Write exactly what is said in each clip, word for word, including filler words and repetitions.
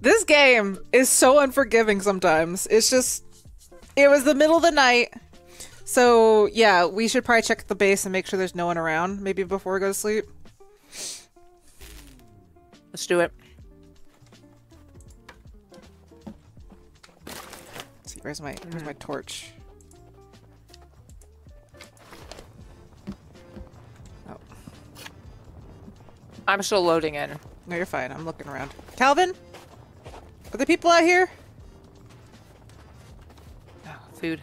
This game is so unforgiving sometimes. It's just, it was the middle of the night. So yeah, we should probably check the base and make sure there's no one around, maybe before we go to sleep. Let's do it. Let's see, where's my, where's my torch? Oh. I'm still loading in. No, you're fine. I'm looking around. Kelvin? Are there people out here? Oh, food.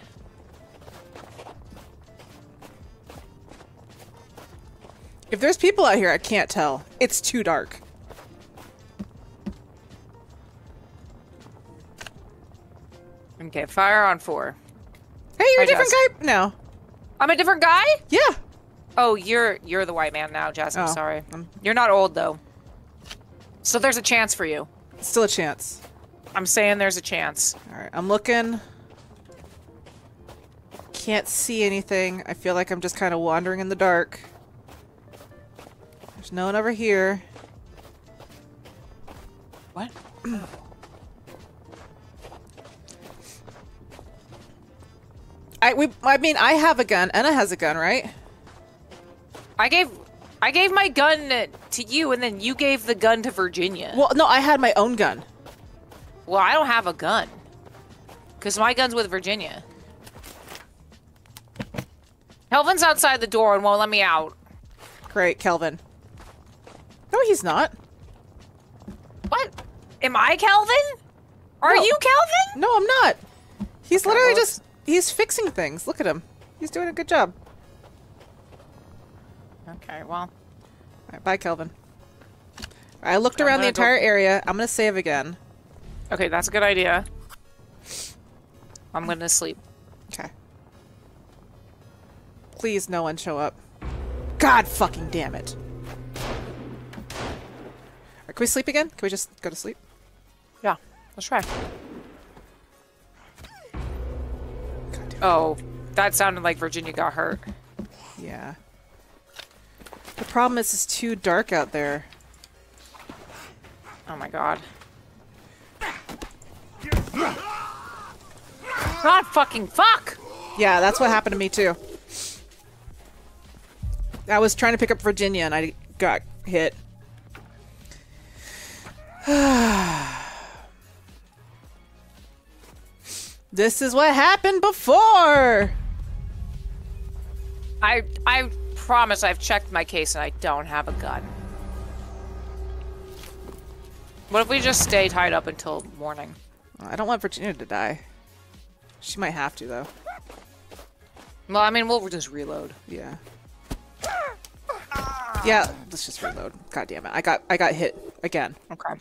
If there's people out here, I can't tell. It's too dark. Okay, fire on four. Hey, you're I a different guess. guy now. I'm a different guy? Yeah. Oh, you're you're the white man now, Jasmine. Oh. Sorry. I'm... You're not old, though. So there's a chance for you. Still a chance. I'm saying there's a chance. All right, I'm looking. Can't see anything. I feel like I'm just kind of wandering in the dark. There's no one over here. What? I we I mean I have a gun. Anna has a gun, right? I gave I gave my gun to you, and then you gave the gun to Virginia. Well, no, I had my own gun. Well, I don't have a gun, cause my gun's with Virginia. Kelvin's outside the door and won't let me out. Great, Kelvin. No, he's not. What? Am I Kelvin? Are no. you Kelvin? No, I'm not. He's okay, literally just... He's fixing things. Look at him. He's doing a good job. Okay, well. Alright, bye, Kelvin. I looked around the entire area. I'm gonna save again. Okay, that's a good idea. I'm gonna sleep. Okay. Please, no one show up. God fucking damn it. Alright, can we sleep again? Can we just go to sleep? Yeah, let's try. Oh, that sounded like Virginia got hurt. Yeah. The problem is it's too dark out there. Oh my god. God fucking fuck! Yeah, that's what happened to me too. I was trying to pick up Virginia and I got hit. This is what happened before. I I promise I've checked my case and I don't have a gun. What if we just stay tied up until morning? I don't want Virginia to die. She might have to though. Well, I mean, we'll just reload. Yeah. Yeah, let's just reload. God damn it. I got I got hit again. Okay.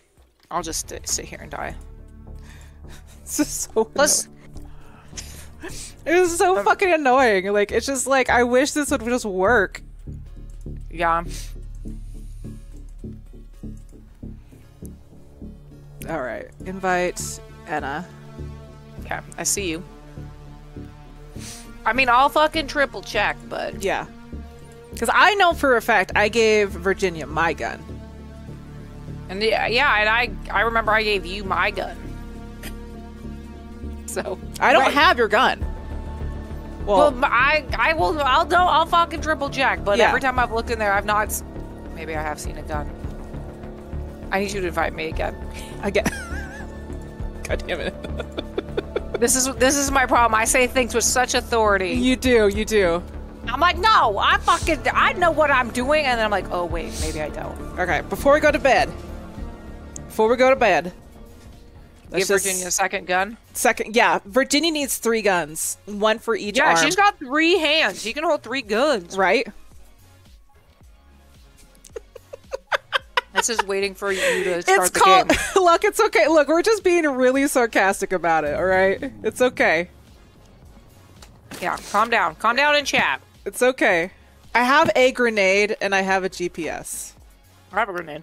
I'll just sit here and die. This is so Let's It was so fucking annoying. Like, it's just like, I wish this would just work. Yeah. All right. Invite Anna. Okay. I see you. I mean, I'll fucking triple check, but... Yeah. Because I know for a fact I gave Virginia my gun. And yeah, yeah, and I, I remember I gave you my gun. So, I don't right. have your gun. Well, well, I, I will, I'll go, I'll fucking triple check. But yeah. every time I've looked in there, I've not. Maybe I have seen a gun. I need you to invite me again. Again. God damn it. This is this is my problem. I say things with such authority. You do, you do. I'm like, no, I fucking, I know what I'm doing, and then I'm like, oh wait, maybe I don't. Okay, before we go to bed. Before we go to bed. Let's give Virginia a second gun. Second, yeah. Virginia needs three guns, one for each arm. Yeah, she's got three hands. She can hold three guns, right? This is waiting for you to start it's the called, game. Look, it's okay. Look, we're just being really sarcastic about it. All right, it's okay. Yeah, calm down. Calm down and chat. It's okay. I have a grenade and I have a G P S. I have a grenade.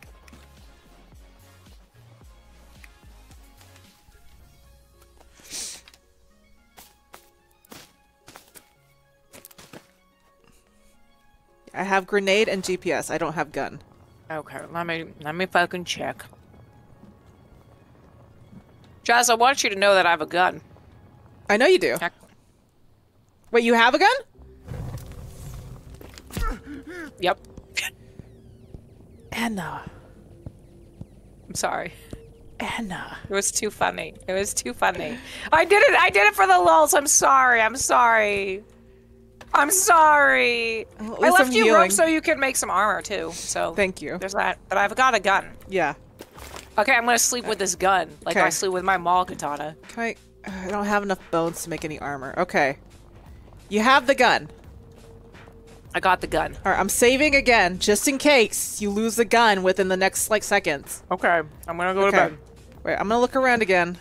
I have grenade and G P S. I don't have gun. Okay, let me let me fucking check. Jazz, I want you to know that I have a gun. I know you do. Heck. Wait, you have a gun? Yep. Anna. I'm sorry. Anna. It was too funny. It was too funny. I did it. I did it for the lulz. I'm sorry. I'm sorry. I'm sorry. Well, I left I'm you healing. rope so you can make some armor too. So thank you. There's that. But I've got a gun. Yeah. Okay, I'm gonna sleep with this gun, like okay. I sleep with my maul katana. Can I? I don't have enough bones to make any armor. Okay. You have the gun. I got the gun. All right, I'm saving again, just in case you lose the gun within the next, like, seconds. Okay, I'm gonna go okay. to bed. Wait, I'm gonna look around again.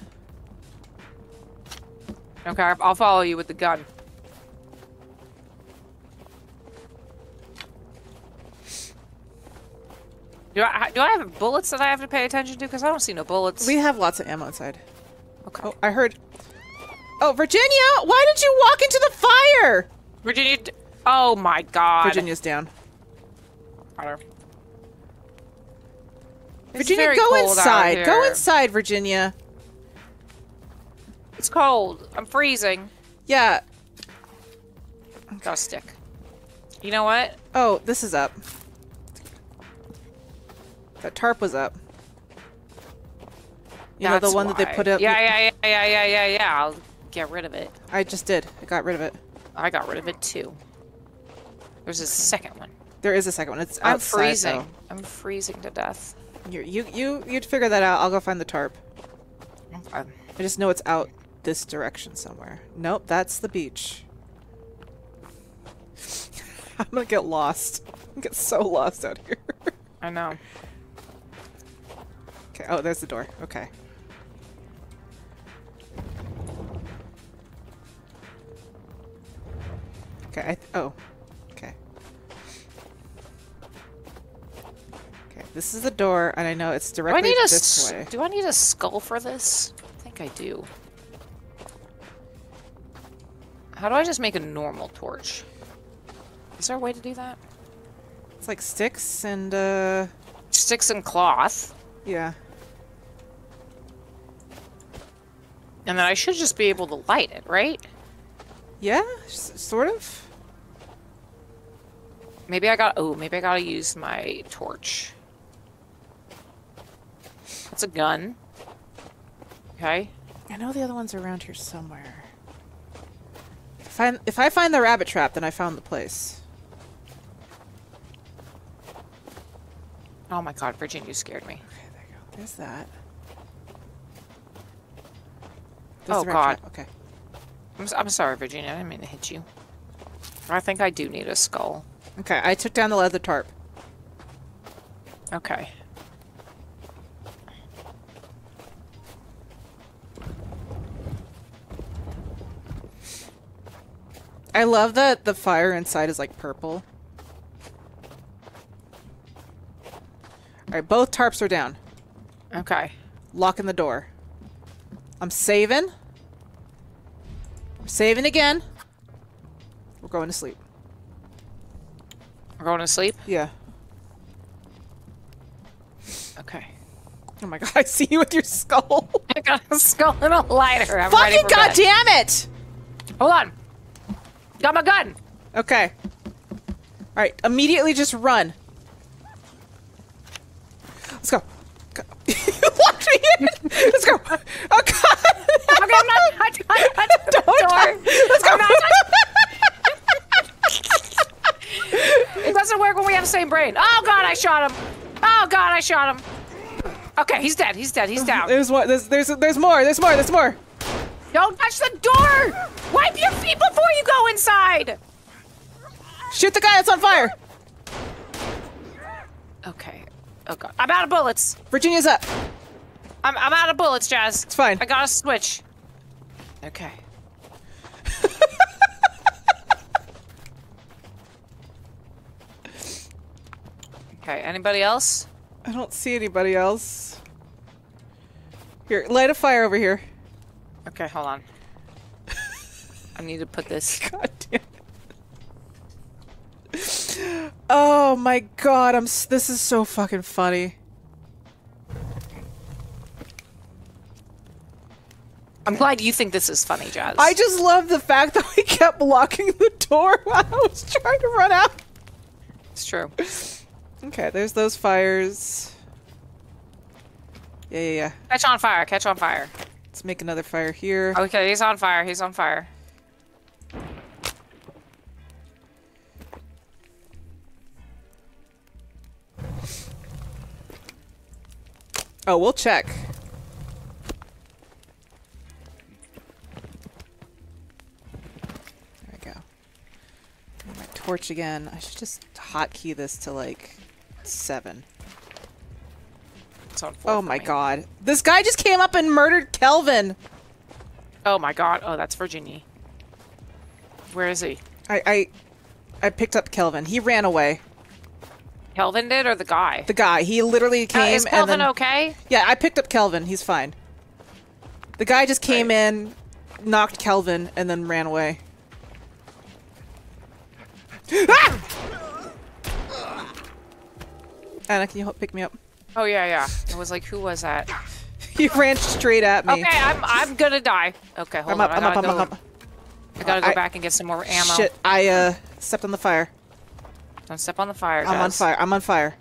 Okay, I'll follow you with the gun. Do I, do I have bullets that I have to pay attention to? Because I don't see no bullets. We have lots of ammo inside. Okay. Oh, I heard... Oh, Virginia! Why did you walk into the fire? Virginia... Oh, my God. Virginia's down. Virginia, go inside. Go inside, Virginia. It's cold. I'm freezing. Yeah. Got a stick. You know what? Oh, this is up. That tarp was up. You That's know the one why. that they put up. Yeah, yeah, yeah, yeah, yeah, yeah, yeah. I'll get rid of it. I just did. I got rid of it. I got rid of it too. There's a second one. There is a second one. It's I'm outside, freezing. Though. I'm freezing to death. You, you, you, you'd figure that out. I'll go find the tarp. Okay. I just know it's out this direction somewhere. Nope, that's the beach. I'm gonna get lost. I get so lost out here. I know. Okay. Oh, there's the door. Okay. Okay. I th oh. Okay. Okay. This is the door, and I know it's directly do I need this a way. Do I need a skull for this? I think I do. How do I just make a normal torch? Is there a way to do that? It's like sticks and uh. Sticks and cloth. Yeah. And then I should just be able to light it, right? Yeah, s sort of. Maybe I got. Oh, maybe I gotta use my torch. That's a gun. Okay. I know the other one's around here somewhere. If I if I find the rabbit trap, then I found the place. Oh my God, Virginia, you scared me. There's that. There's oh, God. Trap. Okay. I'm, I'm sorry, Virginia. I didn't mean to hit you. I think I do need a skull. Okay, I took down the leather tarp. Okay. I love that the fire inside is like purple. All right, both tarps are down. Okay. Locking the door. I'm saving. I'm saving again. We're going to sleep. We're going to sleep? Yeah. Okay. Oh my God, I see you with your skull. I got a skull and a lighter. I'm Fucking ready for God bed. damn it! Hold on. Got my gun. Okay. All right, immediately just run. Let's go. You locked me in! Let's go! Oh God! Okay, I'm not touching the door! Let's go! It doesn't work when we have the same brain. Oh God, I shot him! Oh God, I shot him! Okay, he's dead, he's dead, he's down. There's one, there's, there's, there's more, there's more, there's more! Don't touch the door! Wipe your feet before you go inside! Shoot the guy that's on fire! Okay. Oh God. I'm out of bullets. Virginia's up. I'm I'm out of bullets, Jazz. It's fine. I gotta switch. Okay. Okay. Anybody else? I don't see anybody else. Here, light a fire over here. Okay, hold on. I need to put this. God damn it. Oh my God, I'm s this is so fucking funny. I'm glad you think this is funny, Jazz. I just love the fact that we kept blocking the door while I was trying to run out. It's true. Okay, there's those fires. Yeah, yeah, yeah. Catch on fire, catch on fire. Let's make another fire here. Okay, he's on fire, he's on fire. Oh, we'll check. There we go. My torch again. I should just hotkey this to like seven. It's on four. Oh my god. This guy just came up and murdered Kelvin. Oh my god. Oh, that's Virginia. Where is he? I I I picked up Kelvin. He ran away. Kelvin did, or the guy? The guy. He literally came. Uh, is Kelvin and then, okay? Yeah, I picked up Kelvin. He's fine. The guy just came right. in, knocked Kelvin, and then ran away. Ah! Anna, can you pick me up? Oh yeah, yeah. I was like, who was that? He ran straight at me. Okay, I'm I'm gonna die. Okay, hold I'm on. Up, I'm up, I'm up, I'm up. I gotta go I, back and get some more ammo. Shit! I uh stepped on the fire. Don't step on the fire, guys. I'm on fire. I'm on fire.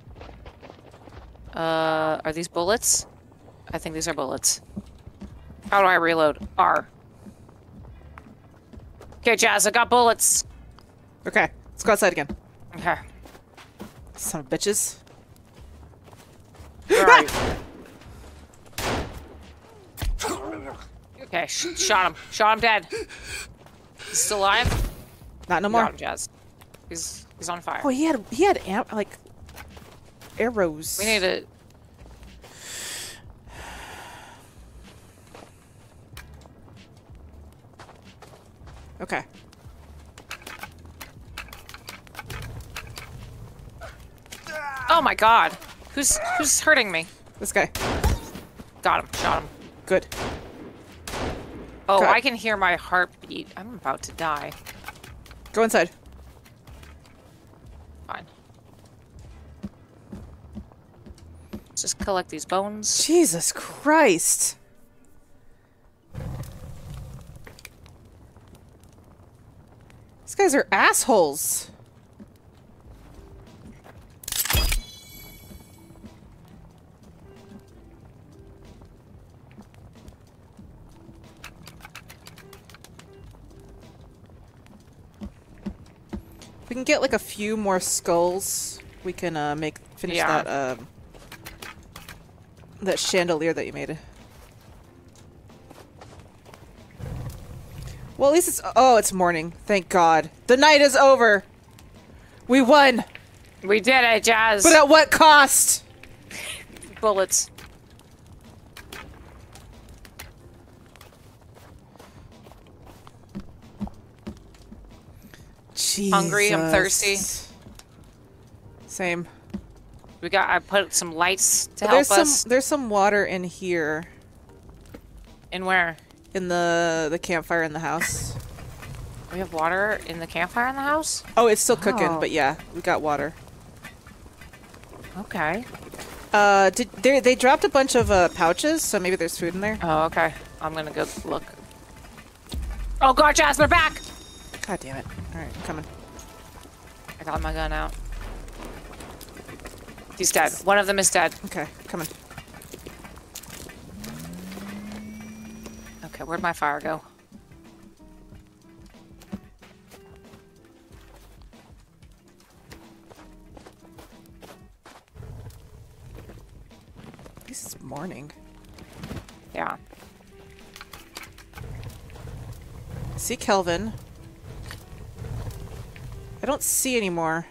Uh, are these bullets? I think these are bullets. How do I reload? R. Okay, Jazz, I got bullets. Okay, let's go outside again. Okay. Son of bitches. Where are you? Okay, sh shot him. Shot him dead. He's still alive? Not no more. Got him, Jazz. He's... He's on fire. Oh, he had he had am like arrows. We need to. Okay. Oh my God! Who's who's hurting me? This guy. Got him. Shot him. Good. Oh, God. I can hear my heartbeat. I'm about to die. Go inside. Just collect these bones. Jesus Christ. These guys are assholes. If we can get like a few more skulls, we can uh, make finish yeah. that um That chandelier that you made. Well, at least it's... Oh, it's morning. Thank God. The night is over. We won. We did it, Jazz. But at what cost? Bullets. Jesus. Hungry. I'm thirsty. Same. We got. I put some lights to help us. Some, there's some water in here. In where? In the the campfire in the house. We have water in the campfire in the house? Oh, it's still cooking, oh. but yeah, we got water. Okay. Uh, did they they dropped a bunch of uh, pouches, so maybe there's food in there. Oh, okay. I'm gonna go look. Oh God, Jazz, we're back! God damn it! All right, I'm coming. I got my gun out. He's dead. One of them is dead. Okay, come on. Okay, where'd my fire go? This is morning. Yeah. I see Kelvin. I don't see anymore.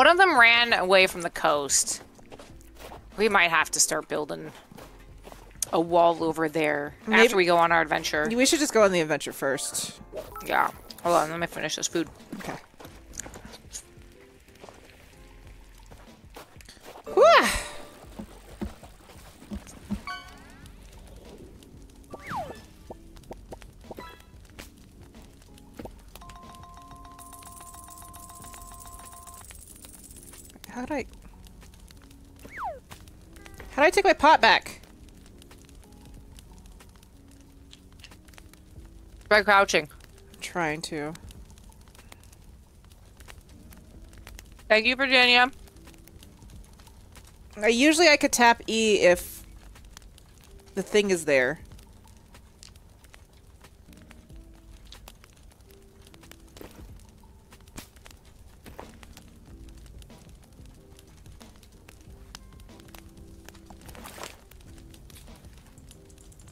One of them ran away from the coast. We might have to start building a wall over there Maybe. after we go on our adventure. We should just go on the adventure first. Yeah. Hold on, let me finish this food. Okay. Whew. How did I... How did I take my pot back? Try crouching. I'm trying to. Thank you, Virginia. I, usually I could tap E if the thing is there.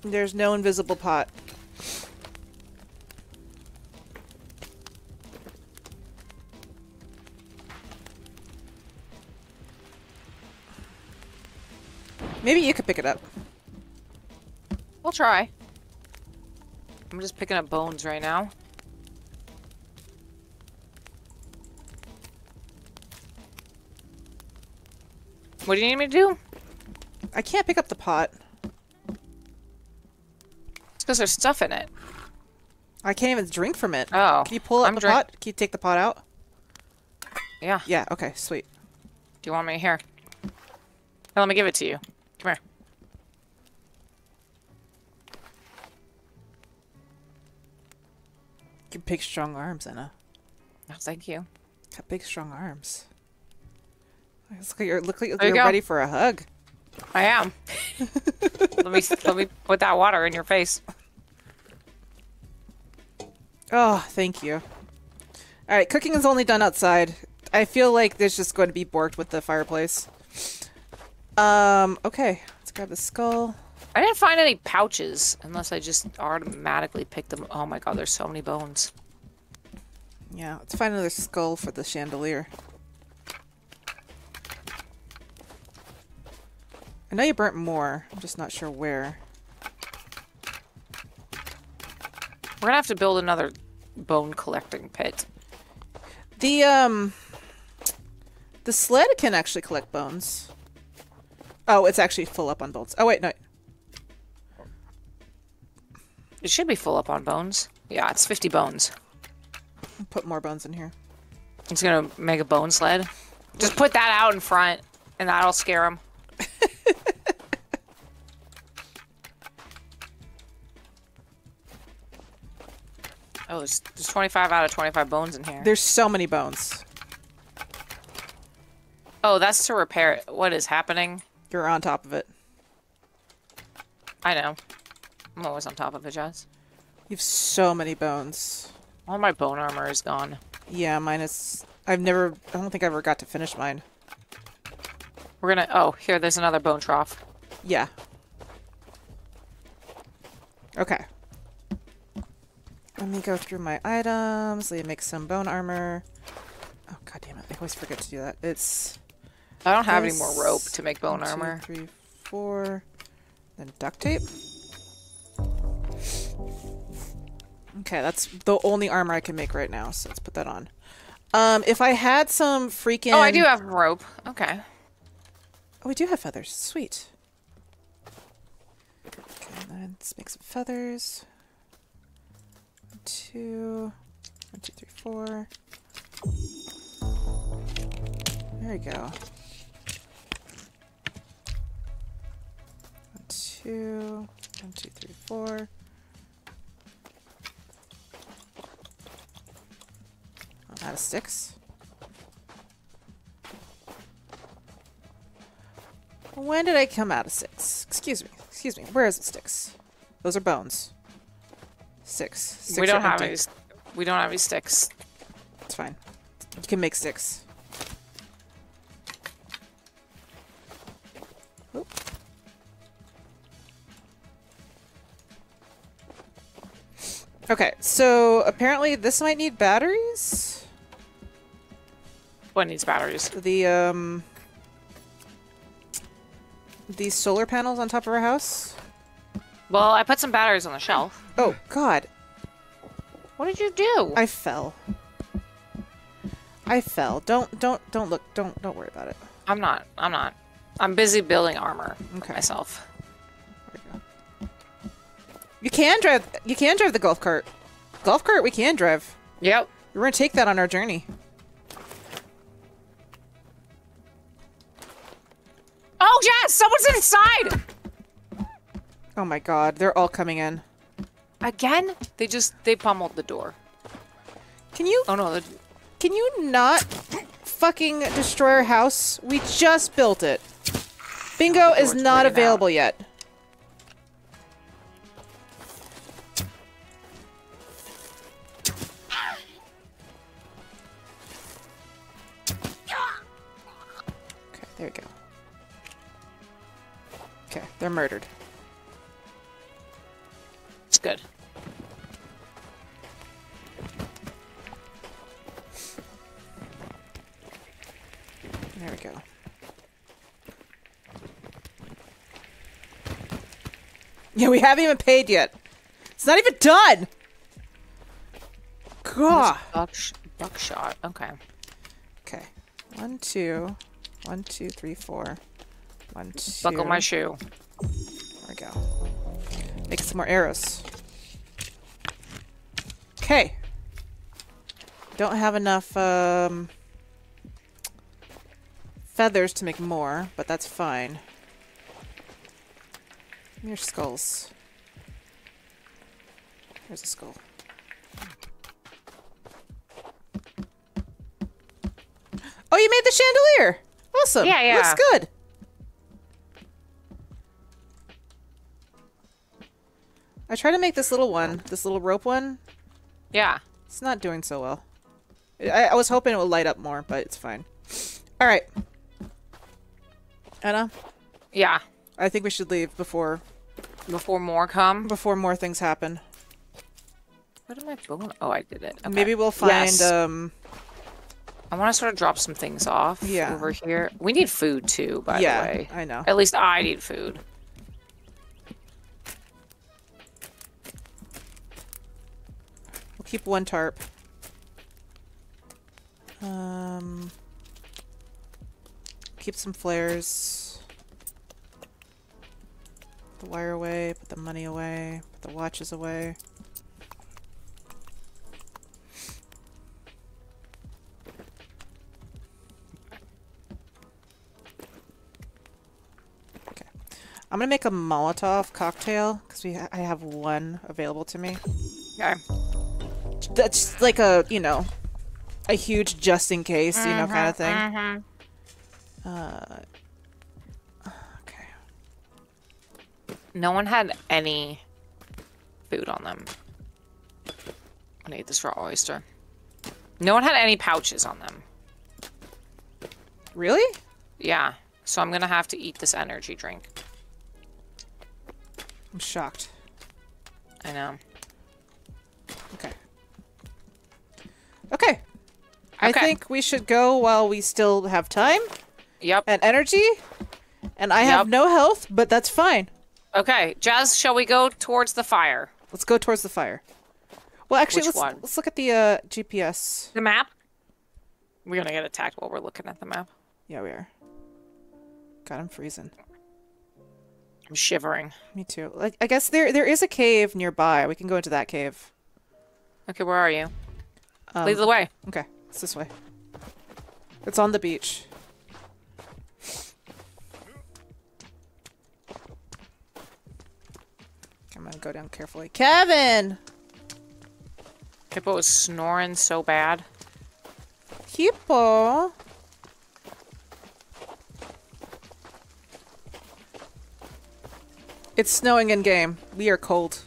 There's no invisible pot. Maybe you could pick it up. We'll try. I'm just picking up bones right now. What do you need me to do? I can't pick up the pot. It's because there's stuff in it. I can't even drink from it. Oh. Can you pull out the pot? Can you take the pot out? Yeah. Yeah, okay, sweet. Do you want me here? Now let me give it to you. Come here. You have big, strong arms, Anna. No, thank you. Got big, strong arms. Look like you're, look like you're ready for a hug. I am. let me let me put that water in your face. Oh, thank you. All right, cooking is only done outside. I feel like there's just going to be borked with the fireplace. Um, okay. Let's grab the skull. I didn't find any pouches, unless I just automatically picked them. Oh my god, there's so many bones. Yeah, let's find another skull for the chandelier. I know you burnt more. I'm just not sure where. We're gonna have to build another bone collecting pit. The, um... The sled can actually collect bones. Oh, it's actually full up on bones. Oh, wait, no. It should be full up on bones. Yeah, it's fifty bones. Put more bones in here. It's gonna make a bone sled. Just put that out in front, and that'll scare them. Oh, there's, there's twenty-five out of twenty-five bones in here. There's so many bones. Oh, that's to repair it. What is happening? You're on top of it. I know. I'm always on top of it, Jazz. You have so many bones. All my bone armor is gone. Yeah, mine is... I've never... I don't think I ever got to finish mine. We're gonna... Oh, here, there's another bone trough. Yeah. Okay. Let me go through my items. Let me make some bone armor. Oh, god damn it. I always forget to do that. It's... I don't have any more rope to make bone one, armor. Two, three, four. Then duct tape. Okay, that's the only armor I can make right now, so let's put that on. Um, if I had some freaking... Oh, I do have rope. Okay. Oh, we do have feathers. Sweet. Okay, let's make some feathers. One, two. One, two, three, four. There we go. Two, one, two, three, four. I'm out of sticks. When did I come out of six? Excuse me. Excuse me. Where is the sticks? Those are bones. Six. Six we don't have any. We don't have any sticks. It's fine. You can make sticks. Okay, so apparently this might need batteries. What needs batteries? The um these solar panels on top of our house. Well, I put some batteries on the shelf. Oh god. What did you do? I fell. I fell. Don't don't don't look don't don't worry about it. I'm not. I'm not. I'm busy building armor okay. myself. You can drive. You can drive the golf cart. Golf cart. We can drive. Yep. We're gonna take that on our journey. Oh yes! Someone's inside. Oh my god! They're all coming in. I Again? They just, they pummeled the door. Can you? Oh no. The, can you not fucking destroy our house? We just built it. Bingo is not available out. yet. Okay, there we go. Okay, they're murdered. It's good. There we go. Yeah, we haven't even paid yet. It's not even done! God. Bucksh buckshot. Okay. Okay. One, two. One, two, three, four. One, two. Buckle my shoe. There we go. Make some more arrows. Okay. Don't have enough, um... feathers to make more, but that's fine. Your skulls. Here's a skull. Oh, you made the chandelier! Awesome! Yeah, yeah. Looks good! I tried to make this little one, this little rope one. Yeah. It's not doing so well. I, I was hoping it would light up more, but it's fine. Alright. Anna? Yeah. I think we should leave before... Before more come? Before more things happen. What am I going? Oh, I did it. Okay. Maybe we'll find... Yes. Um... I want to sort of drop some things off yeah. over here. We need food, too, by yeah, the way. I know. At least I need food. We'll keep one tarp. Um... Keep some flares. The wire away, put the money away, put the watches away. Okay. I'm gonna make a Molotov cocktail because we ha I have one available to me. Okay. That's like a, you know, a huge just in case, mm-hmm, you know, kind of thing. Mm-hmm. Uh No one had any food on them. I'm gonna eat this raw oyster. No one had any pouches on them. Really? Yeah. So I'm gonna have to eat this energy drink. I'm shocked. I know. Okay. Okay. Okay. I think we should go while we still have time. Yep. And energy. And I yep. have no health, but that's fine. Okay, Jazz, shall we go towards the fire? Let's go towards the fire. Well, actually, Which let's one? let's look at the uh, G P S. The map? We're gonna get attacked while we're looking at the map. Yeah, we are. God, I'm freezing. I'm shivering. Me too. Like, I guess there there is a cave nearby. We can go into that cave. Okay, where are you? Um, Lead the way. Okay, it's this way. It's on the beach. I'm gonna go down carefully. Kevin! Hippo was snoring so bad. Hippo! It's snowing in game. We are cold.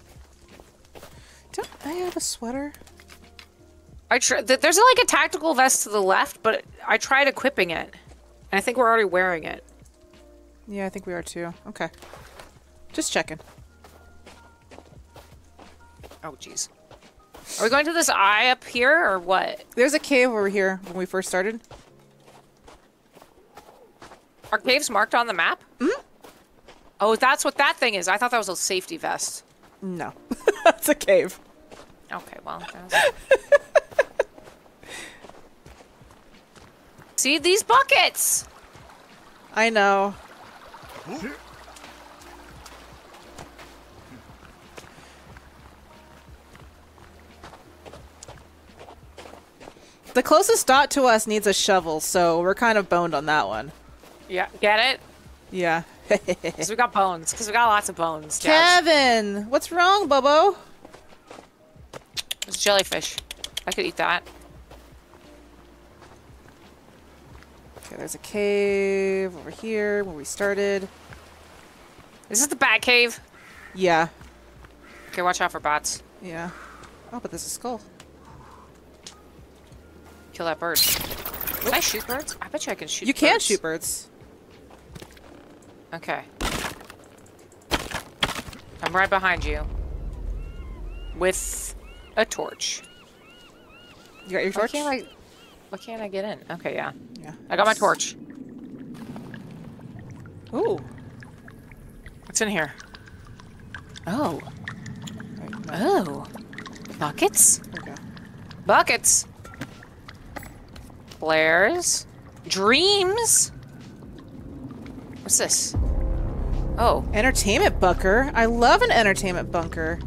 Don't I have a sweater? I tr There's like a tactical vest to the left, but I tried equipping it. And I think we're already wearing it. Yeah, I think we are too. Okay. Just checking. Oh, jeez. Are we going to this eye up here, or what? There's a cave over here when we first started. Are caves marked on the map? Mm-hmm. Oh, that's what that thing is. I thought that was a safety vest. No. That's a cave. Okay, well. That was... See these buckets! I know. Ooh. The closest dot to us needs a shovel, so we're kind of boned on that one. Yeah, get it? Yeah. Because we got bones. Because we got lots of bones. Kevin! What's wrong, Bobo? It's jellyfish. I could eat that. Okay, there's a cave over here where we started. Is this the bat cave? Yeah. Okay, watch out for bots. Yeah. Oh, but there's a skull. Kill that bird. Oops. Can I shoot birds? I bet you I can shoot you birds. You can shoot birds. Okay. I'm right behind you. With a torch. You got your torch? Why can't I, why can't I get in? Okay, yeah. Yeah. I got my torch. Ooh. What's in here? Oh. Oh. Buckets? Okay. Buckets! Flares. Dreams? What's this? Oh. Entertainment bunker. I love an entertainment bunker.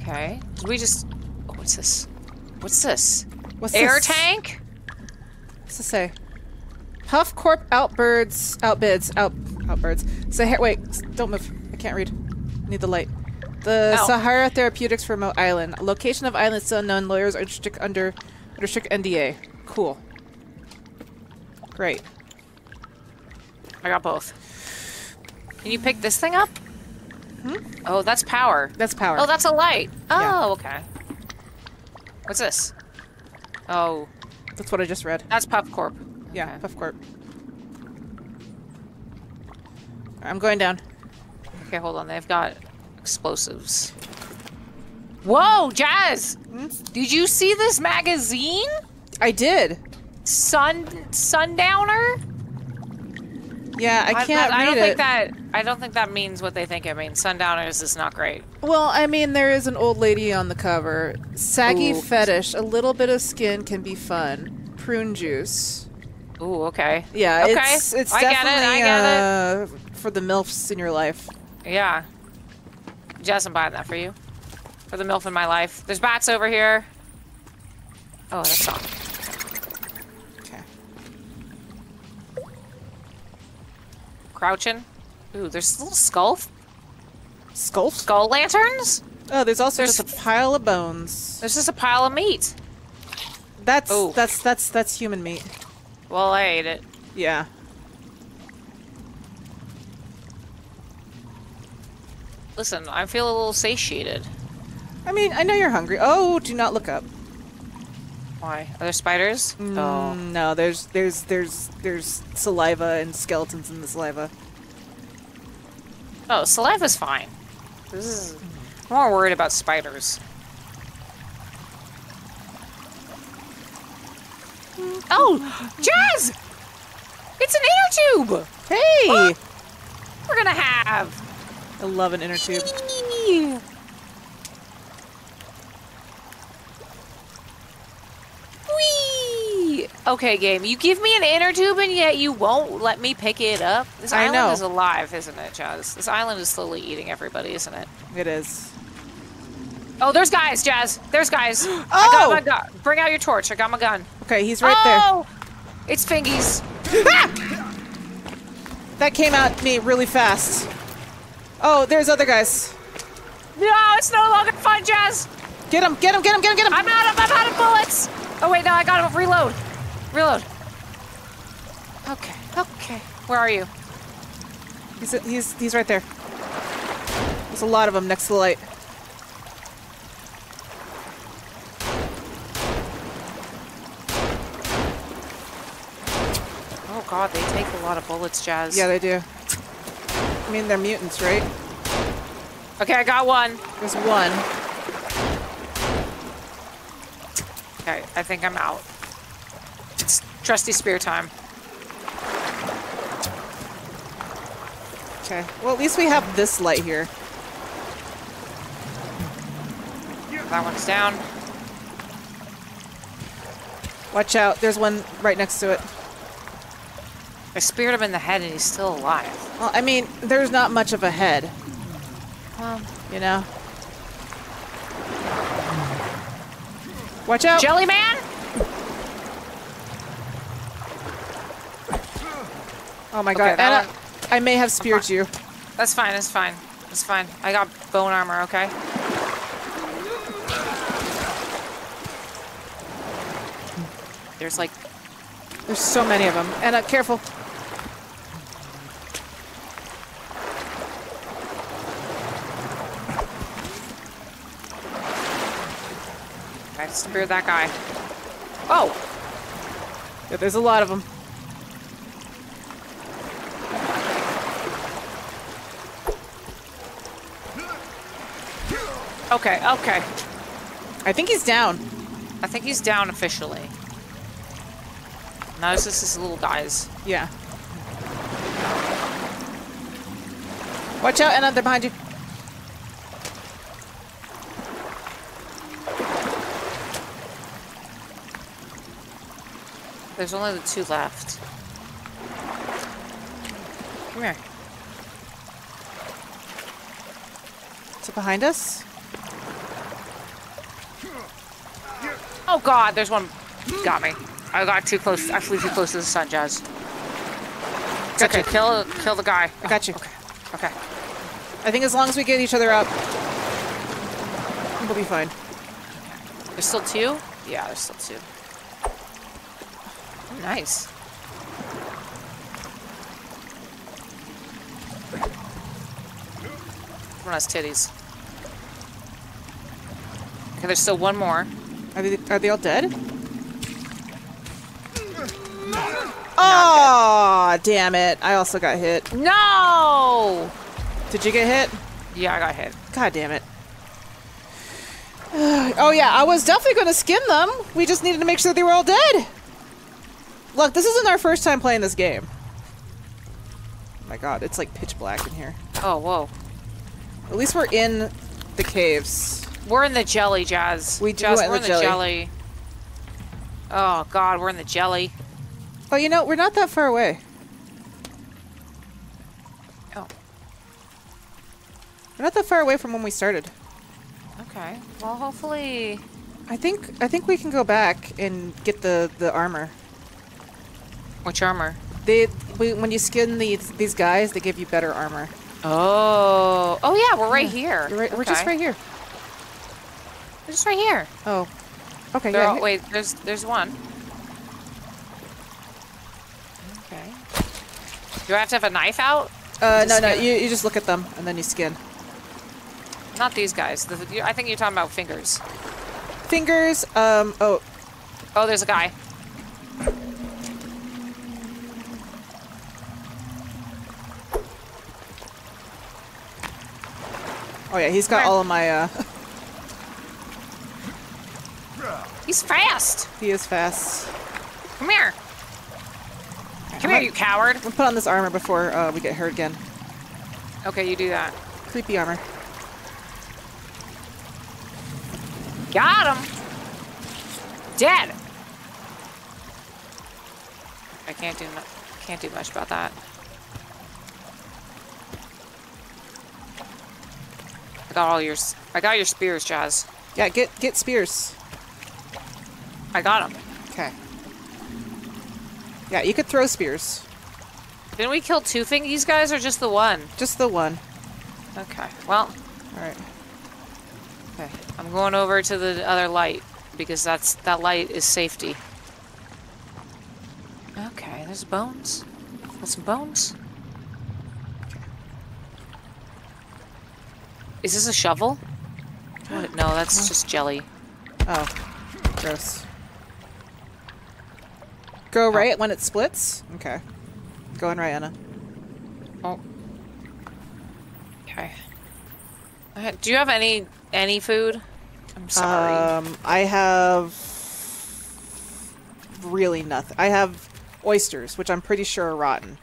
Okay. Did we just... Oh, what's this? What's this? What's Air this? tank? What's this say? Huff Corp outbirds... Outbids. Out... Outbirds. Sahara... Wait. Don't move. I can't read. Need the light. The Ow. Sahara Therapeutics remote island. Location of island still unknown. Lawyers are strict under... Under strict N D A. Cool. Great. I got both. Can you pick this thing up? Hmm? Oh, that's power. That's power. Oh, that's a light. Oh, yeah. Okay. What's this? Oh. That's what I just read. That's Puff Corp. Yeah, okay. Puff Corp. I'm going down. Okay, hold on. They've got explosives. Whoa, Jazz! Hmm? Did you see this magazine? I did. Sun Sundowner? Yeah, I can't I, I, I read don't think it. that I don't think that means what they think it means. Sundowners is not great. Well, I mean, there is an old lady on the cover. Saggy Ooh. fetish. A little bit of skin can be fun. Prune juice. Ooh, okay. Yeah, okay. it's it's I definitely get it. I get uh, it. for the MILFs in your life. Yeah. Jess, I'm buying that for you. For the MILF in my life. There's bats over here. Oh, that's not. Crouching. Ooh, there's little skull. Skull? Skull lanterns? Oh, there's also there's just a pile of bones. There's just a pile of meat. That's Ooh. that's that's that's human meat. Well, I ate it. Yeah. Listen, I feel a little satiated. I mean, I know you're hungry. Oh, do not look up. Why? Are there spiders? Mm, oh. No, there's there's there's there's saliva and skeletons in the saliva. Oh, saliva's fine. This is I'm more worried about spiders. Oh, Jazz! It's an inner tube! Hey! Oh, we're gonna have I love an inner tube. Whee! Okay, game. You give me an inner tube and yet you won't let me pick it up? This island I know. is alive, isn't it, Jazz? This island is slowly eating everybody, isn't it? It is. Oh, there's guys, Jazz. There's guys. Oh! I got my gun. Bring out your torch. I got my gun. Okay, he's right oh! there. It's Fingies. Ah! That came at me really fast. Oh, there's other guys. No, it's no longer fun, Jazz. Get him, get him, get him, get him, get him. I'm out of, I'm out of bullets. Oh wait, no, I got him. Reload. Reload. Okay, okay. Where are you? He's, he's, he's right there. There's a lot of them next to the light. Oh god, they take a lot of bullets, Jazz. Yeah, they do. I mean, they're mutants, right? Okay, I got one. There's one. Okay, I think I'm out. It's trusty spear time. Okay. Well, at least we have this light here. That one's down. Watch out. There's one right next to it. I speared him in the head and he's still alive. Well, I mean, there's not much of a head. Well, you know. Watch out! Jelly man! Oh my god, okay, Anna, I may have speared you. That's fine, that's fine. That's fine. I got bone armor, okay? There's like, there's so many of them. And uh, careful. I speared that guy. Oh! Yeah, there's a lot of them. Okay, okay. I think he's down. I think he's down officially. Now it's just his little guys. Yeah. Watch out, Anna, they're behind you. There's only the two left. Come here. Is it behind us? Oh god, there's one. Got me. I got too close, actually too close to the sun, Jazz. It's okay. okay. Kill, kill the guy. I got you. Okay. Okay. I think as long as we get each other up, we'll be fine. There's still two? Yeah, there's still two. Oh, nice. One has titties. Okay, there's still one more. Are they, are they all dead? Oh, damn it. I also got hit. No! Did you get hit? Yeah, I got hit. God damn it. Oh, yeah. I was definitely going to skin them. We just needed to make sure they were all dead. Look, this isn't our first time playing this game. Oh, my God. It's like pitch black in here. Oh, whoa. At least we're in the caves. We're in the jelly, Jazz. We Jazz, we're in the jelly. jelly. Oh, God, we're in the jelly. Oh, you know, we're not that far away. Oh. We're not that far away from when we started. Okay. Well, hopefully... I think I think we can go back and get the, the armor. Which armor? They, we, when you skin these, these guys, they give you better armor. Oh. Oh, yeah, we're right yeah. here. Right, okay. We're just right here. They're just right here. Oh. Okay, yeah. All, wait, there's there's one. Okay. Do I have to have a knife out? Uh, no, no. You, you just look at them, and then you skin. Not these guys. The, you, I think you're talking about fingers. Fingers, um, oh. Oh, there's a guy. Oh, yeah, he's got all of my, uh... He's fast. He is fast. Come here. Come here, you coward. We'll put on this armor before uh, we get hurt again. Okay, you do that. Creepy armor. Got him. Dead. I can't do can't do much about that. I got all your I got your spears, Jazz. Yeah, get get spears. I got him. Okay. Yeah, you could throw spears. Didn't we kill two thingies, guys, or just the one? Just the one. Okay. Well. All right. Okay. I'm going over to the other light because that's that light is safety. Okay. There's bones. Got some bones. Okay. Is this a shovel? What? No, that's just jelly. Oh. Gross. Go right oh. when it splits? Okay. Go in right, Anna. Oh. Okay. Uh, do you have any any food? I'm sorry. Um, I have really nothing. I have oysters, which I'm pretty sure are rotten.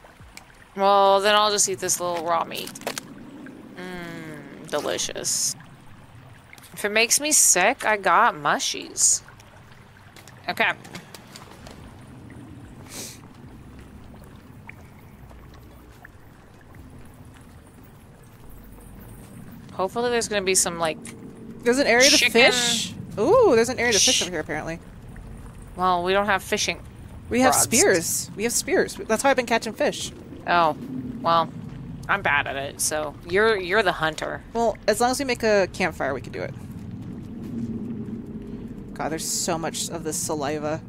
Well, then I'll just eat this little raw meat. Mmm, delicious. If it makes me sick, I got mushies. Okay. Hopefully there's gonna be some, like, there's an area chicken. to fish. Ooh, there's an area to fish over here, apparently. Well, we don't have fishing. We rods. have spears. We have spears. That's how I've been catching fish. Oh, well, I'm bad at it, so you're you're the hunter. Well, as long as we make a campfire, we can do it. God, there's so much of this saliva.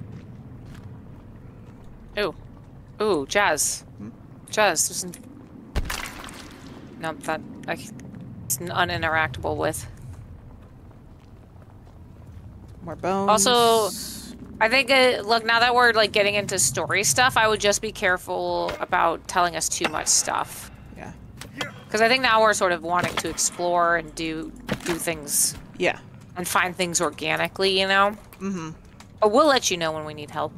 Ooh. Ooh, Jazz. Hmm? Jazz, there's an... No, that... I, it's uninteractable with. More bones. Also, I think, uh, look, now that we're, like, getting into story stuff, I would just be careful about telling us too much stuff. Yeah. Because I think now we're sort of wanting to explore and do do things. Yeah. And find things organically, you know? Mm-hmm. But we'll let you know when we need help.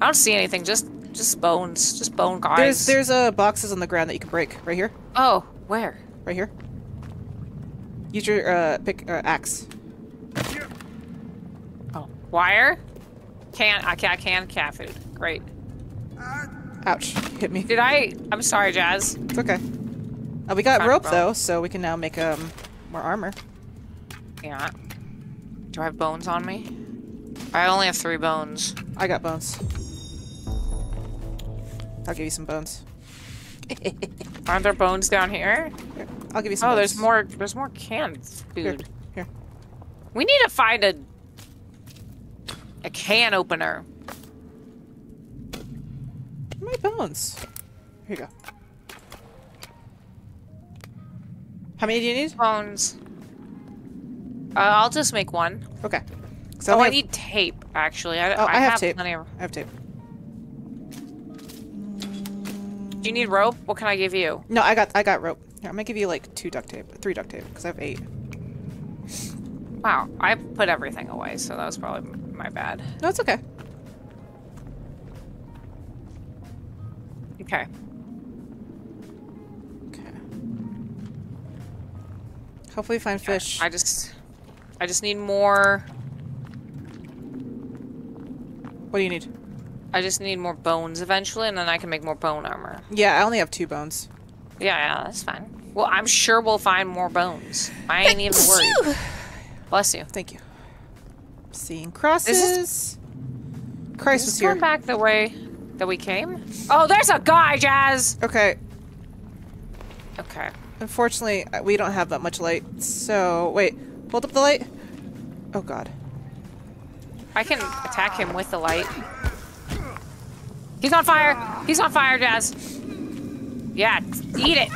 I don't see anything, just just bones. Just bone guys. There's, there's uh, boxes on the ground that you can break. Right here. Oh, where? Right here. Use your uh, pick uh, axe. Oh, wire? Can I can I can cat food. Great. Ouch! Hit me. Did I? I'm sorry, Jazz. It's okay. Uh, we got rope though, so we can now make um more armor. Yeah. Do I have bones on me? I only have three bones. I got bones. I'll give you some bones. Aren't there bones down here? Here, I'll give you some. Oh, bones. there's more. There's more canned food. Here, here. We need to find a a can opener. My bones. Here you go. How many do you need? Bones. Uh, I'll just make one. Okay. So oh, I, have... I need tape. Actually, I, oh, I, I have, have tape. Plenty of... I have tape. Do you need rope? What can I give you? No, I got I got rope. Here, I'm gonna give you like two duct tape, three duct tape, because I have eight. Wow, I put everything away, so that was probably my bad. No, it's okay. Okay. Okay. Hopefully, find okay. fish. I just, I just need more. What do you need? I just need more bones eventually, and then I can make more bone armor. Yeah, I only have two bones. Yeah, yeah, that's fine. Well, I'm sure we'll find more bones. I ain't even worried. Bless you. Thank you. Seeing crosses. Is this, Christ is was here. Going back the way that we came? Oh, there's a guy, Jazz! Okay. Okay. Unfortunately, we don't have that much light, so... Wait, hold up the light. Oh, God. I can attack him with the light. He's on fire! He's on fire, Jazz! Yeah, eat it!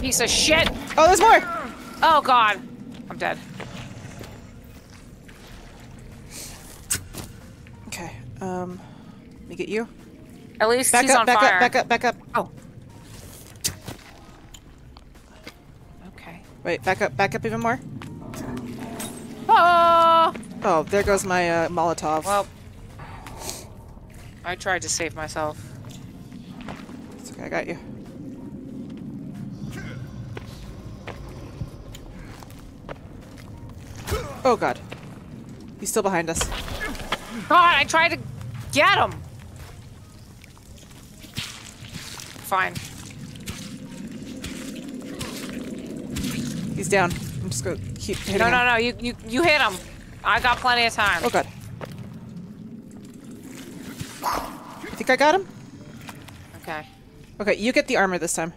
Piece of shit! Oh, there's more! Oh, God. I'm dead. Okay, um... Let me get you. At least back he's up, on back fire. Up, back up, back up, back up. Oh. Okay. Wait, back up, back up even more. Oh! Oh, there goes my uh, Molotov. Well, I tried to save myself. It's okay, I got you. Oh God, he's still behind us. God, I tried to get him. Fine. He's down. I'm just gonna keep hitting him. No, no, no. You, you, you hit him. I got plenty of time. Oh, God. You think I got him? Okay. Okay, you get the armor this time.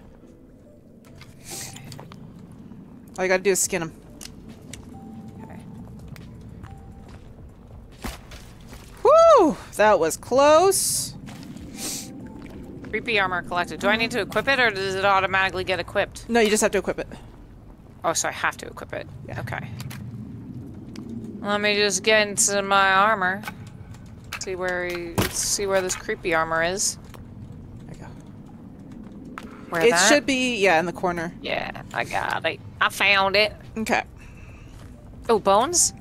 Okay. All you gotta do is skin him. Okay. Woo! That was close. Creepy armor collected. Do I need to equip it, or does it automatically get equipped? No, you just have to equip it. Oh, so I have to equip it. Yeah. Okay. Let me just get into my armor. See where he, see where this creepy armor is. There you go. Where it that? should be, yeah, in the corner. Yeah, I got it. I found it. Okay. Oh, bones?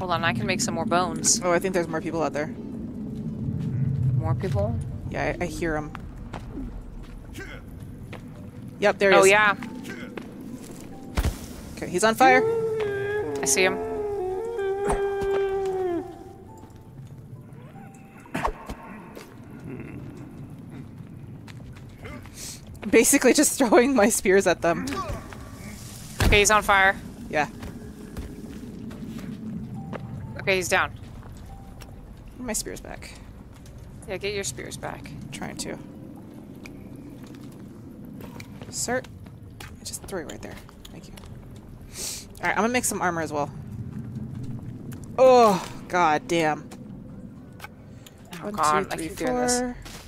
Hold on, I can make some more bones. Oh, I think there's more people out there. More people? Yeah, I, I hear them. Yep, there he oh, is. Oh, yeah. Okay, he's on fire. I see him. Basically just throwing my spears at them. Okay, he's on fire. Yeah. Okay, he's down. Get my spears back. Yeah, get your spears back. I'm trying to. Sir, I just threw it right there. Thank you. Alright, I'm gonna make some armor as well. Oh, god damn. Oh, One, god, two, three, I keep doing this.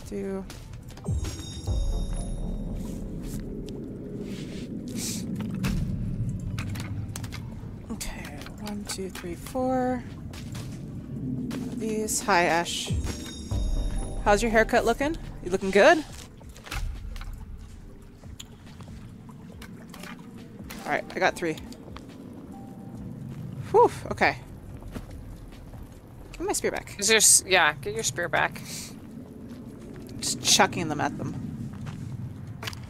Two. Okay, one, two, three, four. These. Hi, Ash. How's your haircut looking? You looking good? Alright, I got three. Whew, okay. Get my spear back. Is there, yeah, get your spear back. Just chucking them at them.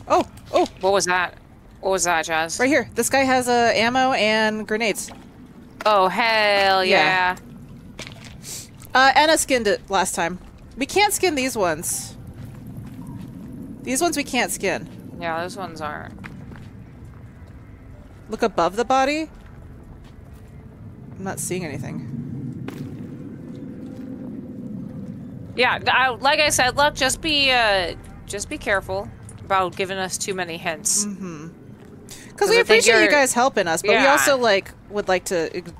Oh, oh! What was that? What was that, Jazz? Right here. This guy has uh, ammo and grenades. Oh, hell yeah. yeah. Uh, Anna skinned it last time. We can't skin these ones. These ones we can't skin. Yeah, those ones aren't. Look above the body. I'm not seeing anything. Yeah, I, like I said, look, just be, uh, just be careful about giving us too many hints. Mm-hmm. Because we appreciate you guys helping us, but yeah. we also like would like to ex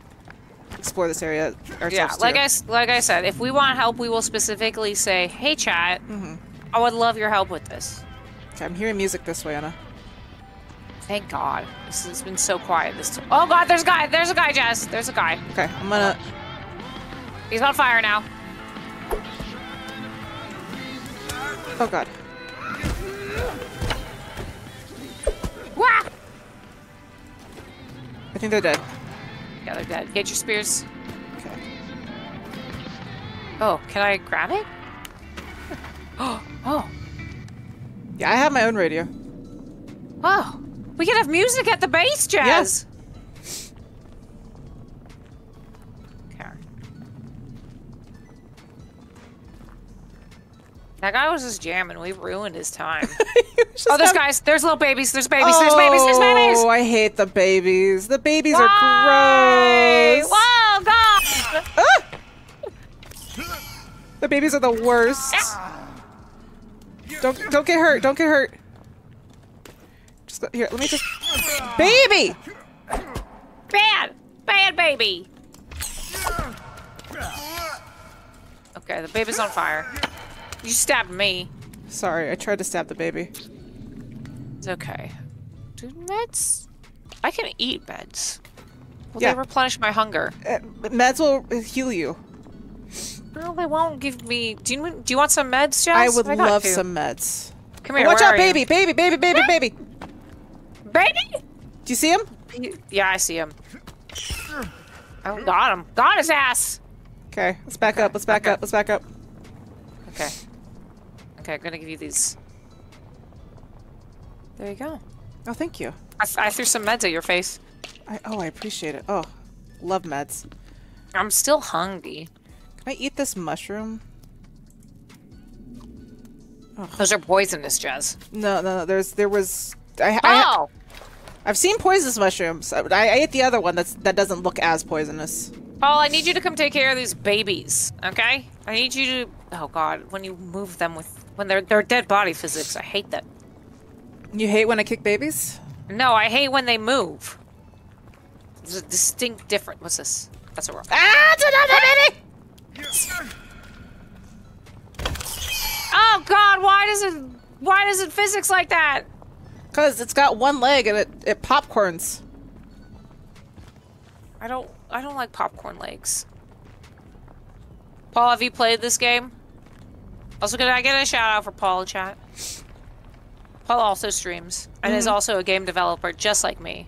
explore this area ourselves. Yeah, like I, like I said, if we want help, we will specifically say, "Hey, chat, mm-hmm. I would love your help with this." Okay, I'm hearing music this way, Anna. Thank God. This has been so quiet this time. Oh God, there's a guy. There's a guy, Jazz. There's a guy. Okay, I'm gonna... He's on fire now. Oh God. Wah! I think they're dead. Yeah, they're dead. Get your spears. Okay. Oh, can I grab it? Oh, oh. Yeah, I have my own radio. Oh. We can have music at the base, Jazz! Yes. Okay. That guy was just jamming. We ruined his time. Oh, there's guys. There's little babies. There's babies. Oh, there's babies. There's babies. Oh, I hate the babies. The babies Why? are gross. Whoa, God! Ah! The babies are the worst. Ah. Don't, don't get hurt. Don't get hurt. Here, let me just... Baby! Bad! Bad baby! Okay, the baby's on fire. You stabbed me. Sorry, I tried to stab the baby. It's okay. Do meds? I can eat meds. Will yeah. they replenish my hunger? Uh, meds will heal you. No, they won't give me... Do you, do you want some meds, Jess? I would I love some meds. Come here, oh, watch out, baby! You? Baby, baby, baby, baby! Baby? Do you see him? Yeah, I see him. I got him. Got his ass. Okay, let's back okay. up. Let's back okay. up. Let's back up. Okay. Okay, I'm gonna give you these. There you go. Oh, thank you. I, I threw some meds at your face. I, oh, I appreciate it. Oh, love meds. I'm still hungry. Can I eat this mushroom? Oh. Those are poisonous, Jazz. No, no, no. There's, there was. I, I, oh. I've seen poisonous mushrooms. I, I ate the other one that's, that doesn't look as poisonous. Paul, I need you to come take care of these babies, okay? I need you to... Oh, God. When you move them with... When they're, they're dead body physics. I hate that. You hate when I kick babies? No, I hate when they move. There's a distinct difference. What's this? That's a rock. Ah, it's another baby! Yes. Oh, God. Why does it... Why does it physics like that? Because it's got one leg and it, it popcorns. I don't I don't like popcorn legs. Paul, have you played this game? Also, can I get a shout out for Paul in chat? Paul also streams and mm-hmm. is also a game developer just like me.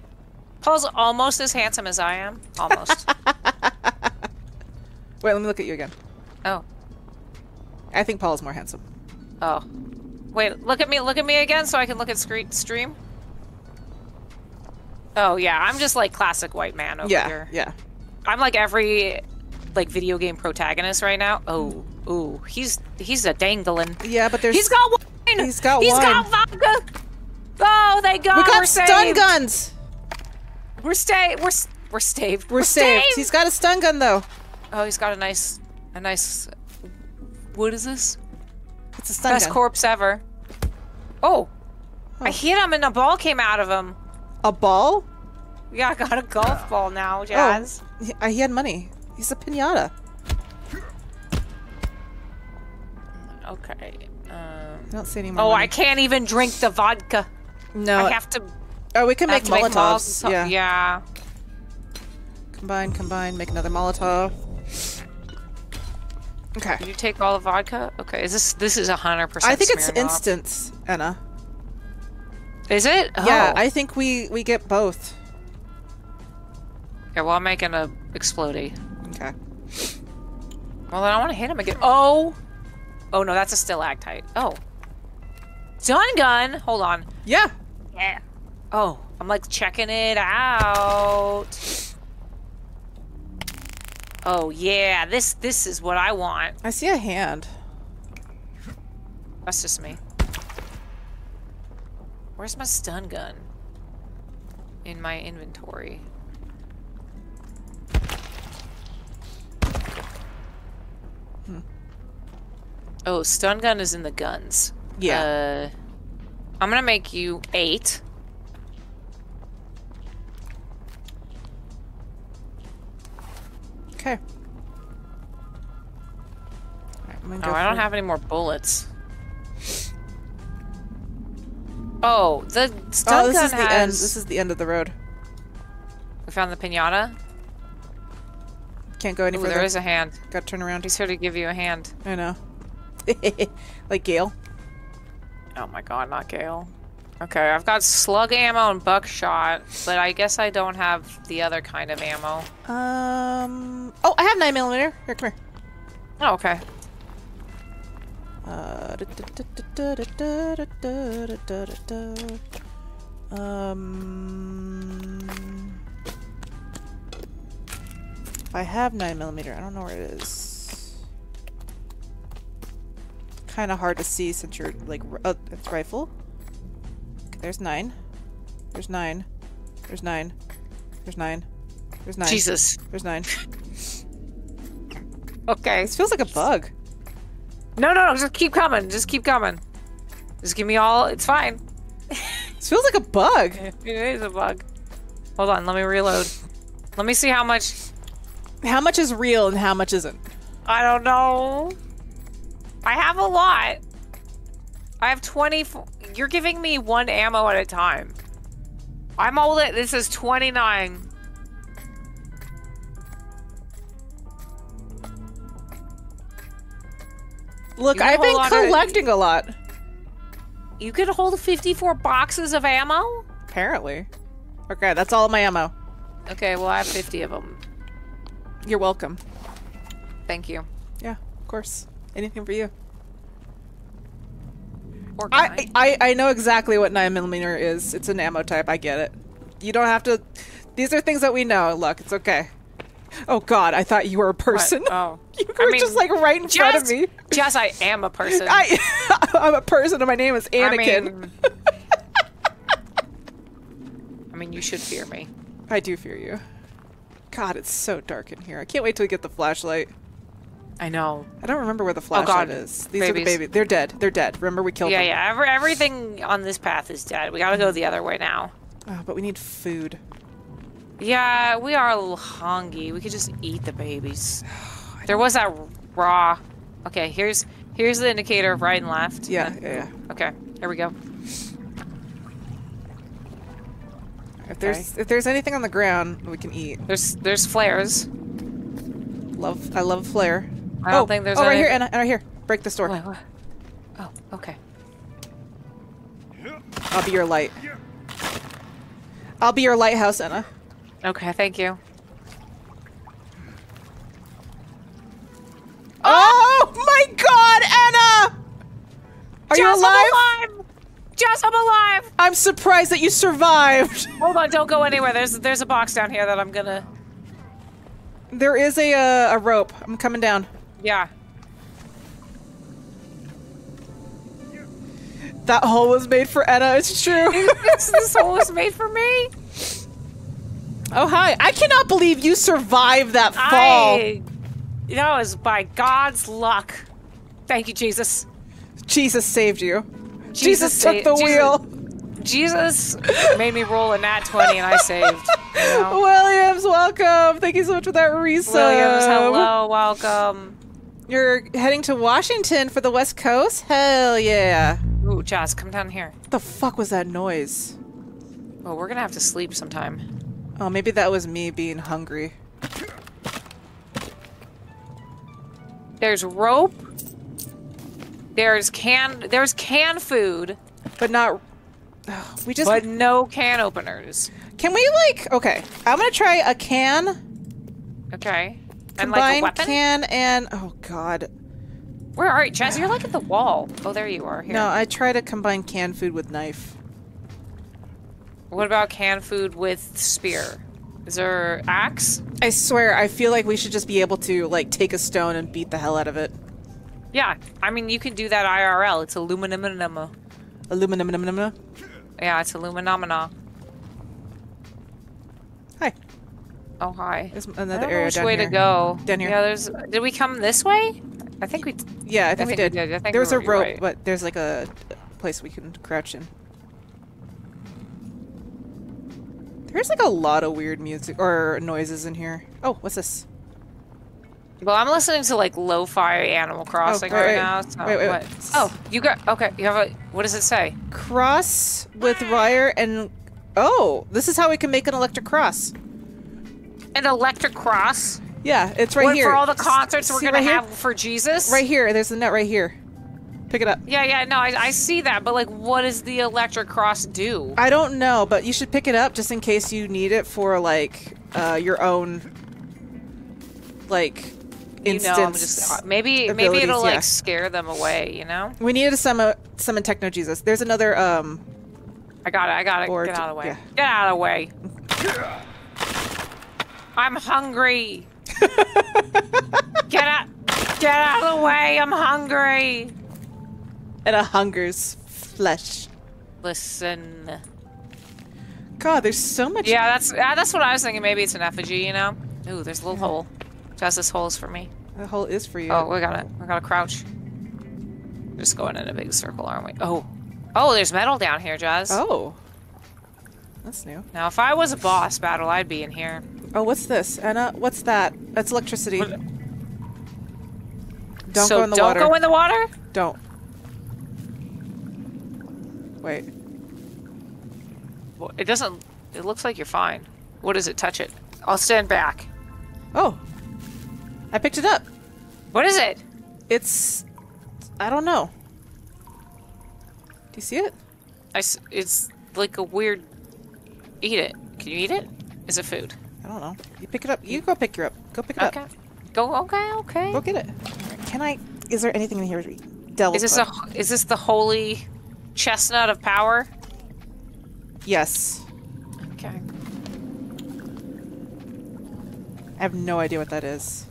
Paul's almost as handsome as I am. Almost. Wait, let me look at you again. Oh. I think Paul's more handsome. Oh. Wait, look at me, look at me again so I can look at screen stream. Oh, yeah, I'm just like classic white man over yeah, here. Yeah, yeah. I'm like every like video game protagonist right now. Oh, ooh, he's he's a dangling. Yeah, but there's... He's got wine! He's got he's wine. He's got vodka! Oh, they got... We got we're stun saved. guns! We're sta- we're, we're staved. We're, we're saved. saved! He's got a stun gun, though. Oh, he's got a nice... A nice... What is this? It's a stun gun. Best corpse ever. Oh, oh, I hit him and a ball came out of him. A ball? Yeah, I got a golf ball now, Jazz. Oh, he had money. He's a pinata. Okay. Um, I don't see any more. Oh, money. I can't even drink the vodka. No. I have to. Oh, we can make Molotovs. Make Molotov. Yeah. Yeah. Combine, combine, make another Molotov. Okay. Did you take all the vodka? Okay. Is this this is a hundred percent? I think it's instance, Anna. Is it? Oh. Yeah. I think we we get both. Okay. Well, I'm making a explodey. Okay. Well, then I want to hit him again. Oh. Oh no, that's a stalactite. Oh. Stun gun. Hold on. Yeah. Yeah. Oh, I'm like checking it out. Oh yeah, this this is what I want. I see a hand. That's just me. Where's my stun gun? In my inventory. Hmm. Oh, stun gun is in the guns. Yeah. Uh, I'm gonna make you eight. Okay. Right, oh, I don't it. have any more bullets. Oh, the stun oh, this gun is the has... end. This is the end of the road. We found the pinata. Can't go any Ooh, further. There is a hand. Got to turn around. He's here to give you a hand. I know. Like Gale. Oh my god, not Gale. Okay, I've got slug ammo and buckshot, but I guess I don't have the other kind of ammo. Um. Oh, I have nine millimeter. Here, come here. Oh, okay. Uh, um. I have nine millimeter. I don't know where it is. Kind of hard to see since you're like. Oh, it's rifle. There's nine. There's nine. There's nine. There's nine. There's nine. Jesus. There's nine. Okay. This feels like a bug. No, no, no. Just keep coming. Just keep coming. Just give me all. It's fine. This feels like a bug. It is a bug. Hold on. Let me reload. Let me see how much. How much is real and how much isn't? I don't know. I have a lot. I have twenty-four. You're giving me one ammo at a time. I'm all that. This is twenty-nine. Look, I've been collecting a lot. You could hold fifty-four boxes of ammo? Apparently. Okay, that's all my ammo. Okay, well, I have fifty of them. You're welcome. Thank you. Yeah, of course. Anything for you. I, I, I know exactly what nine millimeter is. It's an ammo type. I get it. You don't have to... These are things that we know. Look, it's okay. Oh, God. I thought you were a person. What? Oh. You were I mean, just, like, right in just, front of me. Jess, I am a person. I, I'm a person, and my name is Anakin. I mean, I mean, you should fear me. I do fear you. God, it's so dark in here. I can't wait till we get the flashlight. I know. I don't remember where the flashlight oh is. These babies. Are the babies. They're dead. They're dead. Remember, we killed yeah, them. Yeah, yeah. Every, everything on this path is dead. We gotta go the other way now. Oh, but we need food. Yeah, we are a little hungry. We could just eat the babies. There was that raw... Okay, here's here's the indicator of right and left. Yeah, and then... yeah, yeah. Okay, here we go. If there's okay. if there's anything on the ground, we can eat. There's there's flares. Love, I love flare. I don't oh, think there's oh, right here, Anna, right here. Break this door. Wait, wait. Oh, okay. I'll be your light. I'll be your lighthouse, Anna. Okay, thank you. Oh, oh my God, Anna! Are Jess, you alive? I'm alive? Jess, I'm alive! I'm surprised that you survived. Hold on, don't go anywhere. There's there's a box down here that I'm gonna. There is a uh, a rope. I'm coming down. Yeah. That hole was made for Anna. It's true. this, this hole was made for me. Oh hi! I cannot believe you survived that fall. I... That was by God's luck. Thank you, Jesus. Jesus saved you. Jesus, Jesus took the wheel. Jesus, Jesus made me roll a nat twenty and I saved. You know? Williams, welcome. Thank you so much for that resub. Williams, hello, welcome. You're heading to Washington for the West Coast? Hell yeah. Ooh, Joss, come down here. What the fuck was that noise? Well, we're gonna have to sleep sometime. Oh, maybe that was me being hungry. There's rope. There's canned, there's canned food. But not, ugh, we just- But no can openers. Can we like, okay, I'm gonna try a can. Okay. And like a weapon? Can and, oh god. Where are you, Jazz? You're like at the wall. Oh, there you are. Here. No, I try to combine canned food with knife. What about canned food with spear? Is there axe? I swear, I feel like we should just be able to like take a stone and beat the hell out of it. Yeah, I mean, you can do that I R L. It's aluminum-a-num-a. Aluminum-a-num-a-num-a? Yeah, it's aluminomina. Hi. Oh, hi. There's another area down here. Which way to go? Down here. Yeah, there's... Did we come this way? I think we... Yeah, I think, I think we did. We did. I think there was we a rope, right. But there's like a place we can crouch in. There's like a lot of weird music or noises in here. Oh, what's this? Well, I'm listening to like lo-fi Animal Crossing oh, wait, right wait, now. So wait, wait, what? Wait. Oh, you got okay. You have a. What does it say? Cross with wire and oh, this is how we can make an electric cross. An electric cross? Yeah, it's right Wait, here. For all the concerts S we're gonna right have for Jesus. Right here, there's the net right here. Pick it up. Yeah, yeah, no, I, I see that, but like, what does the electric cross do? I don't know, but you should pick it up just in case you need it for like uh, your own like. You know, I'm just, maybe maybe it'll yeah. like scare them away. You know, we needed to summon, summon Techno Jesus. There's another. Um, I got it. I got it. Board. Get out of the way. Yeah. Get out of the way. I'm hungry. Get out! Get out of the way! I'm hungry. And a hunger's flesh. Listen. God, there's so much. Yeah, that's that's what I was thinking. Maybe it's an effigy. You know. Ooh, there's a little yeah. hole. Just this hole is for me. The hole is for you. Oh, we gotta, we gotta crouch. We're just going in a big circle, aren't we? Oh, oh, there's metal down here, Jazz. Oh, that's new. Now, if I was a boss battle, I'd be in here. Oh, what's this, Anna? What's that? That's electricity. What? Don't so go in the don't water. Don't go in the water. Don't. Wait. Well, it doesn't. It looks like you're fine. What does it? Touch it. I'll stand back. Oh. I picked it up. What is it? It's... I don't know. Do you see it? I, it's like a weird... Eat it. Can you eat it? Is it food? I don't know. You pick it up. You go pick your up. Go pick it okay. up. Go. Okay, okay. Go get it. Can I... Is there anything in here to delve? Is this a, Is this the holy chestnut of power? Yes. Okay. I have no idea what that is.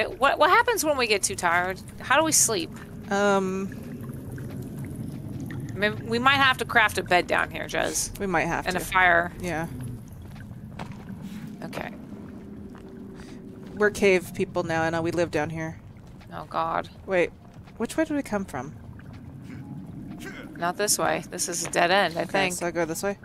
It, what what happens when we get too tired? How do we sleep? Um, I mean, we might have to craft a bed down here, Jez. We might have and to. And a fire. Yeah. Okay. We're cave people now, Anna. We live down here. Oh God. Wait, which way did we come from? Not this way. This is a dead end, I okay, think. So I go this way.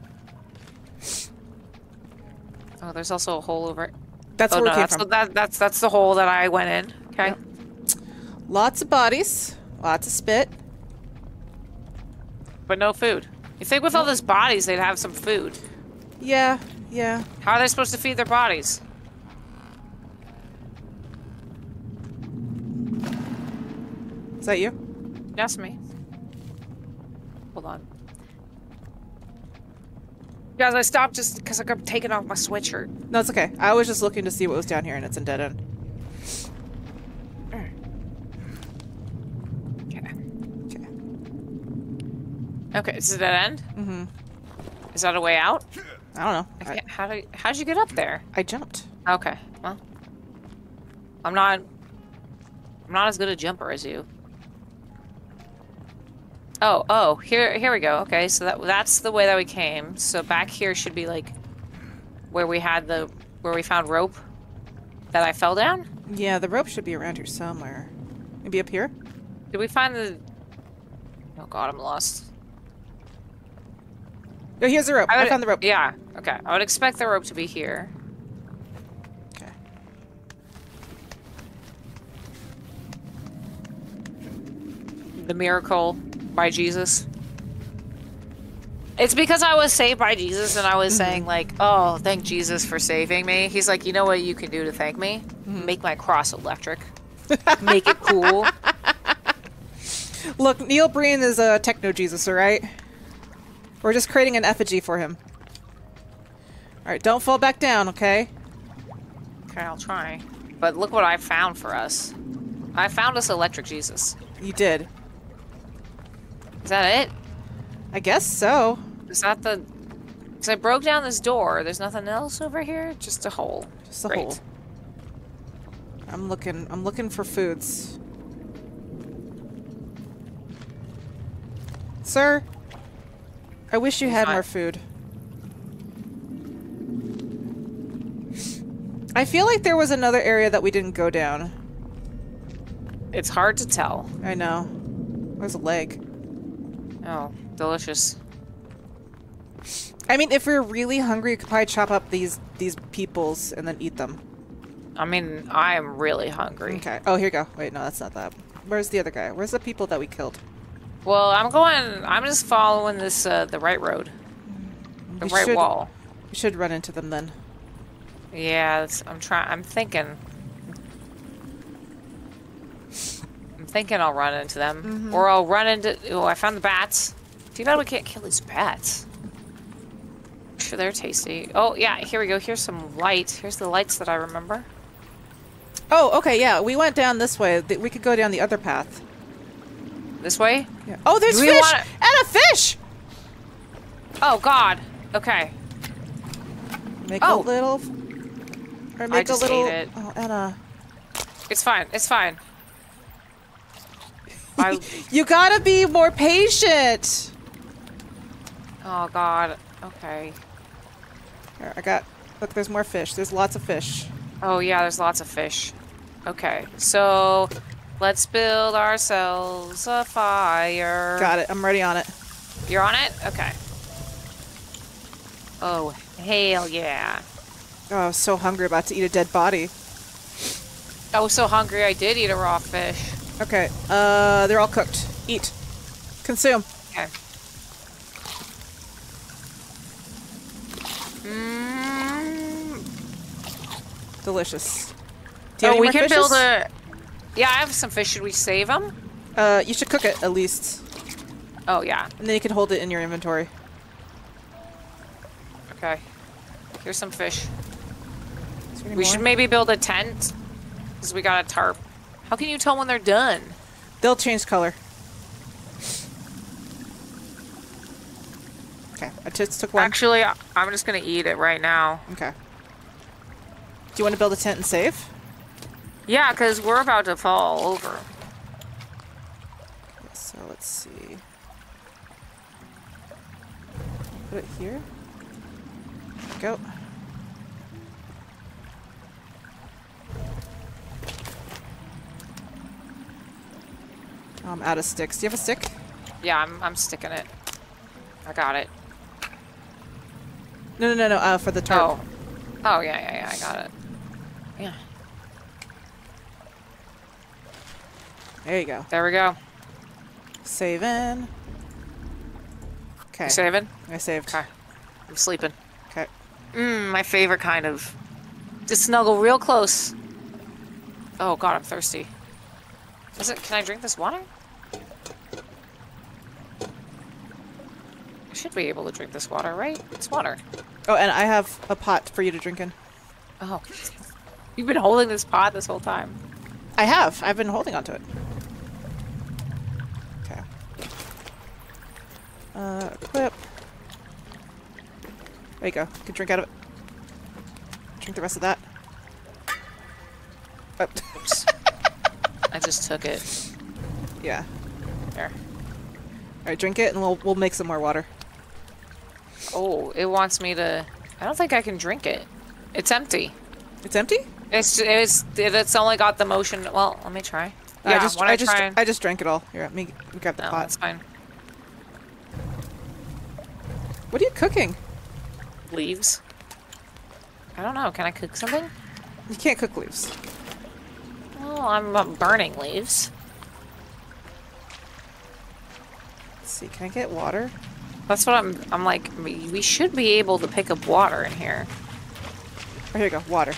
Oh, there's also a hole over. That's oh, where no, it came that's, from. That, that's, that's the hole that I went in. Okay. Yep. Lots of bodies. Lots of spit. But no food. You think with all those bodies they'd have some food. Yeah. Yeah. How are they supposed to feed their bodies? Is that you? That's me. Hold on. Guys, I stopped just because I got taken off my sweatshirt. No, it's okay. I was just looking to see what was down here, and it's in dead end. Okay. Okay. Okay, it's a dead end? Mm-hmm. Is that a way out? I don't know. I can't, I, how did, how'd you get up there? I jumped. Okay. Well, I'm not... I'm not as good a jumper as you. Oh, oh, here here we go. Okay, so that that's the way that we came. So back here should be like where we had the where we found rope that I fell down? Yeah, the rope should be around here somewhere. Maybe up here? Did we find the... Oh god, I'm lost. Oh, here's the rope. I, would, I found the rope. Yeah. Okay. I would expect the rope to be here. Okay. The miracle by Jesus. It's because I was saved by Jesus and I was mm-hmm. saying like, oh, thank Jesus for saving me. He's like, you know what you can do to thank me? Mm-hmm. Make my cross electric. Make it cool. Look, Neil Breen is a Techno Jesus, all right? We're just creating an effigy for him. All right, don't fall back down, okay? Okay, I'll try. But look what I found for us. I found us electric Jesus. You did. Is that it? I guess so. Is that the... Because I broke down this door. There's nothing else over here? Just a hole. Just a Great. hole. I'm looking. I'm looking for foods. Sir? I wish you had more food. I feel like there was another area that we didn't go down. It's hard to tell. I know. Where's a leg? Oh, delicious. I mean, if we're really hungry, you could probably chop up these these peoples and then eat them. I mean, I am really hungry. Okay. Oh, here you go. Wait, no, that's not that. Where's the other guy? Where's the people that we killed? Well, I'm going, I'm just following this, uh, the right road. The we right should, wall. We should run into them then. Yeah, that's, I'm trying, I'm thinking. I'm thinking I'll run into them. Mm-hmm. Or I'll run into, oh, I found the bats. Too bad we can't kill these bats. I'm sure they're tasty. Oh, yeah, here we go. Here's some light. Here's the lights that I remember. Oh, okay, yeah, we went down this way. We could go down the other path. This way? Yeah. Oh, there's fish! Wanna... And a fish! Oh, God. Okay. Make oh. a little... Or make I just a little... ate it. Oh, Anna. It's fine. It's fine. I... You gotta be more patient! Oh, God. Okay. Here, I got... Look, there's more fish. There's lots of fish. Oh, yeah, there's lots of fish. Okay, so... Let's build ourselves a fire. Got it. I'm ready on it. You're on it? Okay. Oh, hell yeah. Oh, I was so hungry about to eat a dead body. I was so hungry I did eat a raw fish. Okay. Uh, they're all cooked. Eat. Consume. Okay. Mm. Delicious. Do you oh, have any we can fishes? build a... Yeah, I have some fish. Should we save them? Uh, you should cook it, at least. Oh, yeah. And then you can hold it in your inventory. Okay. Here's some fish. We more? should maybe build a tent, because we got a tarp. How can you tell when they're done? They'll change color. Okay, I just took one. Actually, I'm just going to eat it right now. Okay. Do you want to build a tent and save? Yeah, because we're about to fall over. Okay, so let's see. Put it here. Go. Oh, I'm out of sticks. Do you have a stick? Yeah, I'm, I'm sticking it. I got it. No, no, no, no. Uh, for the tarp. Oh. Oh, yeah, yeah, yeah. I got it. Yeah. There you go. There we go. Saving. Okay. You saving? I saved. Okay. I'm sleeping. Okay. Mmm, my favorite kind of. Just snuggle real close. Oh God, I'm thirsty. Is it? Can I drink this water? I should be able to drink this water, right? It's water. Oh, and I have a pot for you to drink in. Oh. You've been holding this pot this whole time. I have. I've been holding onto it. Uh, clip. There you go. You can drink out of it. Drink the rest of that. Oh. Oops. I just took it. Yeah. There. Alright, drink it and we'll, we'll make some more water. Oh, it wants me to... I don't think I can drink it. It's empty. It's empty? It's just, it's it's only got the motion... Well, let me try. Yeah, I just, I, I, just try and... I just drank it all. Here, let me grab the no, pot. That's fine. What are you cooking? Leaves. I don't know. Can I cook something? You can't cook leaves. Well, I'm, I'm burning leaves. Let's see. Can I get water? That's what I'm... I'm like, we should be able to pick up water in here. Oh, here you go. Water.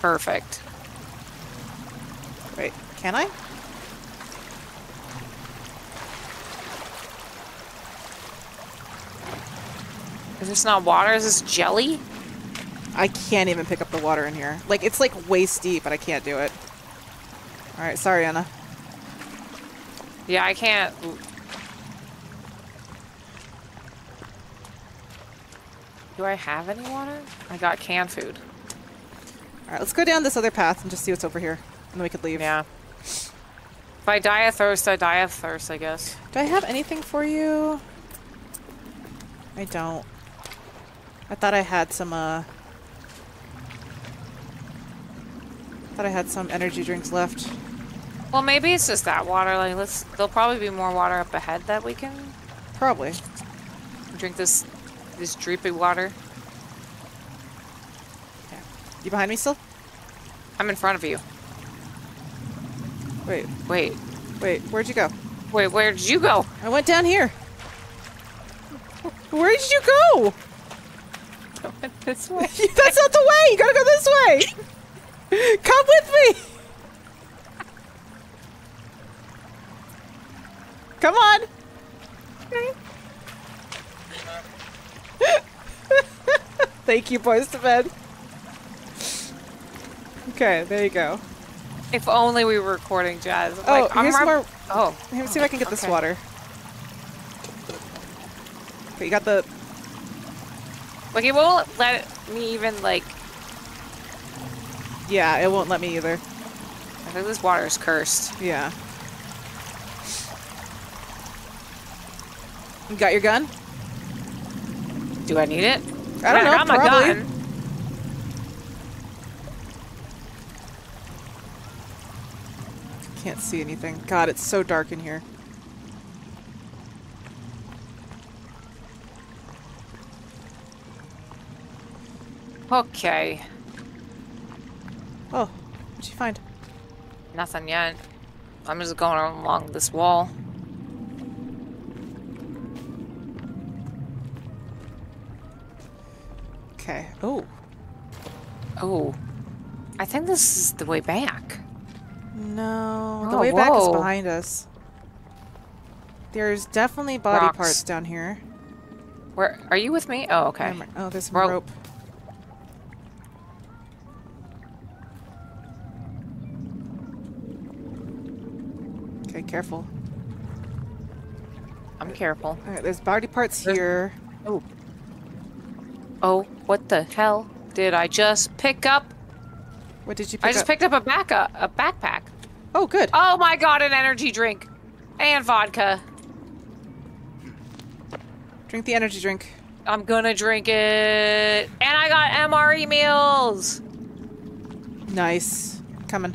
Perfect. Wait. Can I? Is this not water? Is this jelly? I can't even pick up the water in here. Like, it's like waist deep, but I can't do it. Alright, sorry, Anna. Yeah, I can't... Do I have any water? I got canned food. Alright, let's go down this other path and just see what's over here. And then we could leave. Yeah. If I die of thirst, I die of thirst, I guess. Do I have anything for you? I don't. I thought I had some, uh... I thought I had some energy drinks left. Well, maybe it's just that water. Like, let's... There'll probably be more water up ahead that we can... Probably. Drink this... This droopy water. Yeah. You behind me still? I'm in front of you. Wait. Wait. Wait, where'd you go? Wait, where'd you go? I went down here. Where did you go? I went this way. That's not the way! You gotta go this way! Come with me! Come on! Okay. Thank you, boys to bed. Okay, there you go. If only we were recording, Jazz. Oh, like, here's I'm more... Oh. Let me see if I can get okay. this water. Okay, you got the... Like, it won't let me even, like... Yeah, it won't let me either. I think this water is cursed. Yeah. You got your gun? Do I need it? I don't yeah, know, I got my probably. gun. Can't see anything. God, it's so dark in here. Okay. Oh, what'd you find? Nothing yet. I'm just going along this wall. Okay. Oh. Oh. I think this is the way back. No. The oh, way whoa. back is behind us. There's definitely body Rocks. parts down here. Where? Are you with me? Oh, okay. Oh, there's some rope. rope. Okay, careful. I'm careful. All right, there's body parts there's here. Oh. Oh, what the hell did I just pick up? What did you pick up? I just up? picked up a back a, a backpack. Oh, good. Oh my god, an energy drink. And vodka. Drink the energy drink. I'm gonna drink it. And I got M R E meals. Nice. Coming.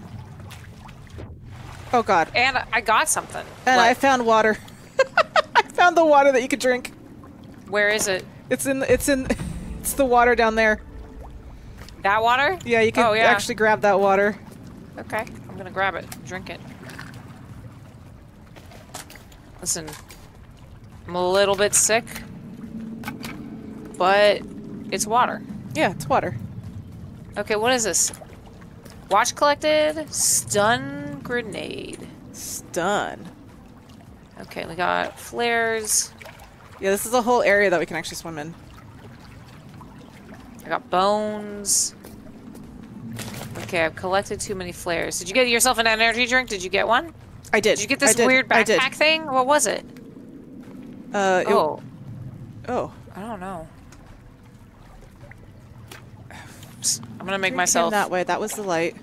Oh god. And I got something. And like, I found water. I found the water that you could drink. Where is it? It's in, it's in... It's the water down there. That water? Yeah, you can oh, yeah. actually grab that water. Okay, I'm gonna grab it, drink it. Listen, I'm a little bit sick, but it's water. Yeah, it's water. Okay, what is this? Watch collected, stun grenade. Stun. Okay, we got flares. Yeah, this is a whole area that we can actually swim in. I got bones. Okay, I've collected too many flares. Did you get yourself an energy drink? Did you get one? I did. Did you get this weird backpack thing? What was it? Uh, it oh. Oh. I don't know. I'm gonna make myself... that way. That was the light.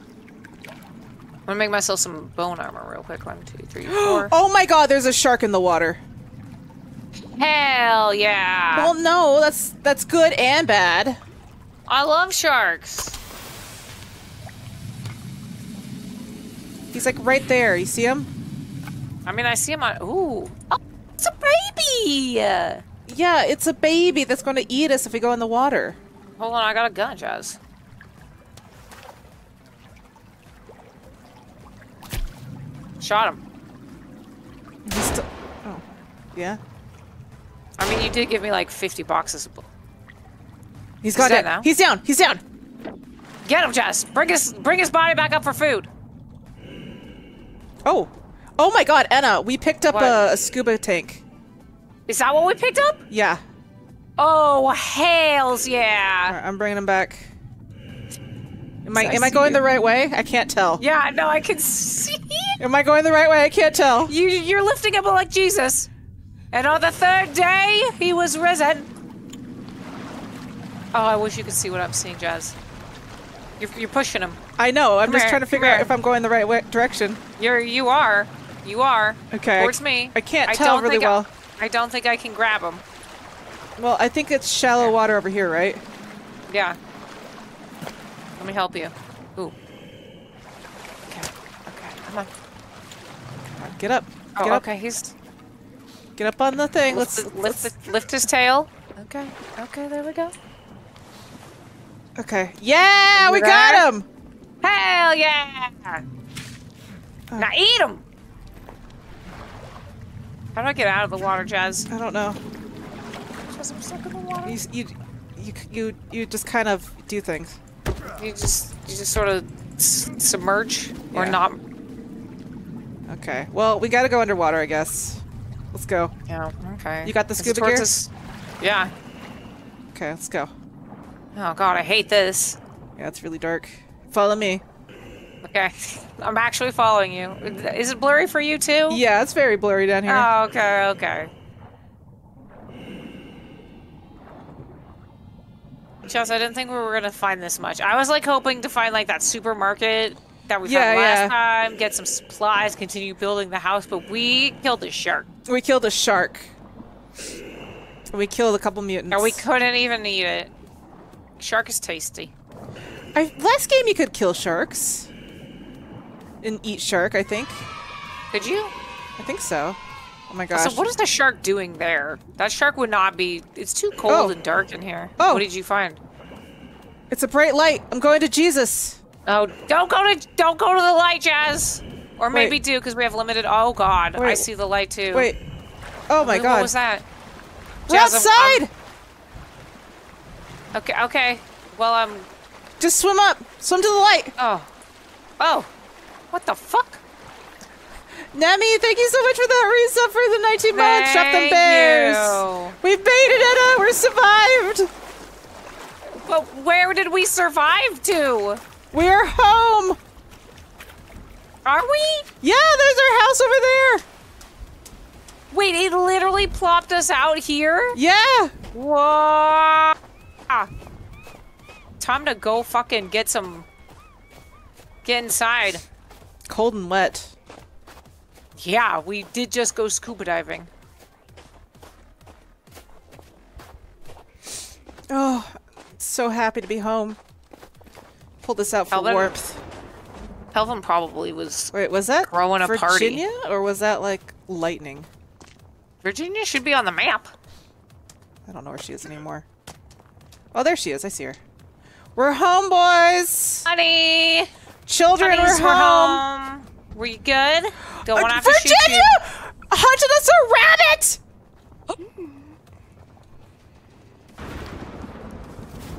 I'm gonna make myself some bone armor real quick. One, two, three, four. Oh my god, there's a shark in the water. Hell yeah. Well, no, that's that's good and bad. I love sharks. He's like right there. You see him? I mean, I see him on... Ooh. Oh, it's a baby! Yeah, it's a baby that's going to eat us if we go in the water. Hold on, I got a gun, Jazz. Shot him. He's still... Oh. Yeah? I mean, you did give me like fifty boxes of bull. He's, He's gone down. Now. He's down. He's down. Get him, Jess. Bring his, bring his body back up for food. Oh. Oh my god, Anna. We picked up a, a scuba tank. Is that what we picked up? Yeah. Oh, hails yeah. Right, I'm bringing him back. Am I, I am I going you. the right way? I can't tell. Yeah, no, I can see. Am I going the right way? I can't tell. You, you're lifting him like Jesus. And on the third day, he was risen. Oh, I wish you could see what I'm seeing, Jazz. You're, you're pushing him. I know. I'm come just here, trying to figure out if I'm going the right way, direction. You're, you are. You are. Okay. Towards I, me. I can't I tell really well. I, I don't think I can grab him. Well, I think it's shallow yeah. water over here, right? Yeah. Let me help you. Ooh. Okay. Okay. Come on. Come on. Get up. Oh, Get up. okay. He's... Get up on the thing. Let's lift, let's, lift, let's... lift his tail. Okay. Okay. There we go. Okay. Yeah, we got him. Hell yeah! Oh. Now eat him. How do I get out of the water, Jazz? I don't know. Jazz, I'm stuck in the water. You you you you, you just kind of do things. You just you just sort of s submerge yeah. or not. Okay. Well, we got to go underwater, I guess. Let's go. Yeah, okay. You got the scuba gear? Us. Yeah. Okay, let's go. Oh god, I hate this. Yeah, it's really dark. Follow me. Okay. I'm actually following you. Is it blurry for you too? Yeah, it's very blurry down here. Oh, okay, okay. Chelsea, I didn't think we were going to find this much. I was like hoping to find like that supermarket that we yeah, found last yeah. time, get some supplies, continue building the house, but we killed a shark. We killed a shark. We killed a couple mutants. And we couldn't even eat it. Shark is tasty. I, last game you could kill sharks. And eat shark, I think. Could you? I think so. Oh my gosh. So what is the shark doing there? That shark would not be... It's too cold oh. and dark in here. Oh. What did you find? It's a bright light. I'm going to Jesus. Oh, don't go to don't go to the light, Jazz. Or maybe wait. do because we have limited. Oh God, wait. I see the light too. Wait. Oh my Wait, God. What was that? We're Jazz, outside. I'm, I'm... Okay. Okay. Well, I'm. Um... Just swim up. Swim to the light. Oh. Oh. What the fuck? Nami, thank you so much for that resub for the nineteen months. Drop them bears. You. We've made it, Anna. We're survived. But where did we survive to? We're home! Are we? Yeah, there's our house over there! Wait, it literally plopped us out here? Yeah! Whoa! Ah. Time to go fucking get some... Get inside. Cold and wet. Yeah, we did just go scuba diving. Oh, so happy to be home. Pull this out for Kelvin, warmth. Kelvin probably was. Wait, was that throwing a party? Virginia, or was that like lightning? Virginia should be on the map. I don't know where she is anymore. Oh, there she is. I see her. We're home, boys. Honey, children, Honeys, we're, we're home. home. Were you good? Don't want uh, to have to shoot you. Virginia hunted us a rabbit.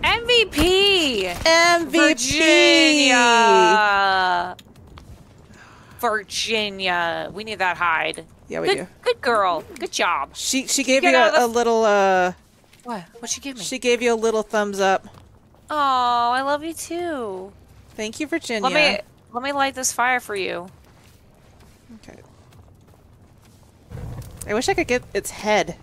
M V P! M V P! Virginia! Virginia. We need that hide. Yeah, we good, do. Good girl. Good job. She she gave you a, a little, uh... What? What'd she give me? She gave you a little thumbs up. Oh, I love you too. Thank you, Virginia. Let me, let me light this fire for you. Okay. I wish I could get its head.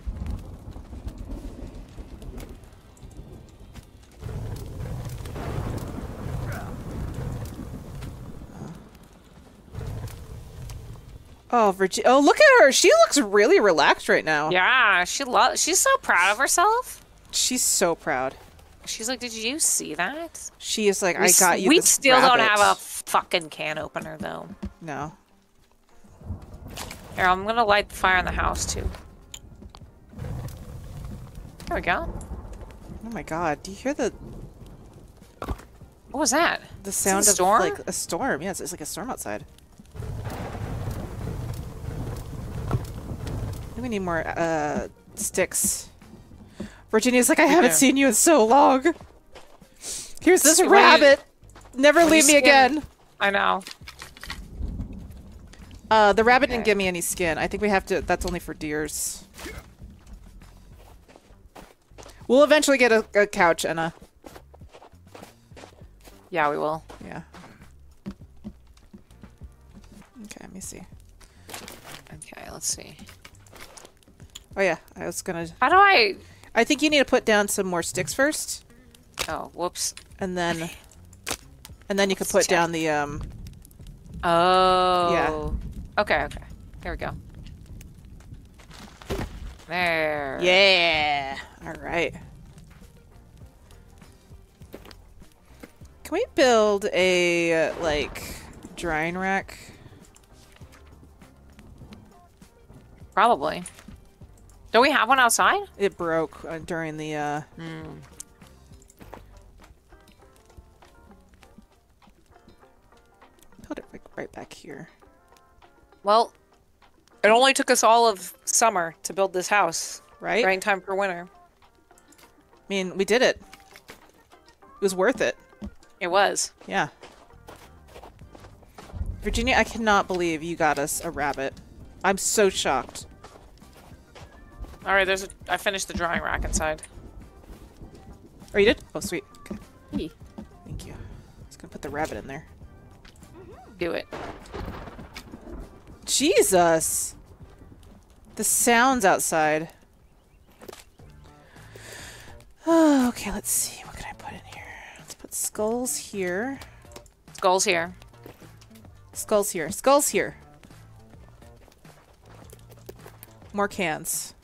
Oh, Virginia! Oh, look at her. She looks really relaxed right now. Yeah, she loves. She's so proud of herself. She's so proud. She's like, "Did you see that?" She is like, we "I got you." We this still rabbit. don't have a fucking can opener, though. No. Here, I'm gonna light the fire in the house too. we go. Oh my god, do you hear the... What was that? The sound of like a storm. Yes, it's like a storm outside. We need more uh, sticks. Virginia's like, I haven't yeah. seen you in so long. Here's this Wait. rabbit. Never Are leave me skin? again. I know. Uh, the rabbit okay. didn't give me any skin. I think we have to. That's only for deers. We'll eventually get a, a couch, Anna. Yeah, we will. Yeah. Okay, let me see. Okay, let's see. Oh yeah, I was gonna... How do I... I think you need to put down some more sticks first. Oh, whoops. And then... And then you can put down the, um... Oh. Yeah. Okay, okay. There we go. There. Yeah! Alright. Can we build a, like, drying rack? Probably. Don't we have one outside? It broke uh, during the, uh... Mm. Put it right back here. Well, it only took us all of summer to build this house. Right? Right in time for winter. I mean, we did it. It was worth it. It was. Yeah. Virginia, I cannot believe you got us a rabbit. I'm so shocked. All right, there's a. I finished the drying rack inside. Oh, you did? Oh, sweet. Okay. Hey. Thank you. I was gonna put the rabbit in there. Do it. Jesus! The sounds outside. Oh, okay, let's see. What can I put in here? Let's put skulls here. Skulls here. Skulls here. Skulls here. More cans.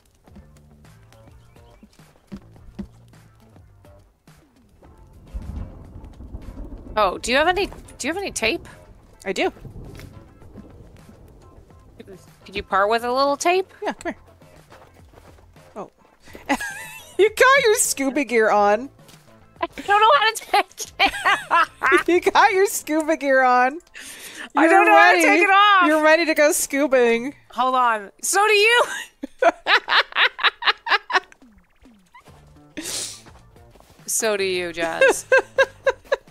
Oh, do you have any? Do you have any tape? I do. Could you part with a little tape? Yeah, come here. Oh, you got your scuba gear on. I don't know how to take it. You got your scuba gear on. You're I don't know ready. how to take it off. You're ready to go scubaing. Hold on. So do you. So do you, Jazz.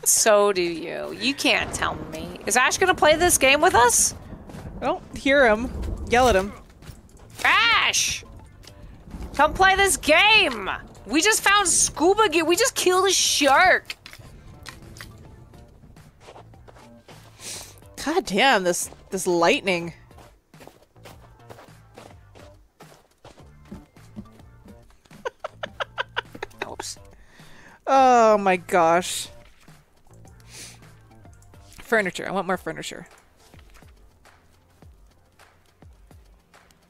So do you. You can't tell me. Is Ash gonna play this game with us? I don't hear him. Yell at him. Ash! Come play this game! We just found scuba gear. We just killed a shark. God damn, this, this lightning. Oops. Oh my gosh. Furniture. I want more furniture.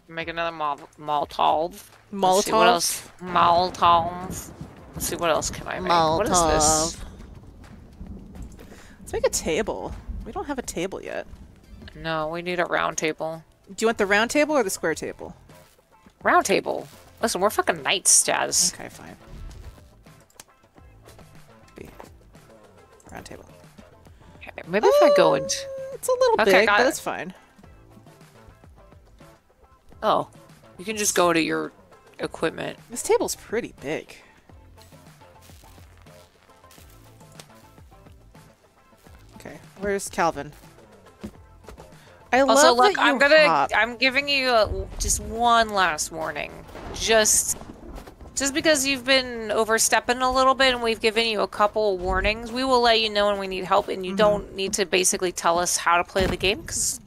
Make another Molotov. Molotov? What else? Molotov. Let's see what else can I make. Molotov. What is this? Let's make a table. We don't have a table yet. No, we need a round table. Do you want the round table or the square table? Round table. Listen, we're fucking knights, Jazz. Okay, fine. B. Round table. Maybe oh, if I go and... It's a little okay, big, but it's fine. Oh. You can just go to your equipment. This table's pretty big. Okay, where's Kelvin? I also, love look, that you I'm gonna, hop. I'm giving you a, just one last warning. Just... Just because you've been overstepping a little bit and we've given you a couple warnings, we will let you know when we need help, and you mm-hmm. don't need to basically tell us how to play the game because,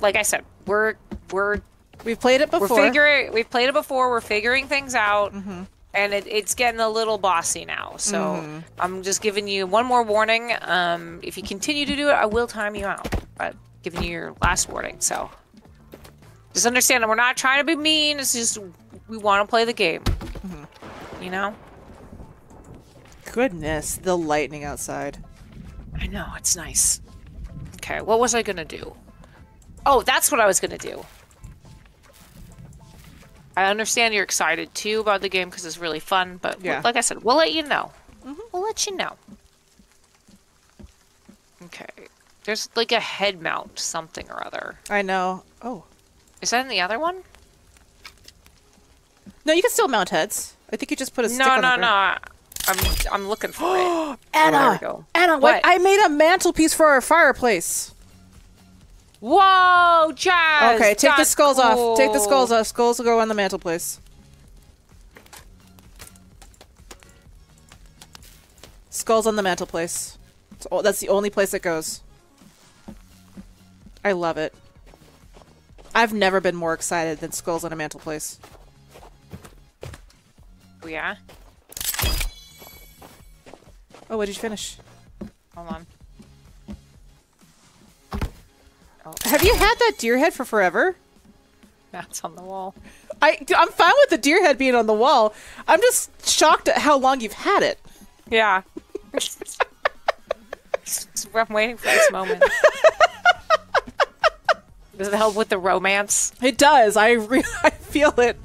like I said, we're we're we've played it before. We're figuring, we've played it before. We're figuring things out, mm-hmm. and it, it's getting a little bossy now. So mm-hmm. I'm just giving you one more warning. Um, if you continue to do it, I will time you out. But giving you your last warning, so just understand that we're not trying to be mean. It's just we want to play the game. You know? Goodness, the lightning outside. I know, it's nice. Okay, what was I gonna do? Oh, that's what I was gonna do. I understand you're excited too about the game because it's really fun, but yeah. like I said, we'll let you know. Mm-hmm. We'll let you know. Okay. There's like a head mount something or other. I know. Oh. Is that in the other one? No, you can still mount heads. I think you just put a stick no, on no, the No, no, no. I'm, I'm looking for it. Anna! Oh, there we go. Anna, what? Like, I made a mantelpiece for our fireplace. Whoa, Jazz! Okay, take the skulls cool. off. Take the skulls off. Skulls will go on the mantelpiece. Skulls on the mantelpiece. That's the only place it goes. I love it. I've never been more excited than skulls on a mantelpiece. Oh, yeah? Oh, what did you finish? Hold on. Oh. Have you had that deer head for forever? That's on the wall. I, I'm fine with the deer head being on the wall. I'm just shocked at how long you've had it. Yeah. I'm waiting for this moment. Does it help with the romance? It does. I, re I feel it.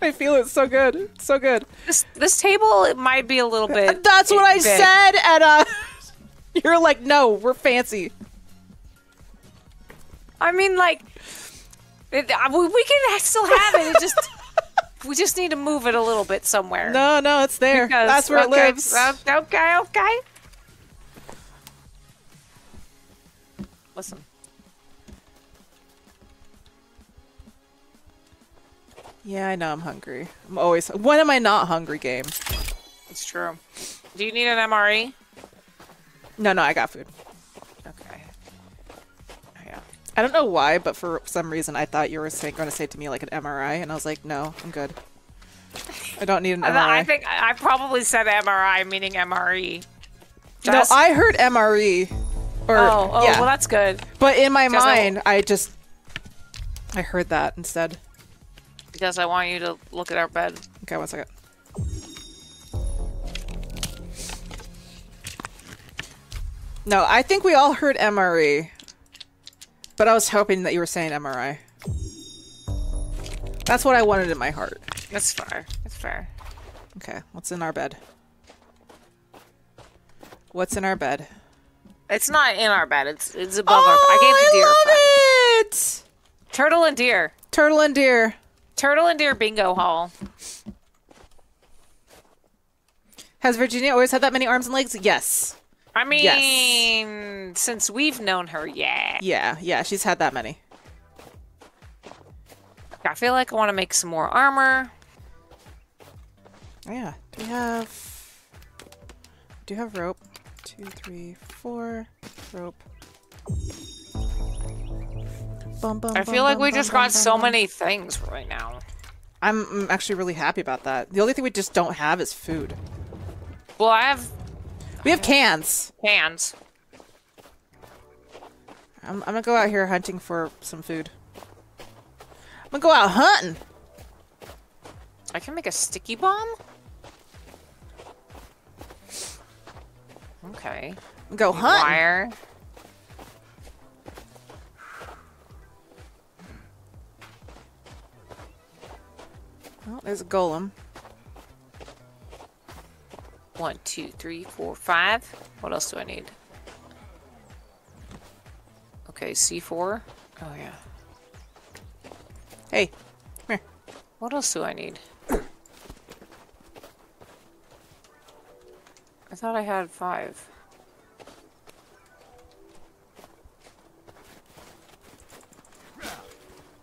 I feel it so good. It's so good. This, this table, it might be a little bit. That's what I big. said, and uh, you're like, no, we're fancy. I mean, like, it, I, we can still have it. It just, we just need to move it a little bit somewhere. No, no, it's there. Because, That's where okay, it lives. Uh, okay, okay. Listen. Yeah, I know I'm hungry. I'm always. When am I not hungry? Game. It's true. Do you need an M R E? No, no, I got food. Okay. Oh, yeah. I don't know why, but for some reason I thought you were saying, going to say to me like an M R I, and I was like, no, I'm good. I don't need an M R I. I think I probably said M R I, meaning M R E. Just... No, I heard M R E. Or, oh, oh, yeah. Well, that's good. But in my mind, I... I just I heard that instead. Because I want you to look at our bed. Okay, one second. No, I think we all heard M R E. But I was hoping that you were saying M R I. That's what I wanted in my heart. That's fair. That's fair. Okay, what's in our bed? What's in our bed? It's not in our bed. It's it's above oh, our bed. I gave the deer. I love friend. it! Turtle and deer. Turtle and deer. Turtle and deer bingo hall. Has Virginia always had that many arms and legs? Yes. I mean, yes. Since we've known her, yeah. Yeah, yeah, she's had that many. I feel like I want to make some more armor. Yeah. Do we have... Do you have rope? Two, three, four. Rope. Bum, bum, I feel bum, like we bum, just bum, got bum, so bum. many things right now. I'm, I'm actually really happy about that. The only thing we just don't have is food. Well, I have... We have cans. Cans. I'm, I'm gonna go out here hunting for some food. I'm gonna go out hunting! I can make a sticky bomb? Okay. Go hunt. Wire. Oh, there's a golem. One, two, three, four, five. What else do I need? Okay, C four. Oh, yeah. Hey. Here. What else do I need? I thought I had five.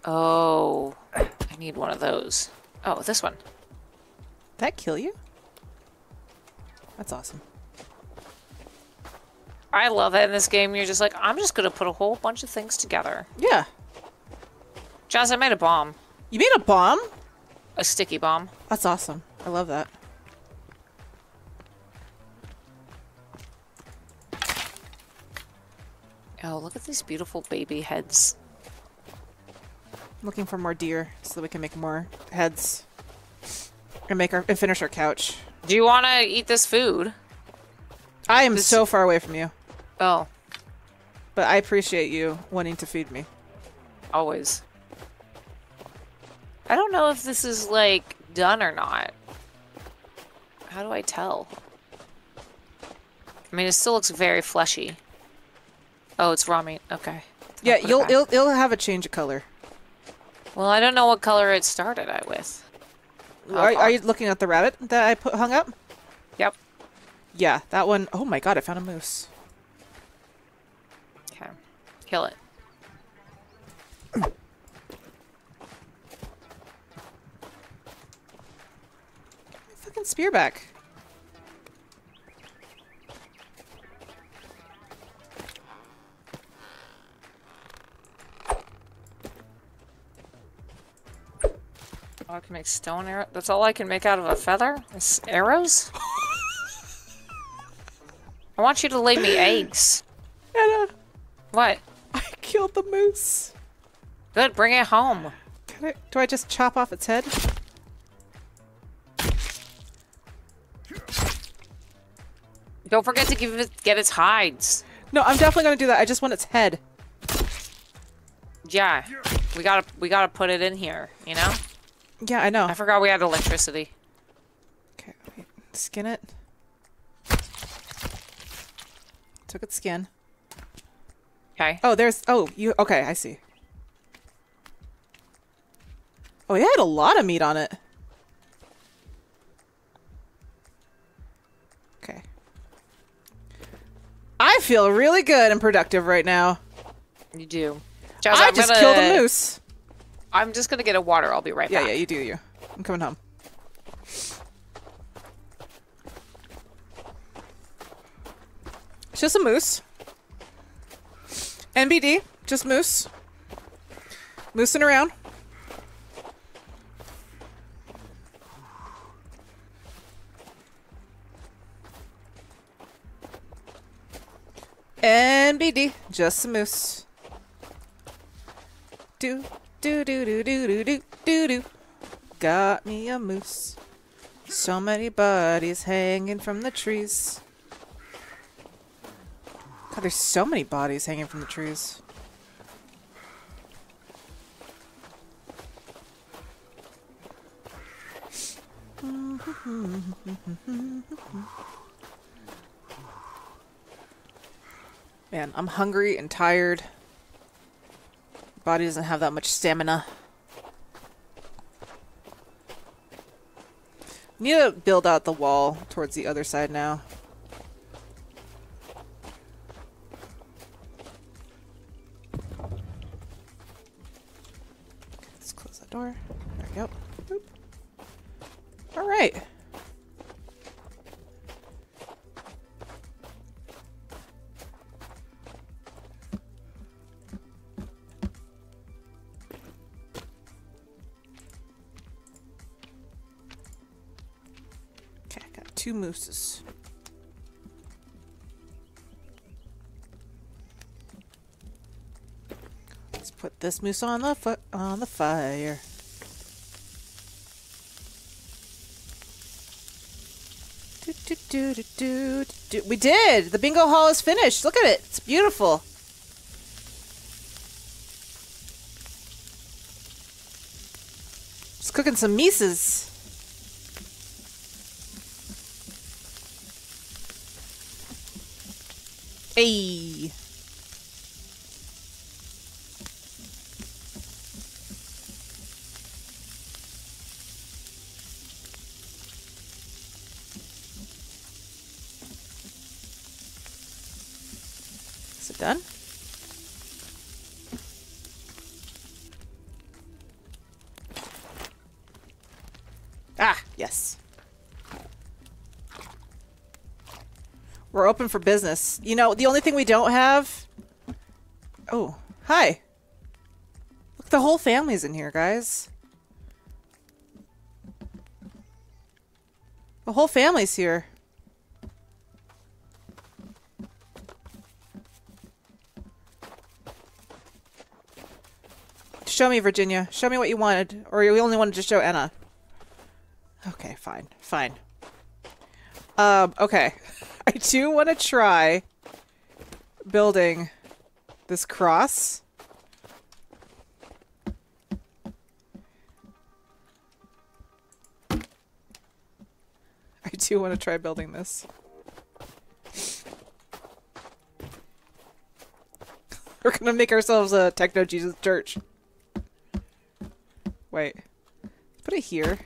Oh. I need one of those. Oh, this one. Did that kill you? That's awesome. I love that in this game. You're just like, I'm just going to put a whole bunch of things together. Yeah. Jazz, I made a bomb. You made a bomb? A sticky bomb. That's awesome. I love that. Oh, look at these beautiful baby heads. Looking for more deer so that we can make more heads and make our and finish our couch. Do you want to eat this food? I am this... so far away from you. Oh, but I appreciate you wanting to feed me. Always. I don't know if this is, like, done or not. How do I tell? I mean, it still looks very fleshy. Oh, it's raw meat. Okay. Yeah, you'll it it'll, it'll have a change of color. Well, I don't know what color it started out with. Are, are you looking at the rabbit that I put hung up? Yep. Yeah, that one. Oh my god, I found a moose. Okay. Kill it. Fucking spear back. Oh, I can make stone arrows. That's all I can make out of a feather? It's arrows? I want you to lay me eggs. Anna. What? I killed the moose. Good, bring it home. Can I, do I just chop off its head? Don't forget to give it, get its hides. No, I'm definitely gonna do that. I just want its head. Yeah, we gotta we gotta put it in here, you know. Yeah, I know. I forgot we had electricity. Okay, wait. Skin it. Took its skin. Okay. Oh, there's... Oh, you... Okay, I see. Oh, it had a lot of meat on it. Okay. I feel really good and productive right now. You do. Jazz, I I'm just gonna... killed a moose. I'm just gonna get a water. I'll be right yeah, back. Yeah, yeah, you do you. I'm coming home. It's just a moose. N B D, just moose. Moosing around. N B D, just a moose. Do. Do do do do do do do do. Got me a moose. So many bodies hanging from the trees. God, there's so many bodies hanging from the trees. Man, I'm hungry and tired. Body doesn't have that much stamina. Need to build out the wall towards the other side now. Let's close that door. There we go. Boop. All right. Two mooses. Let's put this moose on the foot on the fire. Do, do, do, do, do, do. We did! The bingo hall is finished. Look at it. It's beautiful. Just cooking some mises. Hey. Is it done? Ah, yes. We're open for business. You know, the only thing we don't have... Oh, hi. Look, the whole family's in here, guys. The whole family's here. Show me, Virginia. Show me what you wanted. Or we only wanted to show Anna. Okay, fine. Fine. Um, okay. I do want to try building this cross. do want to try building this. We're gonna make ourselves a Techno Jesus church. Wait. Put it here.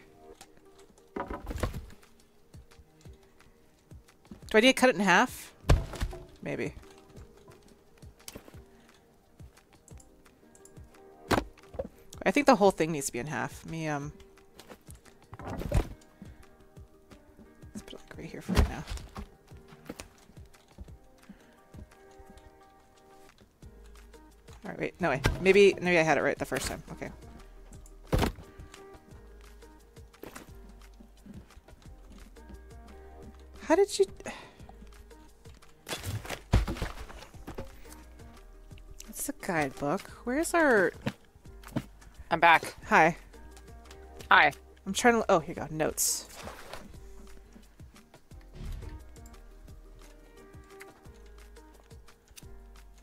Do I need to cut it in half? Maybe. I think the whole thing needs to be in half. Let me, um... let's put it like right here for right now. Alright, wait. No, wait. Maybe, maybe I had it right the first time. Okay. How did you... It's the guidebook. Where's our... I'm back. Hi. Hi. I'm trying to... Oh, here you go. Notes.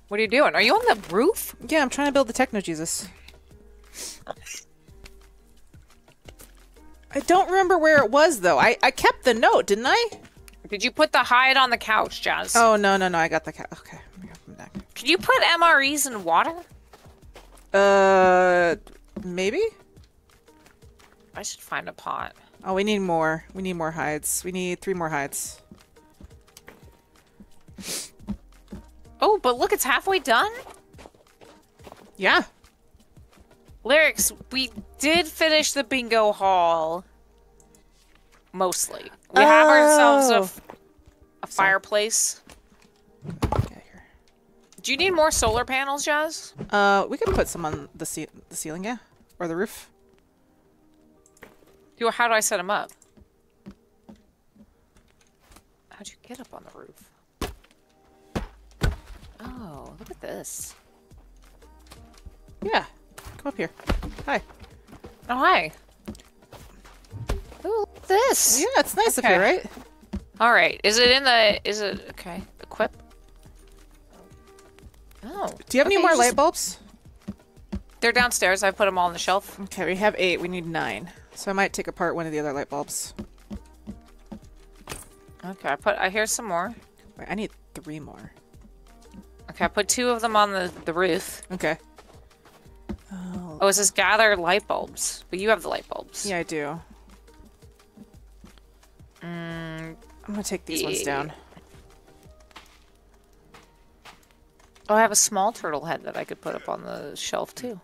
What are you doing? Are you on the roof? Yeah, I'm trying to build the Techno Jesus. I don't remember where it was, though. I, I kept the note, didn't I? Did you put the hide on the couch, Jazz? Oh, no, no, no. I got the couch. Okay. I'm back. Could you put M R Es in water? Uh, maybe? I should find a pot. Oh, we need more. We need more hides. We need three more hides. Oh, but look, it's halfway done? Yeah. Lyrics, we did finish the bingo hall. Mostly. We oh. have ourselves a, a fireplace. Okay, here. Do you need more solar panels, Jazz? Uh, we can put some on the, ce the ceiling, yeah. Or the roof. Do, how do I set them up? How'd you get up on the roof? Oh, look at this. Yeah. Come up here. Hi. Oh, hi. Ooh, look at this. Yeah, it's nice okay. up here, right? All right. Is it in the... Is it... Okay. Equip. Oh. Do you have okay, any more just... light bulbs? They're downstairs. I put them all on the shelf. Okay, we have eight. We need nine. So I might take apart one of the other light bulbs. Okay, I put... I hear some more. Wait, I need three more. Okay, I put two of them on the, the roof. Okay. Oh. Oh, it says gather light bulbs. But you have the light bulbs. Yeah, I do. Mm, I'm gonna take these yeah. ones down. Oh, I have a small turtle head that I could put up on the shelf too.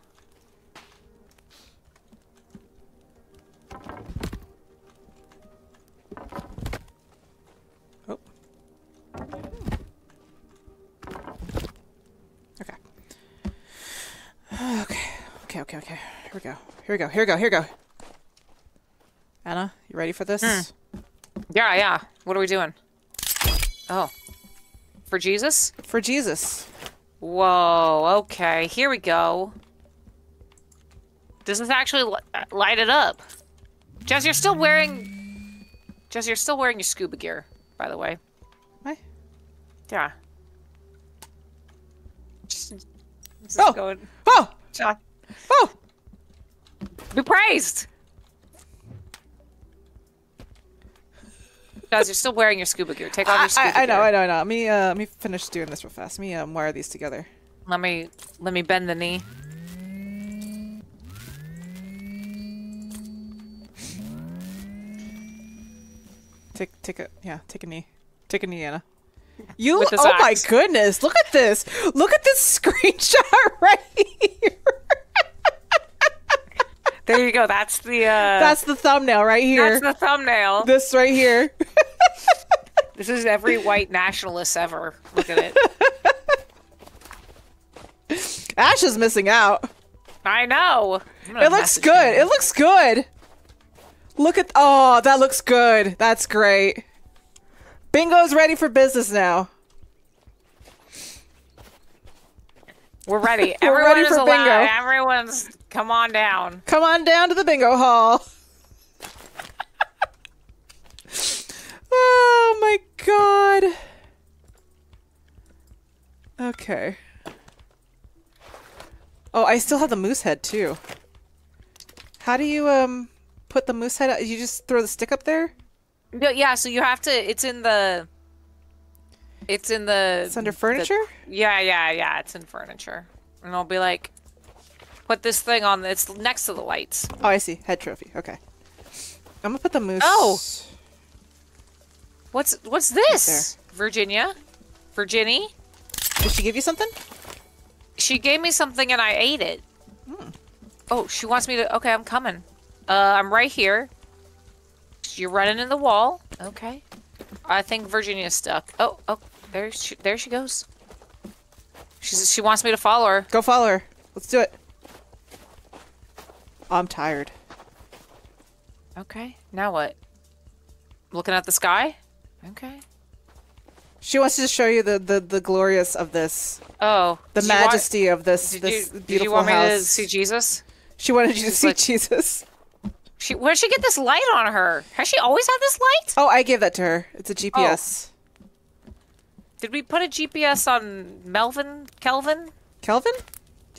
Oh. Okay. Okay. Okay. Okay. Okay. Here we go. Here we go. Here we go. Here we go. Anna, you ready for this? Mm. Yeah, yeah. What are we doing? Oh. For Jesus? For Jesus. Whoa, okay. Here we go. Does this actually li light it up? Jess, you're still wearing... Jess, you're still wearing your scuba gear, by the way. What? Yeah. Just, just oh! Going... Oh! John. Oh! Be praised! Guys, you're still wearing your scuba gear. Take off your scuba I, I, I know, gear. I know, I know. Let me, uh, let me finish doing this real fast. Let me um, wire these together. Let me, let me bend the knee. Take, take a, yeah, take a knee. Take a knee, Anna. You, oh axe. My goodness, look at this. Look at this screenshot right here. There you go. That's the, uh... That's the thumbnail right here. That's the thumbnail. This right here. This is every white nationalist ever. Look at it. Ash is missing out. I know. It looks good. You. It looks good. Look at... Oh, that looks good. That's great. Bingo's ready for business now. We're ready. We're Everyone ready for is bingo. Allowed. Everyone's... Come on down. Come on down to the bingo hall. Oh, my God. Okay. Oh, I still have the moose head, too. How do you um put the moose head? You just throw the stick up there? No, yeah, so you have to, it's in the, it's in the... It's under furniture? The, yeah, yeah, yeah, it's in furniture. And I'll be like, put this thing on, it's next to the lights. Oh, I see. Head trophy. Okay. I'm gonna put the moose... Oh! What's, what's this? Right Virginia? Virginie? Did she give you something? She gave me something and I ate it. Hmm. Oh, she wants me to... Okay, I'm coming. Uh, I'm right here. You're running in the wall. Okay. I think Virginia's stuck. Oh, oh, there she, there she goes. She's, she wants me to follow her. Go follow her. Let's do it. I'm tired. Okay. Now what? Looking at the sky? Okay. She wants to show you the, the, the glorious of this. Oh. The majesty want, of this, did this you, beautiful house. Did you want house. me to see Jesus? She wanted you to see like, Jesus. She, where'd she get this light on her? Has she always had this light? Oh, I gave that to her. It's a G P S. Oh. Did we put a G P S on Melvin? Kelvin? Kelvin? Oh,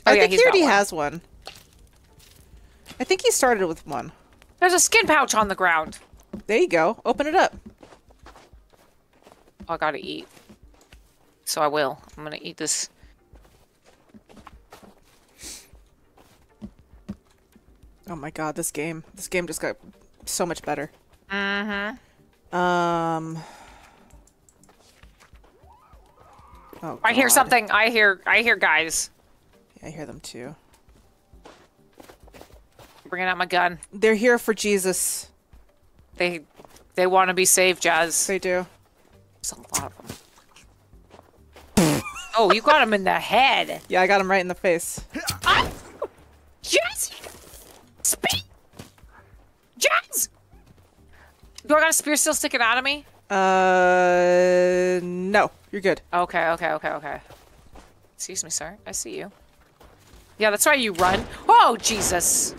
I yeah, think he already one. has one. I think he started with one. There's a skin pouch on the ground. There you go. Open it up. I gotta eat. So I will. I'm gonna eat this. Oh my god, this game. This game just got so much better. Mm-hmm. Um... Oh, I hear something. I hear, I hear guys. Yeah, I hear them too. I'm bringing out my gun. They're here for Jesus. They, they want to be saved, Jazz. They do. There's a lot of them. Oh, you got him in the head. Yeah, I got him right in the face. I... Yes! Speak! Jazz! Do I got a spear still sticking out of me? Uh, no. You're good. Okay, okay, okay, okay. Excuse me, sir. I see you. Yeah, that's why you run. Oh, Jesus!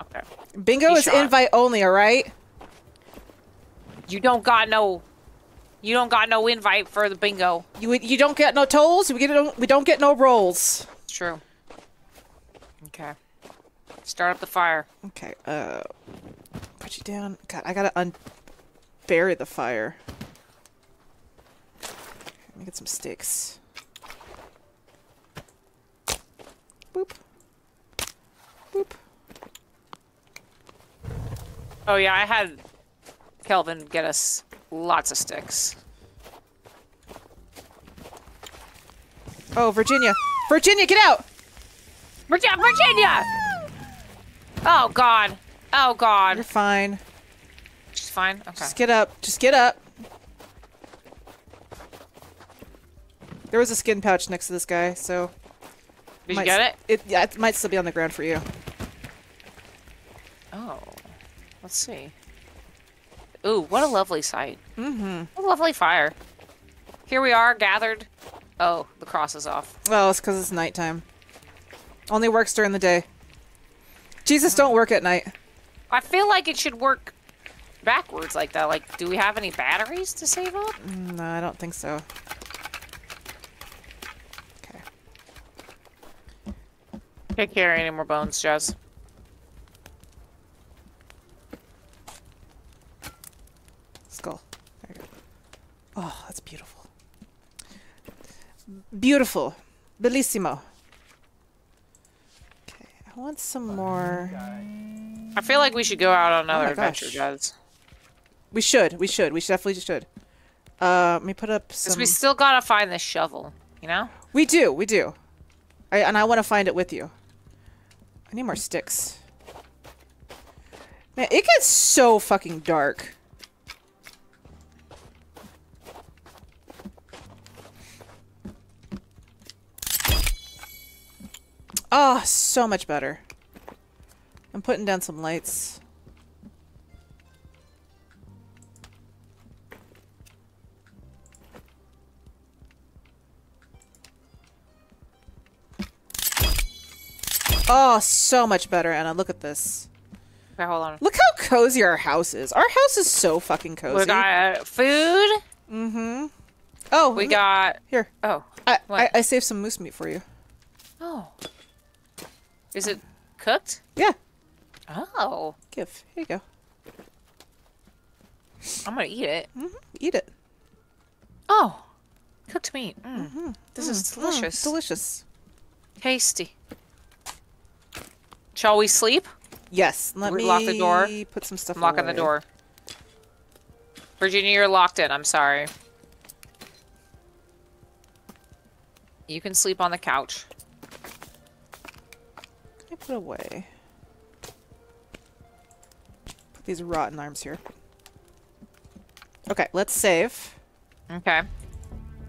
Okay. Bingo is invite only, alright? You don't got no... You don't got no invite for the bingo. You you don't get no tolls. We get no, we don't get no rolls. It's true. Okay. Start up the fire. Okay. Uh, put you down. God, I gotta unbury the fire. Let me get some sticks. Boop. Boop. Oh yeah, I had Kelvin get us. Lots of sticks. Oh, Virginia. Virginia, get out! Virginia! Virginia! Oh, God. Oh, God. You're fine. She's fine? Okay. Just get up. Just get up. There was a skin pouch next to this guy, so... Did you get it? It, yeah, it might still be on the ground for you. Oh. Let's see. Ooh, what a lovely sight. Mm-hmm. What a lovely fire. Here we are, gathered. Oh, the cross is off. Well, it's because it's nighttime. Only works during the day. Jesus, don't work at night. I feel like it should work backwards like that. Like, do we have any batteries to save up? No, I don't think so. Okay. Can't carry any more bones, Jess. Skull. There you go. Oh, that's beautiful. Beautiful. Bellissimo. Okay, I want some more. I feel like we should go out on another oh adventure, guys. We should. We should. We definitely should. Uh, let me put up some... Because we still gotta find this shovel, you know? We do. We do. I, and I want to find it with you. I need more sticks. Man, it gets so fucking dark. Oh, so much better. I'm putting down some lights. Oh, so much better, Anna. Look at this. Okay, hold on. Look how cozy our house is. Our house is so fucking cozy. We got food. Mm-hmm. Oh, we got... Here. Oh. I, I, I saved some moose meat for you. Oh. Is it cooked? Yeah. Oh. Give. Here you go. I'm gonna eat it. Mm-hmm. Eat it. Oh. Cooked meat. Mm. Mm-hmm. This mm. is delicious. Mm. Delicious. Tasty. Shall we sleep? Yes. Let we me lock the door. Put some stuff. I'm locking the door. Virginia, you're locked in. I'm sorry. You can sleep on the couch. Can I put away? Put these rotten arms here. Okay, let's save. Okay.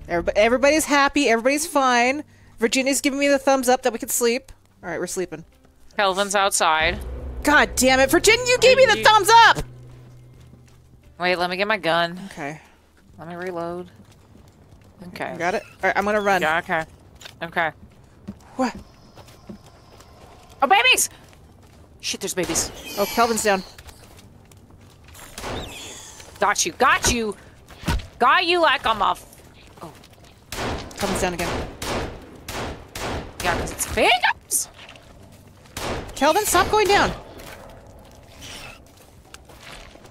Everybody, everybody's happy. Everybody's fine. Virginia's giving me the thumbs up that we can sleep. All right, we're sleeping. Kelvin's outside. God damn it, Virginia! You gave me the thumbs up. Wait, let me get my gun. Okay. Let me reload. Okay. Got it? Alright, I'm gonna run. Yeah, okay. Okay. What? Oh, babies! Shit, there's babies. Oh, Kelvin's down. Got you. Got you! Got you like I'm a... Oh. Kelvin's down again. Yeah, because it's babies! Kelvin, stop going down!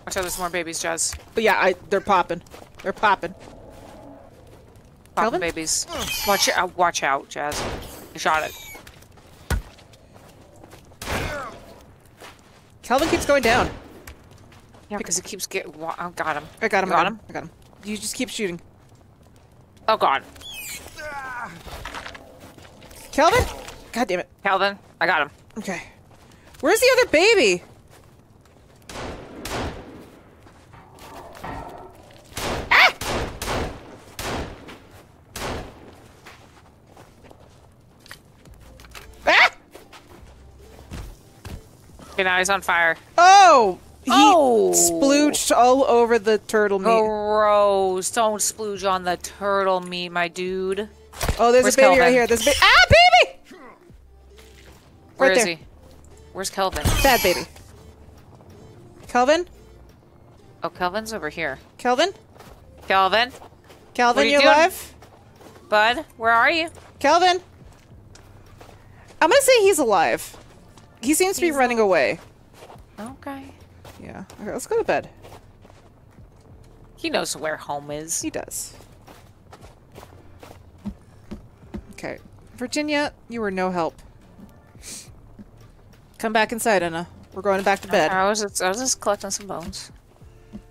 Watch out, there's more babies, Jazz. But yeah, I, they're popping. They're popping. Popping babies. Watch out, watch out, Jazz. I shot it. Kelvin keeps going down. Yeah, because it keeps getting... I got him. I got him. I got him. I got him. You just keep shooting. Oh, God. Kelvin? God damn it. Kelvin, I got him. Okay. Where's the other baby? Now he's on fire. Oh! He oh. splooged all over the turtle meat. Gross. Don't splooge on the turtle meat, my dude. Oh, there's Where's a baby Kelvin? right here. There's a baby. Ah, baby! Where right is there. he? Where's Kelvin? Bad baby. Kelvin? Oh, Kelvin's over here. Kelvin? Kelvin? Kelvin, you, you alive? Bud, where are you? Kelvin? I'm going to say he's alive. He seems to be He's running away. Okay. Yeah. Okay, let's go to bed. He knows where home is. He does. Okay. Virginia, you were no help. Come back inside, Anna. We're going back to bed. I was just, I was just collecting some bones.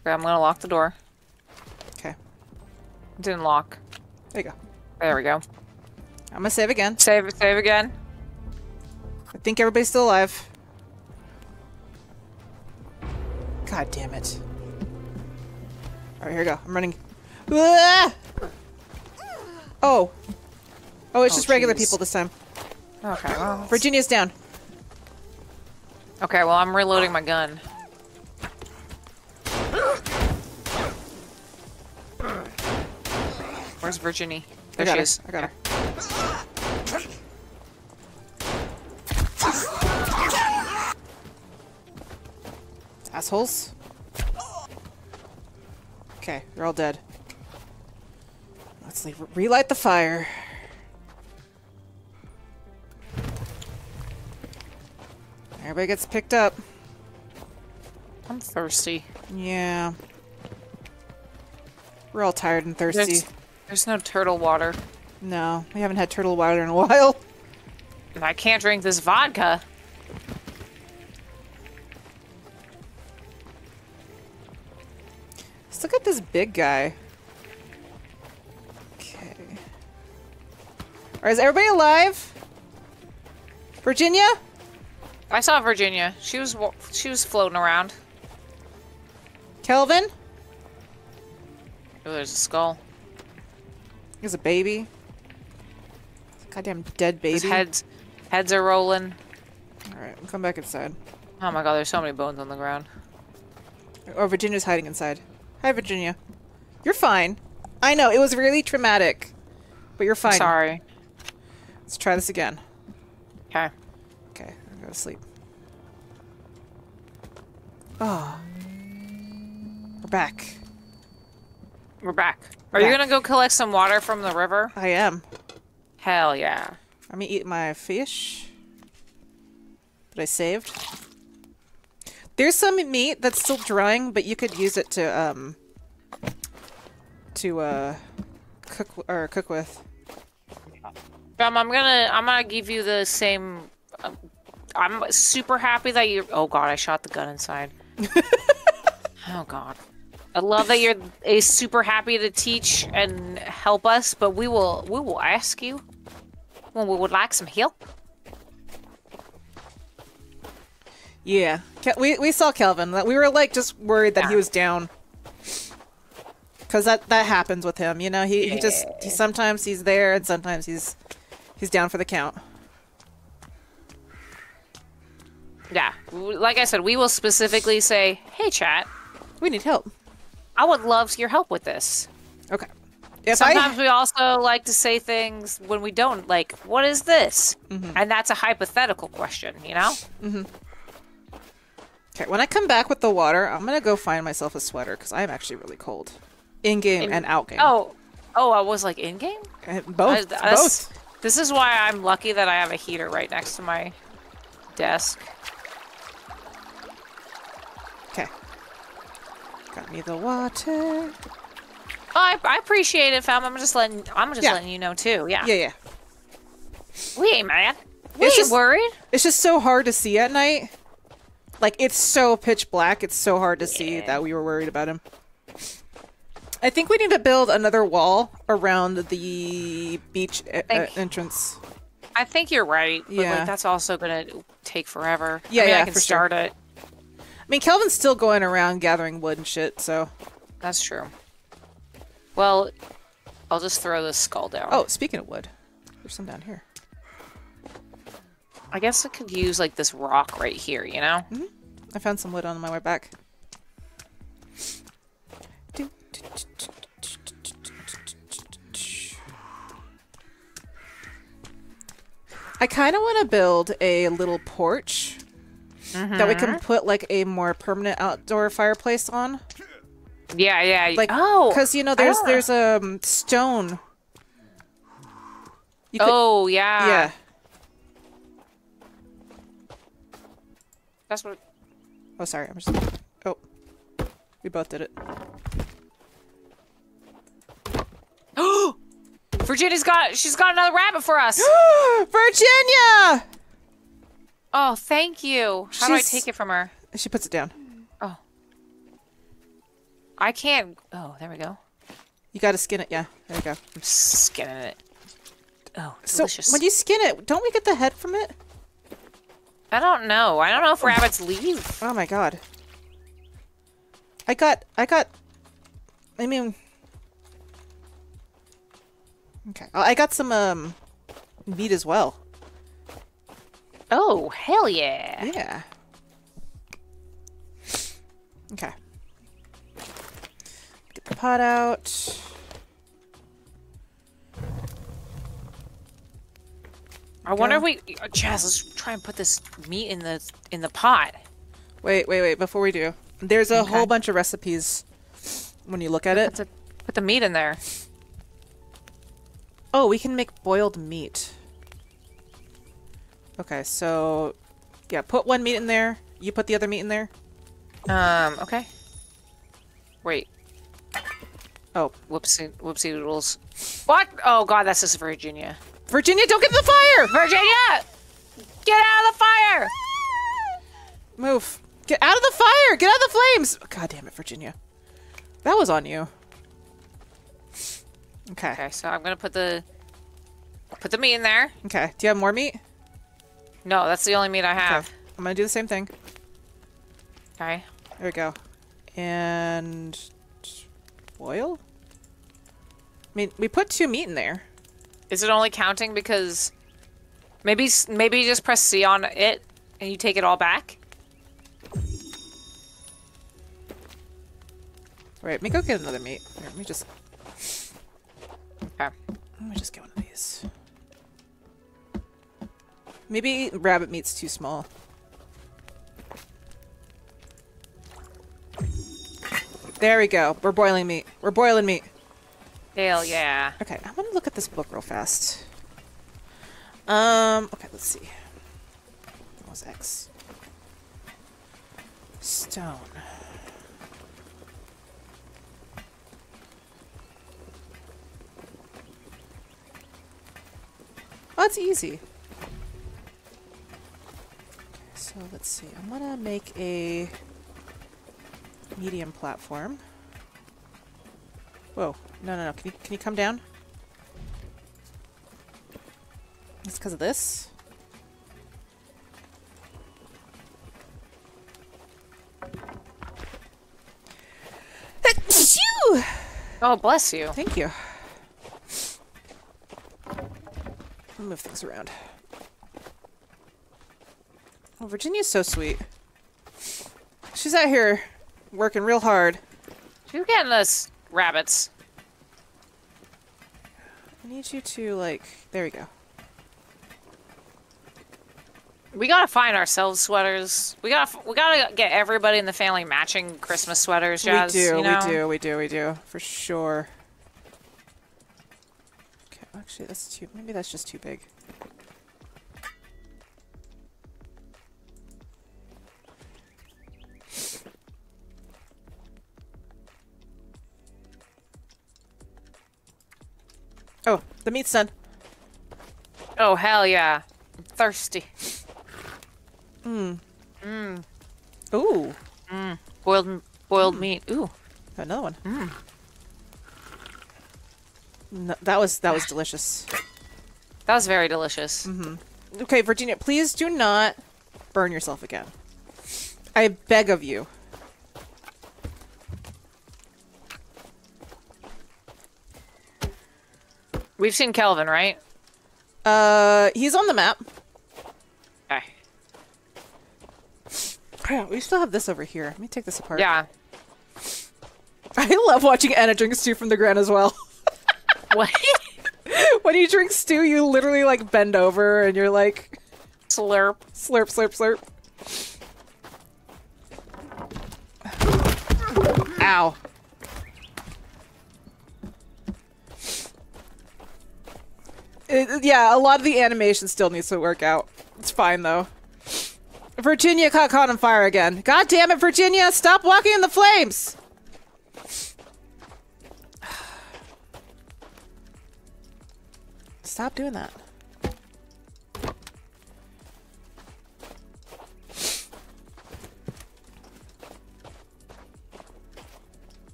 Okay, I'm gonna lock the door. Okay. Didn't lock. There you go. There we go. I'm gonna save again. Save, save again. I think everybody's still alive. God damn it. Alright, here we go. I'm running. Ah! Oh. Oh, it's oh, just geez. regular people this time. Okay, well. Virginia's down. Okay, well, I'm reloading my gun. Where's Virginia? There she is. I got her. Assholes. Okay, they're all dead. Let's leave. Relight the fire. Everybody gets picked up. I'm thirsty. Yeah. We're all tired and thirsty. There's, there's no turtle water. No, we haven't had turtle water in a while. And I can't drink this vodka. Look at this big guy. Okay. Alright, is everybody alive? Virginia? I saw Virginia. She was she was floating around. Kelvin? Oh, there's a skull. There's a baby. Goddamn dead baby. His heads heads are rolling. Alright, we'll come back inside. Oh my god, there's so many bones on the ground. Or Virginia's hiding inside. Hi, Virginia. You're fine. I know, it was really traumatic. But you're fine. I'm sorry. Let's try this again. Okay. Okay, I'm going to sleep. Oh. We're back. We're back. Are back. you going to go collect some water from the river? I am. Hell yeah. Let me eat my fish. that I saved. There's some meat that's still drying, but you could use it to um to uh cook or cook with. Um, I'm gonna I'm gonna give you the same. Um, I'm super happy that you. Oh God, I shot the gun inside. Oh God. I love that you're a super happy to teach and help us, but we will we will ask you when we would like some help. Yeah, we we saw Kelvin. We were like just worried that yeah. he was down, because that that happens with him. You know, he yeah. he just he, sometimes he's there and sometimes he's he's down for the count. Yeah, like I said, we will specifically say, "Hey, chat, we need help. I would love your help with this." Okay. If Sometimes I... we also like to say things when we don't, like, what is this? Mm-hmm. And that's a hypothetical question, you know? Mm-hmm. Okay, when I come back with the water, I'm going to go find myself a sweater because I'm actually really cold. In-game in... and out-game. Oh, oh, I was like in-game? Both, I, both. This is why I'm lucky that I have a heater right next to my desk. Got me the water. Oh, I, I appreciate it, fam. I'm just letting I'm just yeah. letting you know too. Yeah. Yeah, yeah. We ain't mad. We it's ain't just, worried. It's just so hard to see at night. Like, it's so pitch black. It's so hard to yeah. see that we were worried about him. I think we need to build another wall around the beach I think, uh, entrance. I think you're right. But yeah. like, that's also gonna take forever. Yeah, I mean, yeah. I can for start sure. it. I mean, Kelvin's still going around gathering wood and shit, so... That's true. Well, I'll just throw this skull down. Oh, speaking of wood, there's some down here. I guess I could use, like, this rock right here, you know? Mm-hmm. I found some wood on my way back. I kind of want to build a little porch... Mm-hmm. That we can put like a more permanent outdoor fireplace on. Yeah, yeah. Like, oh, because you know there's there's um stone. You could, oh yeah. Yeah. That's what. Oh, sorry. I'm just. Oh, we both did it. Oh, Virginia's got. She's got another rabbit for us. Virginia. Oh, thank you. How She's... do I take it from her? She puts it down. Oh. I can't... Oh, there we go. You gotta skin it, yeah. There we go. I'm skinning it. Oh, delicious. So, when you skin it, don't we get the head from it? I don't know. I don't know if rabbits leave. Oh my god. I got... I got... I mean... Okay. I got some, um... meat as well. Oh, hell yeah. Yeah. Okay. Get the pot out. I wonder if we Jazz, let's try and put this meat in the in the pot. Wait, wait, wait, before we do. There's a okay. whole bunch of recipes when you look at it. Put the, put the meat in there. Oh, we can make boiled meat. Okay, so, yeah, put one meat in there. You put the other meat in there. Um, okay. Wait. Oh. Whoopsie, whoopsie doodles. What? Oh, God, that's just Virginia. Virginia, don't get in the fire! Virginia! Get out of the fire! Move. Get out of the fire! Get out of the flames! God damn it, Virginia. That was on you. Okay. Okay, so I'm gonna put the, put the meat in there. Okay, do you have more meat? No, that's the only meat I have. Okay. I'm gonna do the same thing. Okay. There we go. And... boil? I mean, we put two meat in there. Is it only counting because... Maybe, maybe you just press C on it and you take it all back? Alright, let me go get another meat. Here, let me just... Okay. Let me just get one of these. Maybe rabbit meat's too small. There we go. We're boiling meat. We're boiling meat. Hell yeah. Okay, I'm gonna look at this book real fast. Um, okay, let's see. was X. Stone. Oh, that's easy. So let's see. I'm gonna make a medium platform. Whoa! No, no, no. Can you can you come down? It's because of this. Oh, bless you. Thank you. I'll move things around. Oh, Virginia's so sweet. She's out here working real hard. She's getting us rabbits. I need you to, like... There we go. We gotta find ourselves sweaters. We gotta we gotta get everybody in the family matching Christmas sweaters, Jazz. We do, you know? we do, we do, we do, for sure. Okay, actually, that's too. Maybe that's just too big. Oh, the meat's done. Oh hell yeah! I'm thirsty. Mmm. Mmm. Ooh. Mmm. Boiled, boiled mm. meat. Ooh. Another one. Mmm. No, that was, that was delicious. That was very delicious. Mm-hmm. Okay, Virginia, please do not burn yourself again. I beg of you. We've seen Kelvin, right? Uh, he's on the map. We still have this over here. Let me take this apart. Yeah. I love watching Anna drink stew from the ground as well. What? When you drink stew, you literally like bend over and you're like... Slurp. Slurp, slurp, slurp. Ow. It, yeah, a lot of the animation still needs to work out. It's fine, though. Virginia got caught on fire again. God damn it, Virginia! Stop walking in the flames! Stop doing that.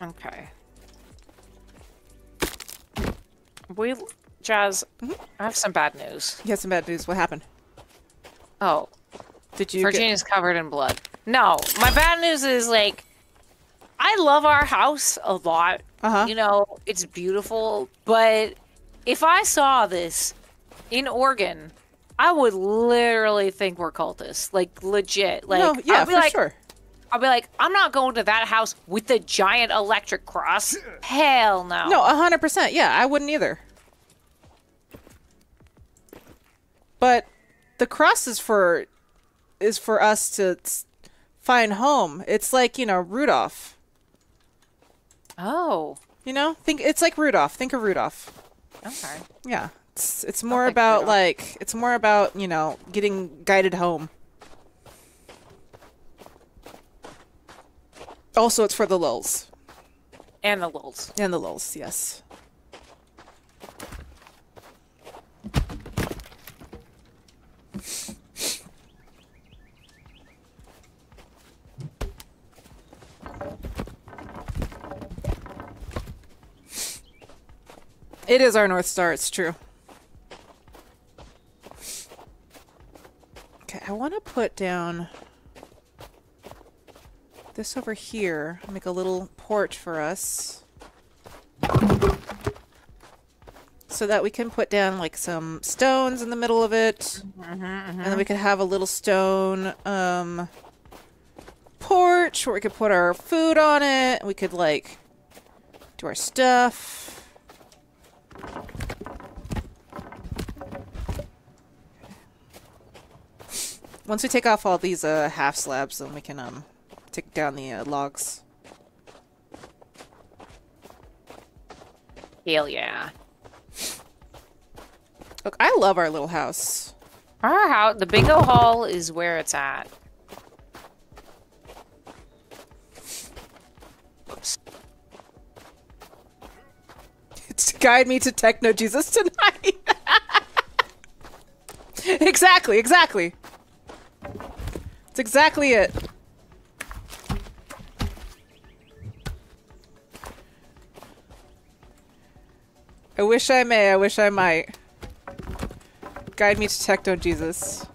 Okay. We, Jazz, mm-hmm. I have some bad news. You have some bad news. What happened? Oh, did you? Virginia's get... covered in blood. No, my bad news is like, I love our house a lot. Uh-huh. You know, it's beautiful. But if I saw this in Oregon, I would literally think we're cultists. Like legit. Like, no, yeah, I'll be for like, sure. I'll be like, I'm not going to that house with the giant electric cross. Hell no. No, a hundred percent. Yeah, I wouldn't either. But. The cross is for, is for us to find home. It's like, you know, Rudolph. Oh. You know, think it's like Rudolph. Think of Rudolph. Okay. Yeah, it's it's more about Rudolph. Like it's more about you know getting guided home. Also, it's for the lulz. And the lulz. And the lulz. Yes. It is our North Star, it's true. Okay, I want to put down this over here, make a little porch for us. So that we can put down like some stones in the middle of it. Mm-hmm, mm-hmm. And then we could have a little stone um, porch where we could put our food on it. We could like do our stuff. Once we take off all these uh, half slabs, then we can um, take down the uh, logs. Hell yeah. Look, I love our little house. Our house, the big old hall, is where it's at. Oops. It's to guide me to Techno Jesus tonight. Exactly, exactly. It's exactly it. I wish I may, I wish I might. Guide me to Techno Jesus.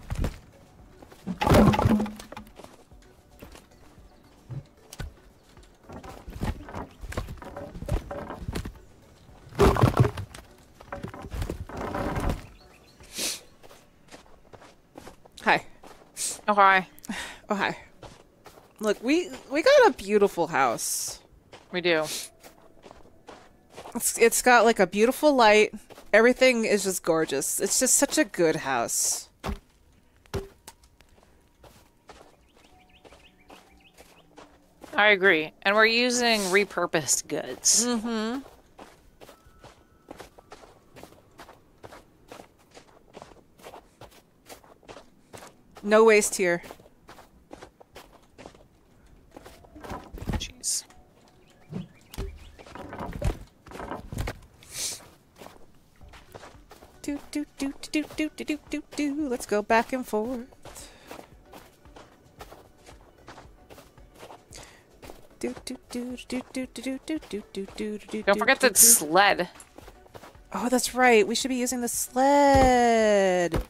Hi. Oh hi. Oh hi. Look, we we got a beautiful house. We do. It's it's got like a beautiful light. Everything is just gorgeous. It's just such a good house. I agree. And we're using repurposed goods. Mm-hmm. No waste here. Jeez. Do, do, do, do, do, do, do, do, do. Let's go back and forth. Do, do, do, do, do, do, do, do, do, do, do. Don't forget that sled. Oh, that's right. We should be using the sled.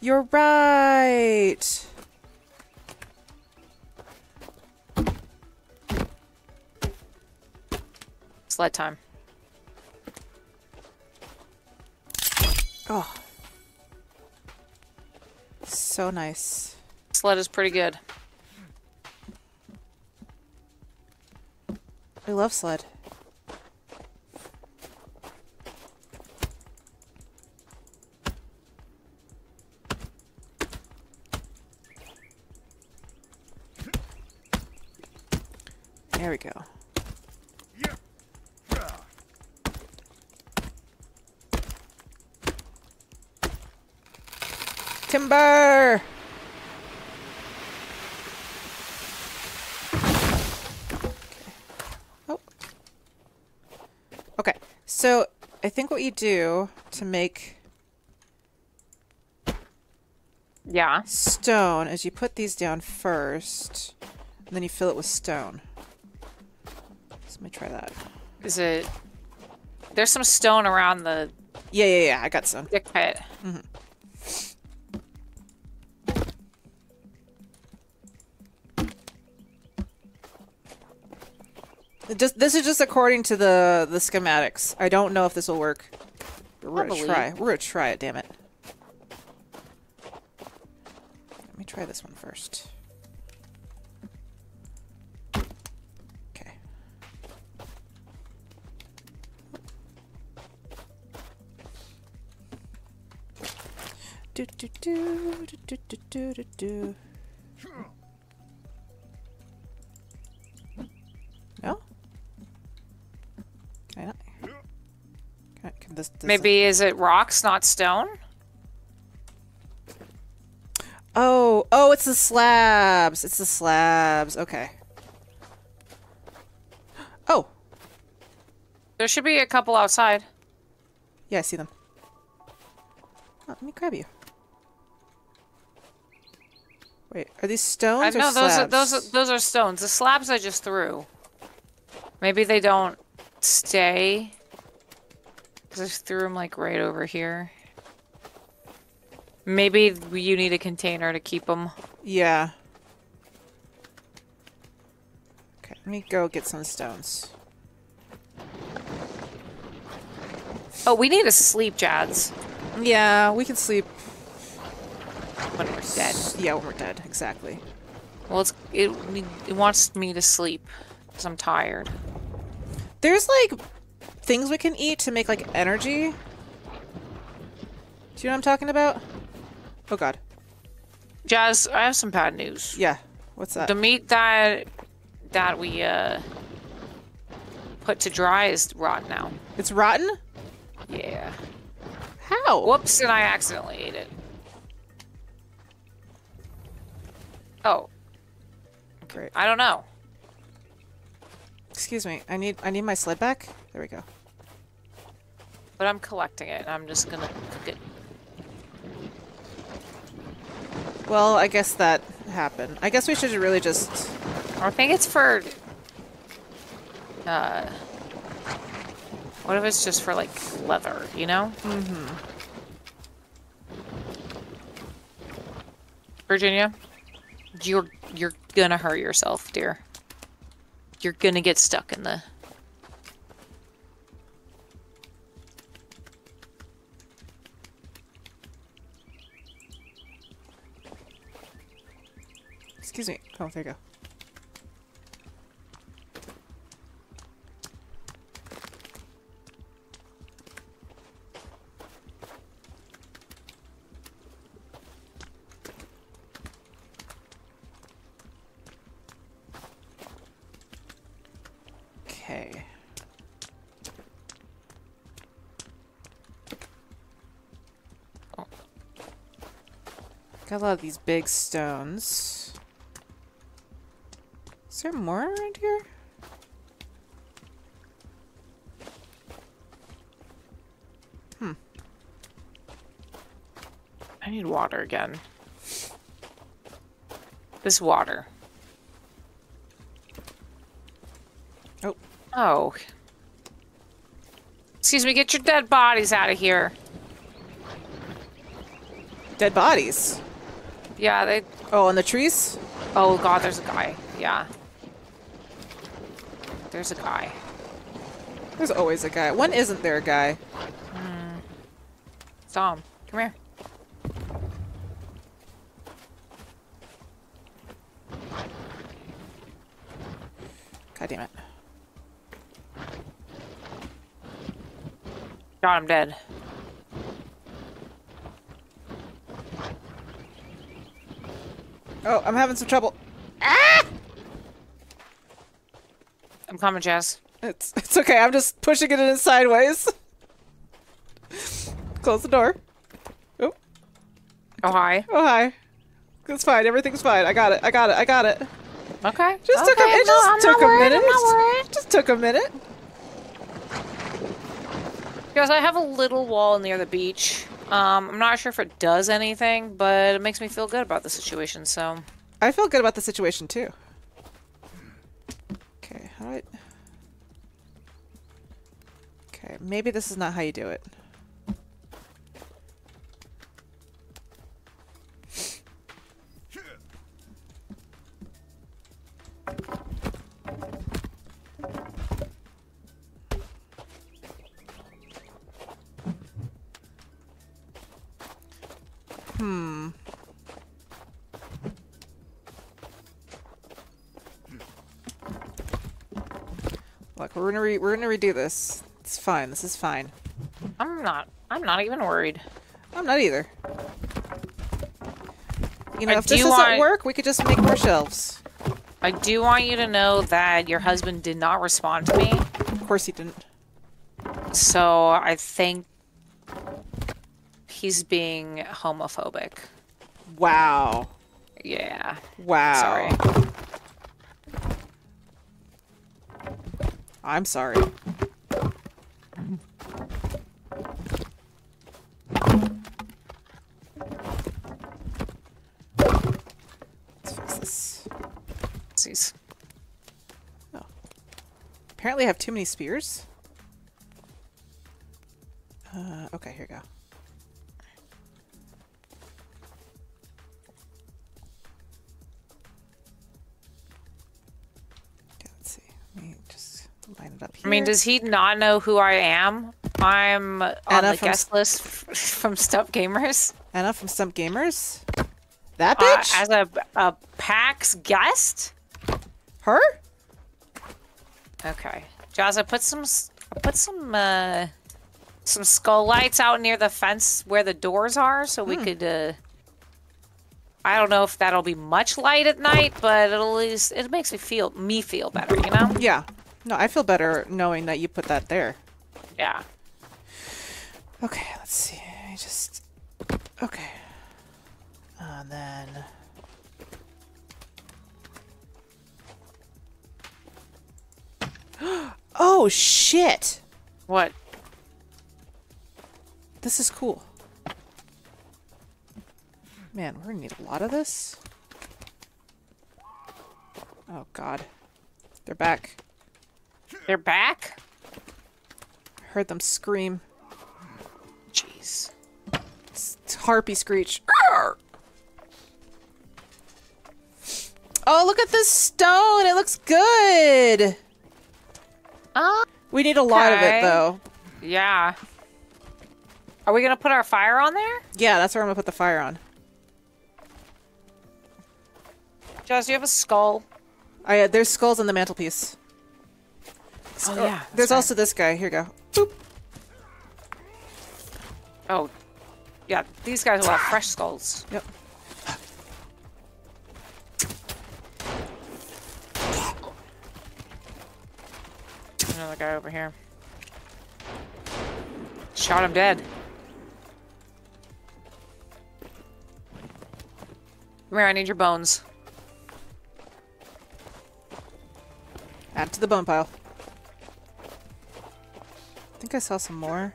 You're right. Sled time. Oh, so nice. Sled is pretty good. I love sled. There we go. Timber! Okay. Oh. Okay, so I think what you do to make yeah stone is you put these down first, and then you fill it with stone. So let me try that. Is it... There's some stone around the... Yeah, yeah, yeah, I got some. Thick pit. Mm-hmm. Just, this is just according to the the schematics. I don't know if this will work. We're gonna try. We're gonna try it. Damn it! Let me try this one first. Okay. Do do do do do do do do. No. Can I not? Can I, can this, this Maybe is it rocks, not stone? Oh, oh, it's the slabs. It's the slabs. Okay. Oh. There should be a couple outside. Yeah, I see them. Oh, let me grab you. Wait, are these stones I, or no, slabs? No, those are, those are, those are stones. The slabs I just threw. Maybe they don't stay. Because I threw them like right over here. Maybe you need a container to keep them. Yeah. Okay, let me go get some stones. Oh, we need to sleep, Jads. Yeah, we can sleep. When we're dead. Yeah, when we're dead, exactly. Well, it's, it, it wants me to sleep. Because I'm tired. There's like things we can eat to make like energy. Do you know what I'm talking about? Oh god. Jazz, I have some bad news. Yeah. What's that? The meat that that we uh put to dry is rotten now. It's rotten? Yeah. How? Whoops, and I accidentally ate it. Oh. Great. I don't know. Excuse me. I need I need my sled back. There we go. But I'm collecting it. And I'm just gonna cook it. Well, I guess that happened. I guess we should really just. I think it's for. Uh. What if it's just for like leather? You know. Mm-hmm. Virginia, you're you're gonna hurt yourself, dear. You're gonna get stuck in the. Excuse me. Oh, there you go. Got a lot of these big stones. Is there more around here? Hmm. I need water again. This water. Oh. Oh. Excuse me, get your dead bodies out of here. Dead bodies? Yeah, they... Oh, on the trees? Oh, God, there's a guy. Yeah. There's a guy. There's always a guy. When isn't there a guy? Mm. Dom, come here. God damn it. God, I'm dead. Oh, I'm having some trouble. Ah! I'm coming, Jazz. It's it's okay. I'm just pushing it in sideways. Close the door. Oh. Oh hi. Oh hi. It's fine. Everything's fine. I got it. I got it. I got it. Okay. Just okay. took a. It no, just I'm took a worried. minute. Just, just took a minute. Guys, I have a little wall near the beach. Um, I'm not sure if it does anything, but it makes me feel good about the situation, so... I feel good about the situation, too. Okay, how do I... Okay, maybe this is not how you do it. Hmm. Look, we're gonna re we're gonna redo this. It's fine. This is fine. I'm not. I'm not even worried. I'm not either. You know, I if this want... doesn't work, we could just make more shelves. I do want you to know that your husband did not respond to me. Of course he didn't. So I think. He's being homophobic. Wow. Yeah. Wow. Sorry. I'm sorry. Let's fix this. Jeez. Oh. Apparently I have too many spears. Uh, okay, here we go. I mean, does he not know who I am? I'm on Anna the guest list from Stumpt Gamers. Anna from Stumpt Gamers? That bitch? Uh, as a, a PAX guest? Her? Okay. Jazza, put some put some uh, some skull lights out near the fence where the doors are so hmm. we could... Uh, I don't know if that'll be much light at night, but it'll at least, it makes me feel, me feel better, you know? Yeah. No, I feel better knowing that you put that there. Yeah. Okay, let's see. I just... Okay. And then... Oh, shit! What? This is cool. Man, we're gonna need a lot of this. Oh, God. They're back. They're back? I heard them scream. Jeez. It's harpy screech. Arr! Oh, look at this stone! It looks good! Uh, we need a lot okay. of it, though. Yeah. Are we gonna put our fire on there? Yeah, that's where I'm gonna put the fire on. Josh, do you have a skull? I, uh, there's skulls on the mantelpiece. Oh, oh yeah. There's right. also this guy. Here you go. Boop. Oh. Yeah, these guys will have fresh skulls. Yep. Another guy over here. Shot him dead. Come here, I need your bones. Add it to the bone pile. I think I saw some more.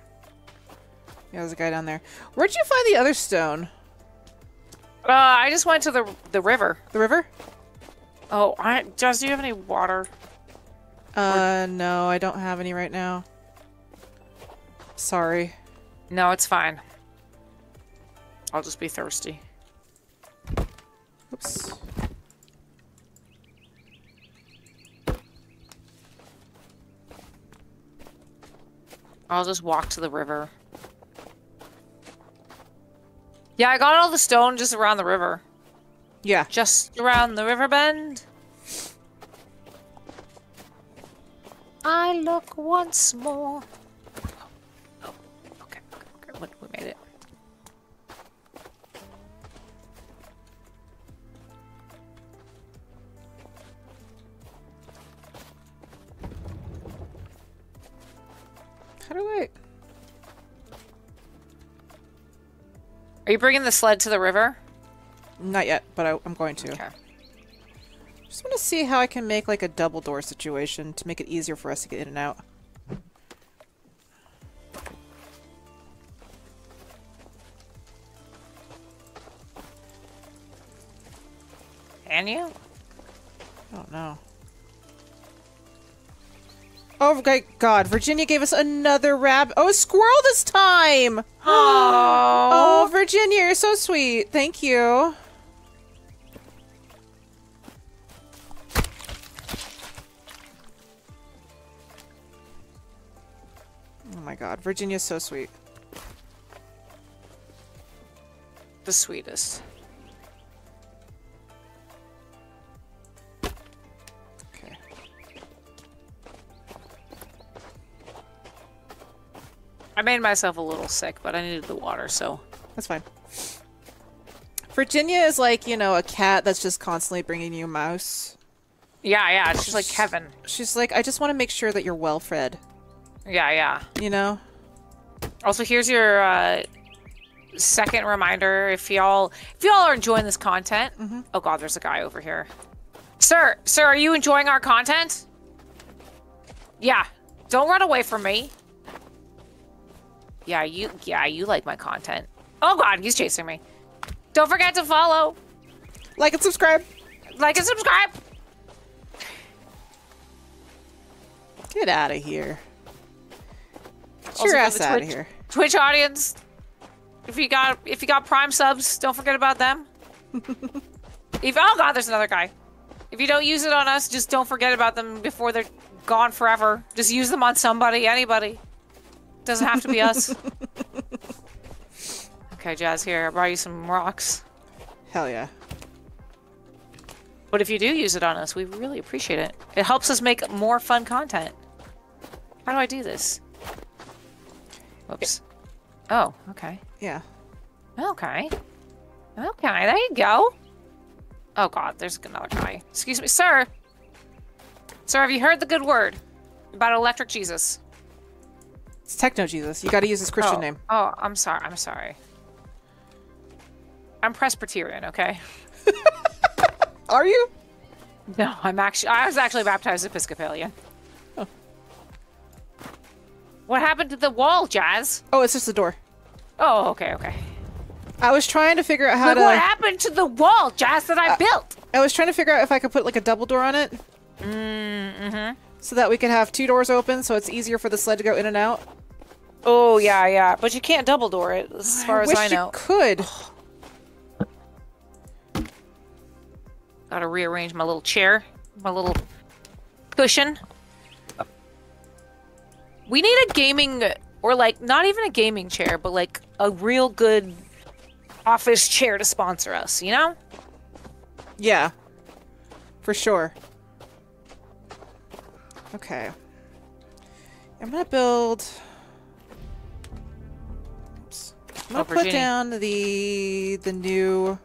Yeah, there's a guy down there. Where'd you find the other stone? Uh, I just went to the the river. The river? Oh, I Jess, do you have any water? Uh, or... no, I don't have any right now. Sorry. No, it's fine. I'll just be thirsty. Oops. I'll just walk to the river. Yeah, I got all the stone just around the river. Yeah. Just around the river bend. I look once more. Oh, okay, okay, okay. We made it. How do I... Are you bringing the sled to the river? Not yet, but I, I'm going to. Okay. Just want to see how I can make like a double door situation to make it easier for us to get in and out. Can you? I don't know. Oh my God! Virginia gave us another rabbit. Oh, a squirrel this time! Oh. Oh, Virginia, you're so sweet. Thank you. Oh my God, Virginia's so sweet. The sweetest. I made myself a little sick, but I needed the water, so... That's fine. Virginia is like, you know, a cat that's just constantly bringing you mouse. Yeah, yeah, she's like Kevin. She's like, I just want to make sure that you're well-fed. Yeah, yeah. You know? Also, here's your uh, second reminder. If y'all if y'all are enjoying this content... Mm-hmm. Oh, God, there's a guy over here. Sir, sir, are you enjoying our content? Yeah. Don't run away from me. Yeah, you yeah, you like my content. Oh God, he's chasing me. Don't forget to follow. Like and subscribe. Like and subscribe. Get out of here. Get also your ass out of here. Twitch audience. If you got if you got Prime subs, don't forget about them. if oh God, there's another guy. If you don't use it on us, just don't forget about them before they're gone forever. Just use them on somebody, anybody. Doesn't have to be us. Okay, Jazz, here. I brought you some rocks. Hell yeah. But if you do use it on us, we really appreciate it. It helps us make more fun content. How do I do this? Whoops. Oh, okay. Yeah. Okay. Okay, there you go. Oh, God, there's another guy. Excuse me, sir. Sir, have you heard the good word about Electric Jesus? It's Techno Jesus. You gotta use his Christian oh. name. Oh, I'm sorry. I'm sorry. I'm Presbyterian, okay? Are you? No, I'm actually- I was actually baptized Episcopalian. Oh. What happened to the wall, Jazz? Oh, it's just the door. Oh, okay, okay. I was trying to figure out how Look to... what happened to the wall, Jazz, that I uh, built? I was trying to figure out if I could put, like, a double door on it. Mm-hmm. So that we could have two doors open, so it's easier for the sled to go in and out. Oh, yeah, yeah. But you can't double door it, as far I as I know. I wish you could. Gotta rearrange my little chair. My little cushion. We need a gaming... or, like, not even a gaming chair, but, like, a real good... office chair to sponsor us, you know? Yeah. For sure. Okay. I'm gonna build... Oops. I'm gonna oh, put down the... the new...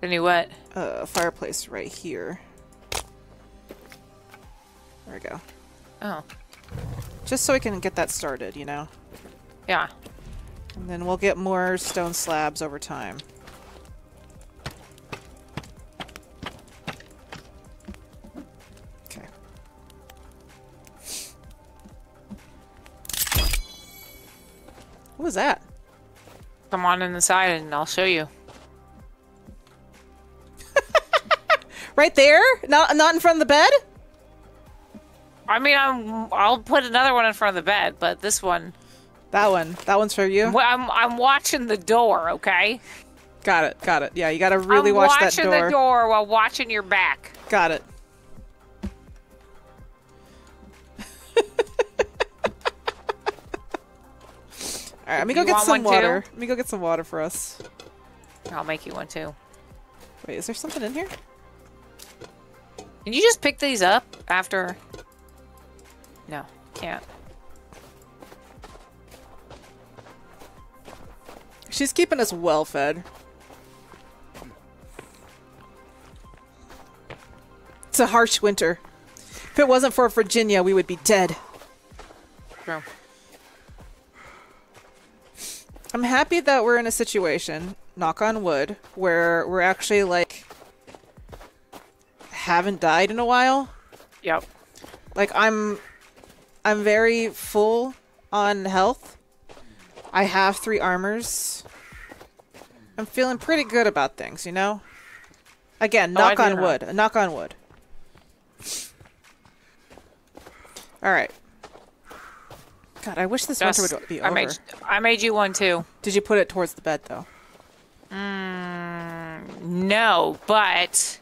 The new what? Uh, fireplace right here. There we go. Oh. Just so we can get that started, you know? Yeah. And then we'll get more stone slabs over time. Okay. What was that? Come on inside and I'll show you. Right there? Not not in front of the bed? I mean, I'm, I'll put another one in front of the bed, but this one... That one. That one's for you? Well, I'm, I'm watching the door, okay? Got it. Got it. Yeah, you gotta really I'm watch that door. I'm watching the door while watching your back. Got it. Alright, let me go get some water. Too? Let me go get some water for us. I'll make you one, too. Wait, is there something in here? Can you just pick these up after... No, can't. She's keeping us well fed. It's a harsh winter. If it wasn't for Virginia, we would be dead. True. I'm happy that we're in a situation, knock on wood, where we're actually like haven't died in a while. Yep. Like I'm I'm very full on health. I have three armors. I'm feeling pretty good about things, you know? Again, knock on wood. Knock on wood. Alright. God, I wish this winter would be over. I made you one, too. Did you put it towards the bed, though? Mm, no, but...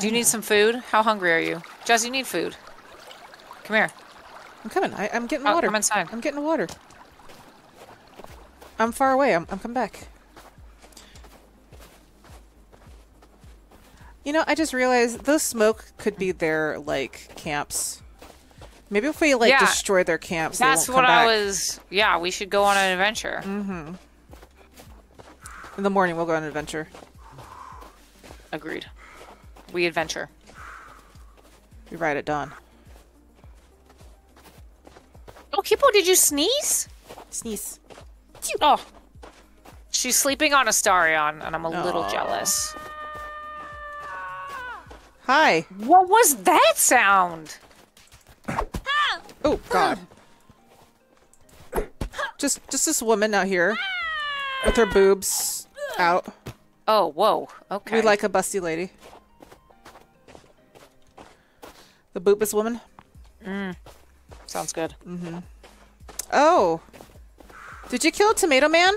Do you need some food? How hungry are you? Jazz, you need food. Come here. I'm coming. I, I'm getting water. Oh, I'm inside. I'm getting water. I'm far away. I'm, I'm coming back. You know, I just realized those smoke could be their, like, camps. Maybe if we, like, yeah, destroy their camps, that's they won't come back. That's what I was... Yeah, we should go on an adventure. Mm-hmm. In the morning, we'll go on an adventure. Agreed. We adventure. We ride at dawn. Oh, Kipo, did you sneeze? Sneeze. Oh, she's sleeping on a Starion, and I'm a Aww. little jealous. Hi. What was that sound? Oh God! Just, just this woman out here with her boobs out. Oh, whoa. Okay. We like a busty lady. The boobiest woman. Mm. Sounds good. Mm-hmm. Oh. Did you kill Tomato Man?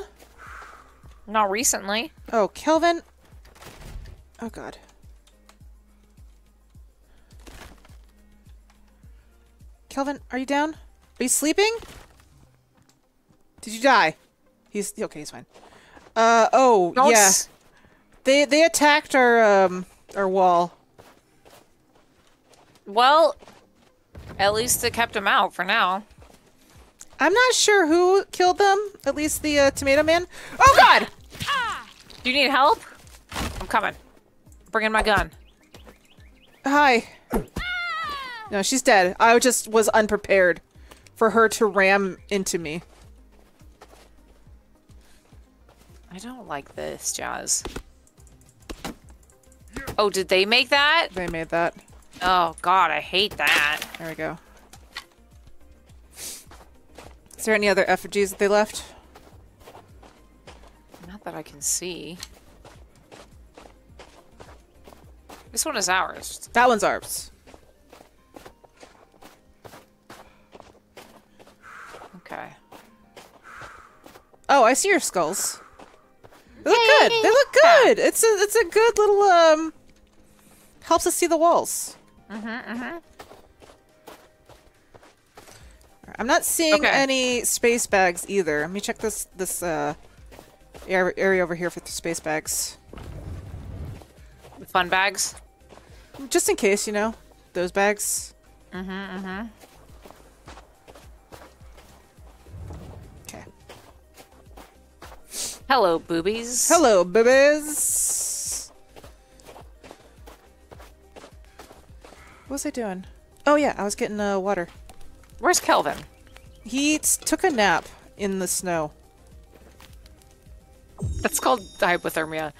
Not recently. Oh, Kelvin. Oh, God. Kelvin, are you down? Are you sleeping? Did you die? He's... Okay, he's fine. Uh, oh, Don't yeah. They they attacked our, um, our wall. Well, at least it kept him out for now. I'm not sure who killed them. At least the uh, Tomato Man. Oh God! Do you need help? I'm coming. Bring in my gun. Hi. No, she's dead. I just was unprepared for her to ram into me. I don't like this, Jazz. Oh, did they make that? They made that. Oh God, I hate that. There we go. Is there any other effigies that they left? Not that I can see. This one is ours. That one's ours. Okay. Oh, I see your skulls. They look good. They look good. It's a it's a good little um. Helps us see the walls. Mm-hmm. Mm-hmm. I'm not seeing okay. any space bags either. Let me check this this uh area over here for the space bags. The fun bags. Just in case, you know, those bags. Mm-hmm. Mm-hmm. Okay. Hello, boobies. Hello, boobies. What was I doing? Oh yeah, I was getting uh, water. Where's Kelvin? He took a nap in the snow. That's called hypothermia.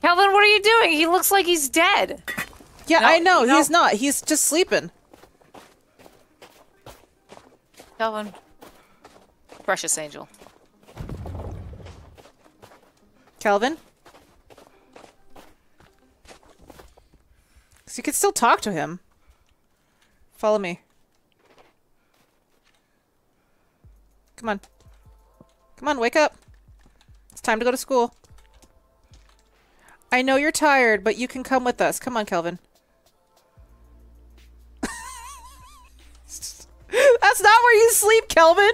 Kelvin, what are you doing? He looks like he's dead. Yeah, no, I know. No. He's not. He's just sleeping. Kelvin. Precious angel. Kelvin? So you can still talk to him. Follow me. Come on. Come on, wake up. It's time to go to school. I know you're tired, but you can come with us. Come on, Kelvin. That's not where you sleep, Kelvin!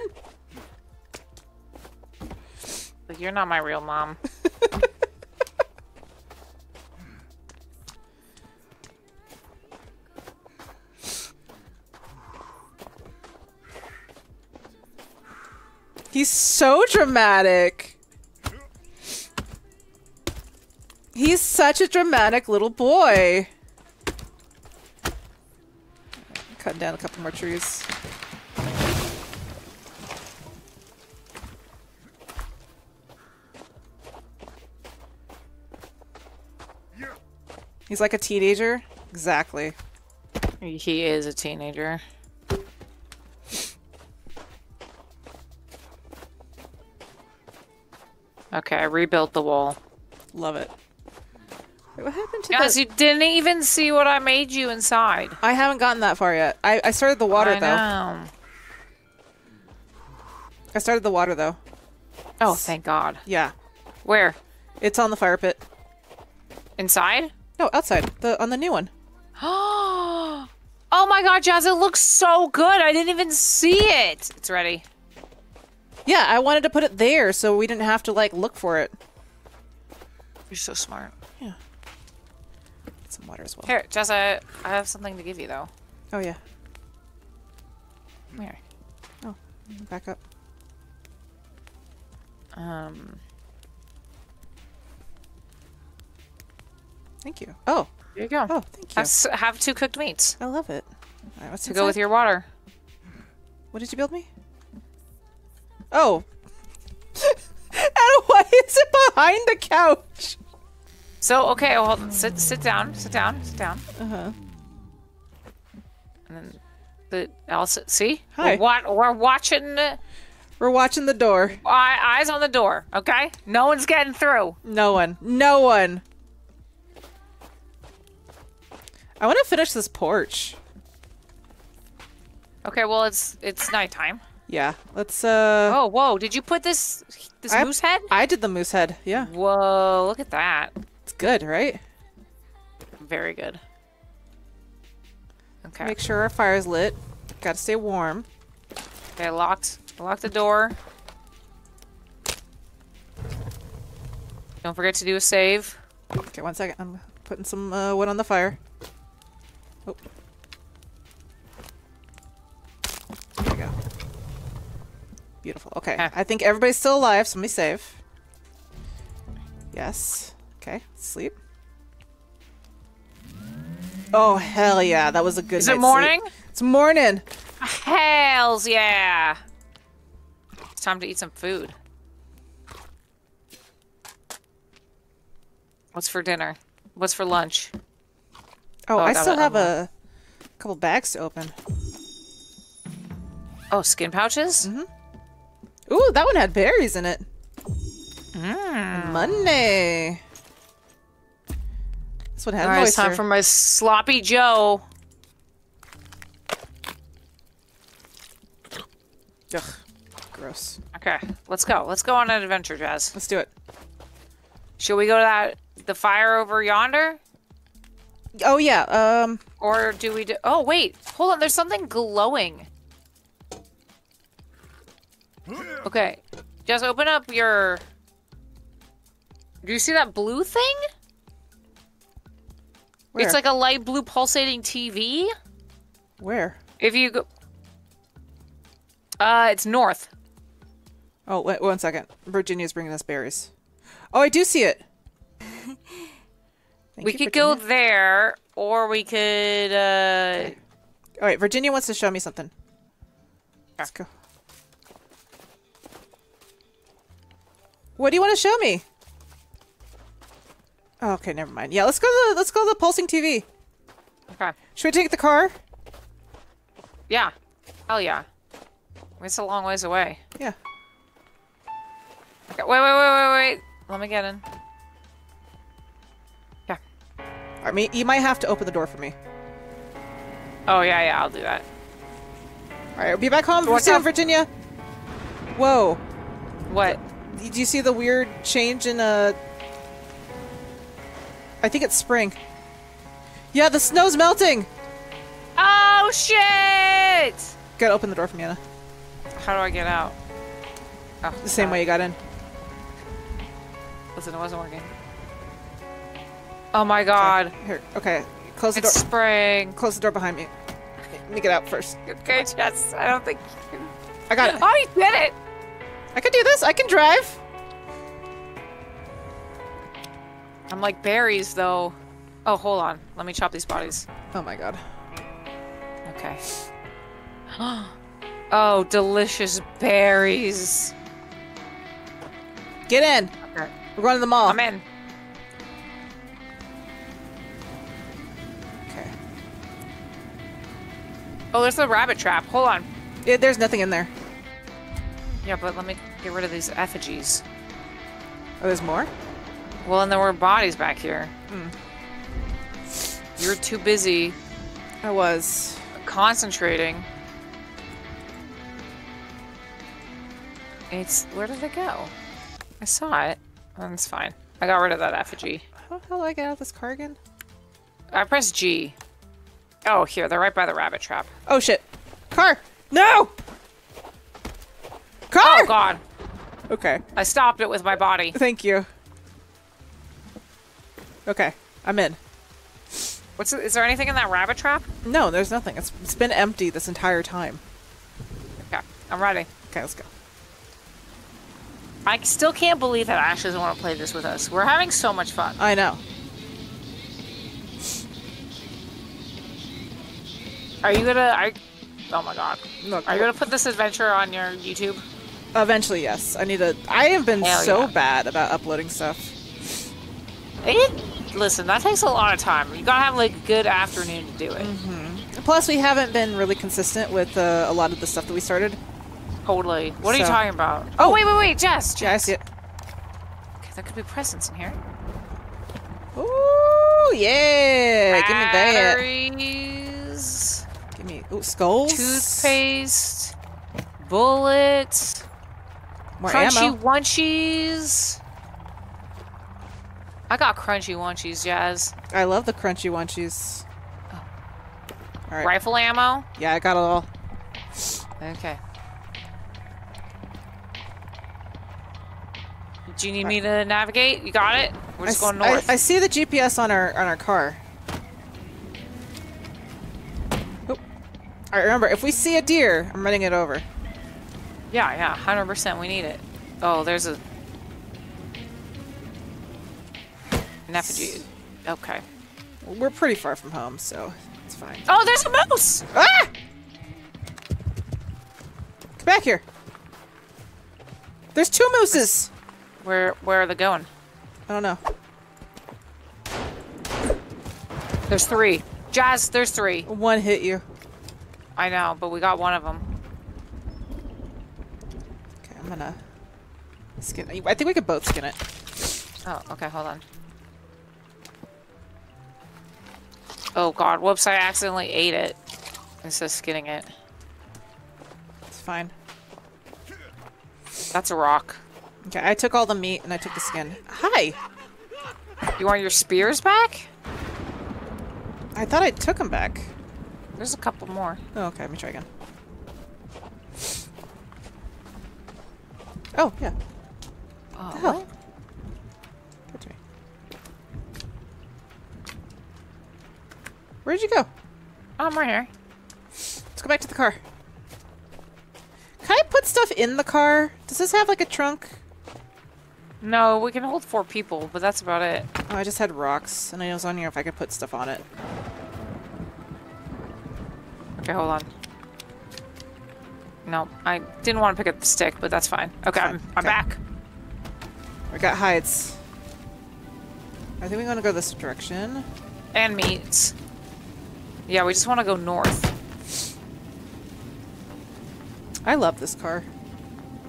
But you're not my real mom. He's so dramatic. He's such a dramatic little boy. Cutting down a couple more trees. He's like a teenager. Exactly. He is a teenager. Okay, I rebuilt the wall. Love it. Wait, what happened to that? Guys, you didn't even see what I made you inside. I haven't gotten that far yet. I, I started the water, I though. I know. I started the water, though. Oh, thank God. Yeah. Where? It's on the fire pit. Inside? No, outside. The on the new one. Oh my God, Jazz, it looks so good. I didn't even see it. It's ready. Yeah, I wanted to put it there so we didn't have to, like, look for it. You're so smart. Yeah. Get some water as well. Here, Jess, I, I have something to give you, though. Oh, yeah. Here. Oh, back up. Um. Thank you. Oh. There you go. Oh, thank you. Have, have two cooked meats. I love it. All right, what's to go with your water. What did you build me? Oh. And why is it behind the couch? So, okay, well, hold on. Sit, sit down, sit down, sit down. Uh-huh. And then, the, I'll sit, see? Hi. We're, wa we're watching. We're watching the door. Eyes on the door, okay? No one's getting through. No one. No one. I want to finish this porch. Okay, well, it's it's nighttime. Yeah, let's, uh... Oh, whoa, did you put this this I, moose head? I did the moose head, yeah. Whoa, look at that. It's good, right? Very good. Okay. Make sure our fire's lit. Gotta stay warm. Okay, locked. Lock the door. Don't forget to do a save. Okay, one second. I'm putting some uh, wood on the fire. Oh. There we go. Beautiful. Okay. Huh. I think everybody's still alive, so let me save. Yes. Okay. Sleep. Oh, hell yeah. That was a good night's sleep. Is it morning? It's morning. Hells yeah. It's time to eat some food. What's for dinner? What's for lunch? Oh, oh I still have a couple bags to open. Oh, skin pouches? Mm-hmm. Ooh, that one had berries in it. Mm. Monday. That's what had. All right, it's time for my sloppy Joe. Ugh, gross. Okay, let's go. Let's go on an adventure, Jazz. Let's do it. Should we go to that the fire over yonder? Oh yeah. Um. Or do we do? Oh wait, hold on. There's something glowing. Okay, just open up your. Do you see that blue thing? Where? It's like a light blue pulsating T V. Where? If you go. Uh, it's north. Oh wait, one second. Virginia's bringing us berries. Oh, I do see it. We could go there, or we could. Uh... All right, Virginia wants to show me something. Let's go. What do you want to show me? Oh, okay, never mind. Yeah, let's go to the, let's go to the pulsing T V. Okay. Should we take the car? Yeah. Hell yeah. It's a long ways away. Yeah. Okay, wait, wait, wait, wait, wait. Let me get in. Yeah. I mean, you might have to open the door for me. Oh, yeah, yeah, I'll do that. All right, we'll be back home soon, Virginia. Whoa. What? Do you see the weird change in a... I think it's spring. Yeah, the snow's melting! Oh, shit! Gotta open the door for me, Anna. How do I get out? Oh, the same God. way you got in. Listen, it wasn't working. Oh my God. Okay. Here, okay. Close the door. It's spring. Close the door behind me. Let me get out first. Okay, Jess. I don't think you can. I got it. Oh, you did it! I can do this. I can drive. I'm like berries, though. Oh, hold on. Let me chop these bodies. Oh, my God. Okay. Oh, delicious berries. Get in. Okay. We're going to the mall. I'm in. Okay. Oh, there's the rabbit trap. Hold on. Yeah, there's nothing in there. Yeah, but let me get rid of these effigies. Oh, there's more? Well, and there were bodies back here. Mm. You're too busy. I was. Concentrating. It's... Where did it go? I saw it. That's fine. I got rid of that effigy. How the hell do I get out of this car again? I pressed G. Oh, here. They're right by the rabbit trap. Oh, shit. Car! No! Car! Oh, God. Okay. I stopped it with my body. Thank you. Okay. I'm in. What's? Is there anything in that rabbit trap? No, there's nothing. It's, it's been empty this entire time. Okay. I'm ready. Okay, let's go. I still can't believe that Ash doesn't want to play this with us. We're having so much fun. I know. Are you gonna... Are, oh, my God. Look, are you gonna put this adventure on your YouTube? Eventually, yes. I need to. I have been Hell so yeah. bad about uploading stuff. It, listen, that takes a lot of time. You gotta have like a good afternoon to do it. Mm-hmm. Plus, we haven't been really consistent with uh, a lot of the stuff that we started. Totally. What so. are you talking about? Oh, oh, wait, wait, wait, Jess, Jess. Yeah, I see it. Okay, there could be presents in here. Ooh, yeah! Batteries. Give me that. Give me ooh, skulls. Toothpaste. Bullets, more crunchy ammo. Wunchies. I got crunchy wunchies, Jazz. I love the crunchy wunchies. Oh. All right. Rifle ammo. Yeah, I got it all. Okay. Do you need all me right. to navigate? You got it. We're just I going north. I, I see the G P S on our on our car. Oh. All right, remember, if we see a deer, I'm running it over. Yeah, yeah, one hundred percent we need it. Oh, there's a... An effigy. Okay. We're pretty far from home, so it's fine. Oh, there's a mouse! Ah! Come back here. There's two mooses! Where, where are they going? I don't know. There's three. Jazz, there's three. One hit you. I know, but we got one of them. I'm gonna skin. I think we could both skin it. Oh, okay, hold on. Oh god, whoops, I accidentally ate it. Instead of skinning it. It's fine. That's a rock. Okay, I took all the meat and I took the skin. Hi! You want your spears back? I thought I took them back. There's a couple more. Oh, okay, let me try again. Oh, yeah. Oh, the hell? What? Good to me. Where'd you go? Oh, I'm right here. Let's go back to the car. Can I put stuff in the car? Does this have like a trunk? No, we can hold four people, but that's about it. Oh, I just had rocks, and I was wondering if I could put stuff on it. Okay, hold on. No, I didn't want to pick up the stick, but that's fine. Okay, fine. I'm, I'm okay. Back. We got hides. I think we want to go this direction. And meats. Yeah, we just want to go north. I love this car.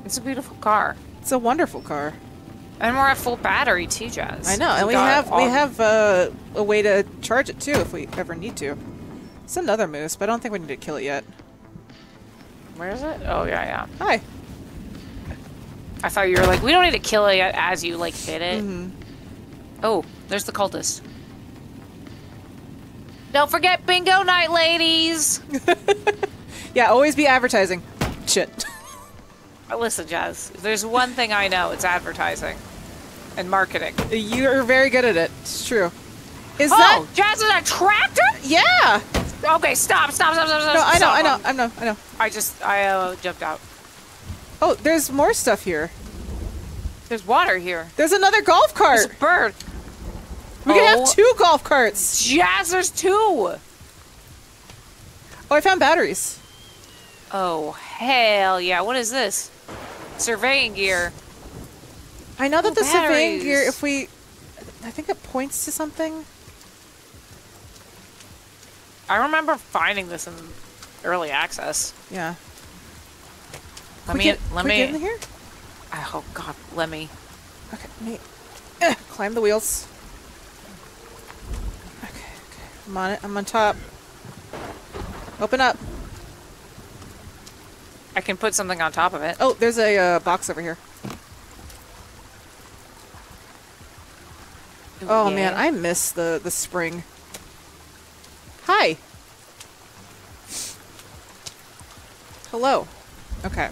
It's a beautiful car. It's a wonderful car. And we're at full battery too, Jazz. I know, and we have we have uh, a way to charge it too if we ever need to. It's another moose, but I don't think we need to kill it yet. Where is it? Oh, yeah, yeah. Hi. I thought you were like, we don't need to kill it yet as you, like, hit it. Mm-hmm. Oh, there's the cultist. Don't forget bingo night, ladies! Yeah, always be advertising. Shit. Listen, Jazz, if there's one thing I know, it's advertising. And marketing. You're very good at it. It's true. Is oh, that... Jazz is a tractor? Yeah! Okay, stop, stop, stop, stop, stop. No, I know, stop. I know, I know, I know. I just, I uh, jumped out. Oh, there's more stuff here. There's water here. There's another golf cart. There's a bird. We oh. can have two golf carts. Jazz, there's two. Oh, I found batteries. Oh, hell yeah. What is this? Surveying gear. I know that oh, the batteries. surveying gear, if we... I think it points to something. I remember finding this in early access. Yeah. Let me. Get, let me. Get in here? Oh God, let me. Okay, let me. Uh, climb the wheels. Okay, okay. I'm on it. I'm on top. Open up. I can put something on top of it. Oh, there's a uh, box over here. Ooh, oh yeah. Man, I miss the the spring. Hi. Hello. Okay.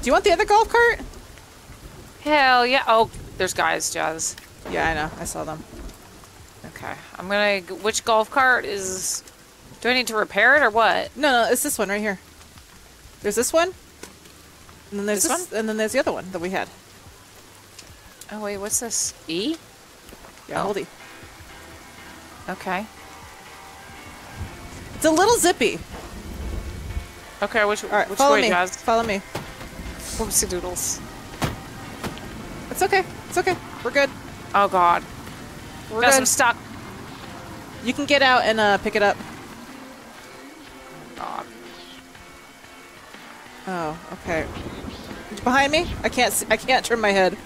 Do you want the other golf cart? Hell yeah. Oh, there's guys, Jazz. Yeah, I know. I saw them. Okay. I'm gonna... Which golf cart is... Do I need to repair it or what? No, no. It's this one right here. There's this one. And then there's this, this one? And then there's the other one that we had. Oh, wait. What's this? E? Yeah, oh. Hold E. Okay. It's a little zippy. Okay, which, All right, which follow way, me. Jazz? Follow me. Whoopsie doodles. It's okay. It's okay. We're good. Oh, God. We're Jazz, good. I'm stuck. You can get out and uh, pick it up. God. Oh, okay. Behind me? I can't see. I can't turn my head.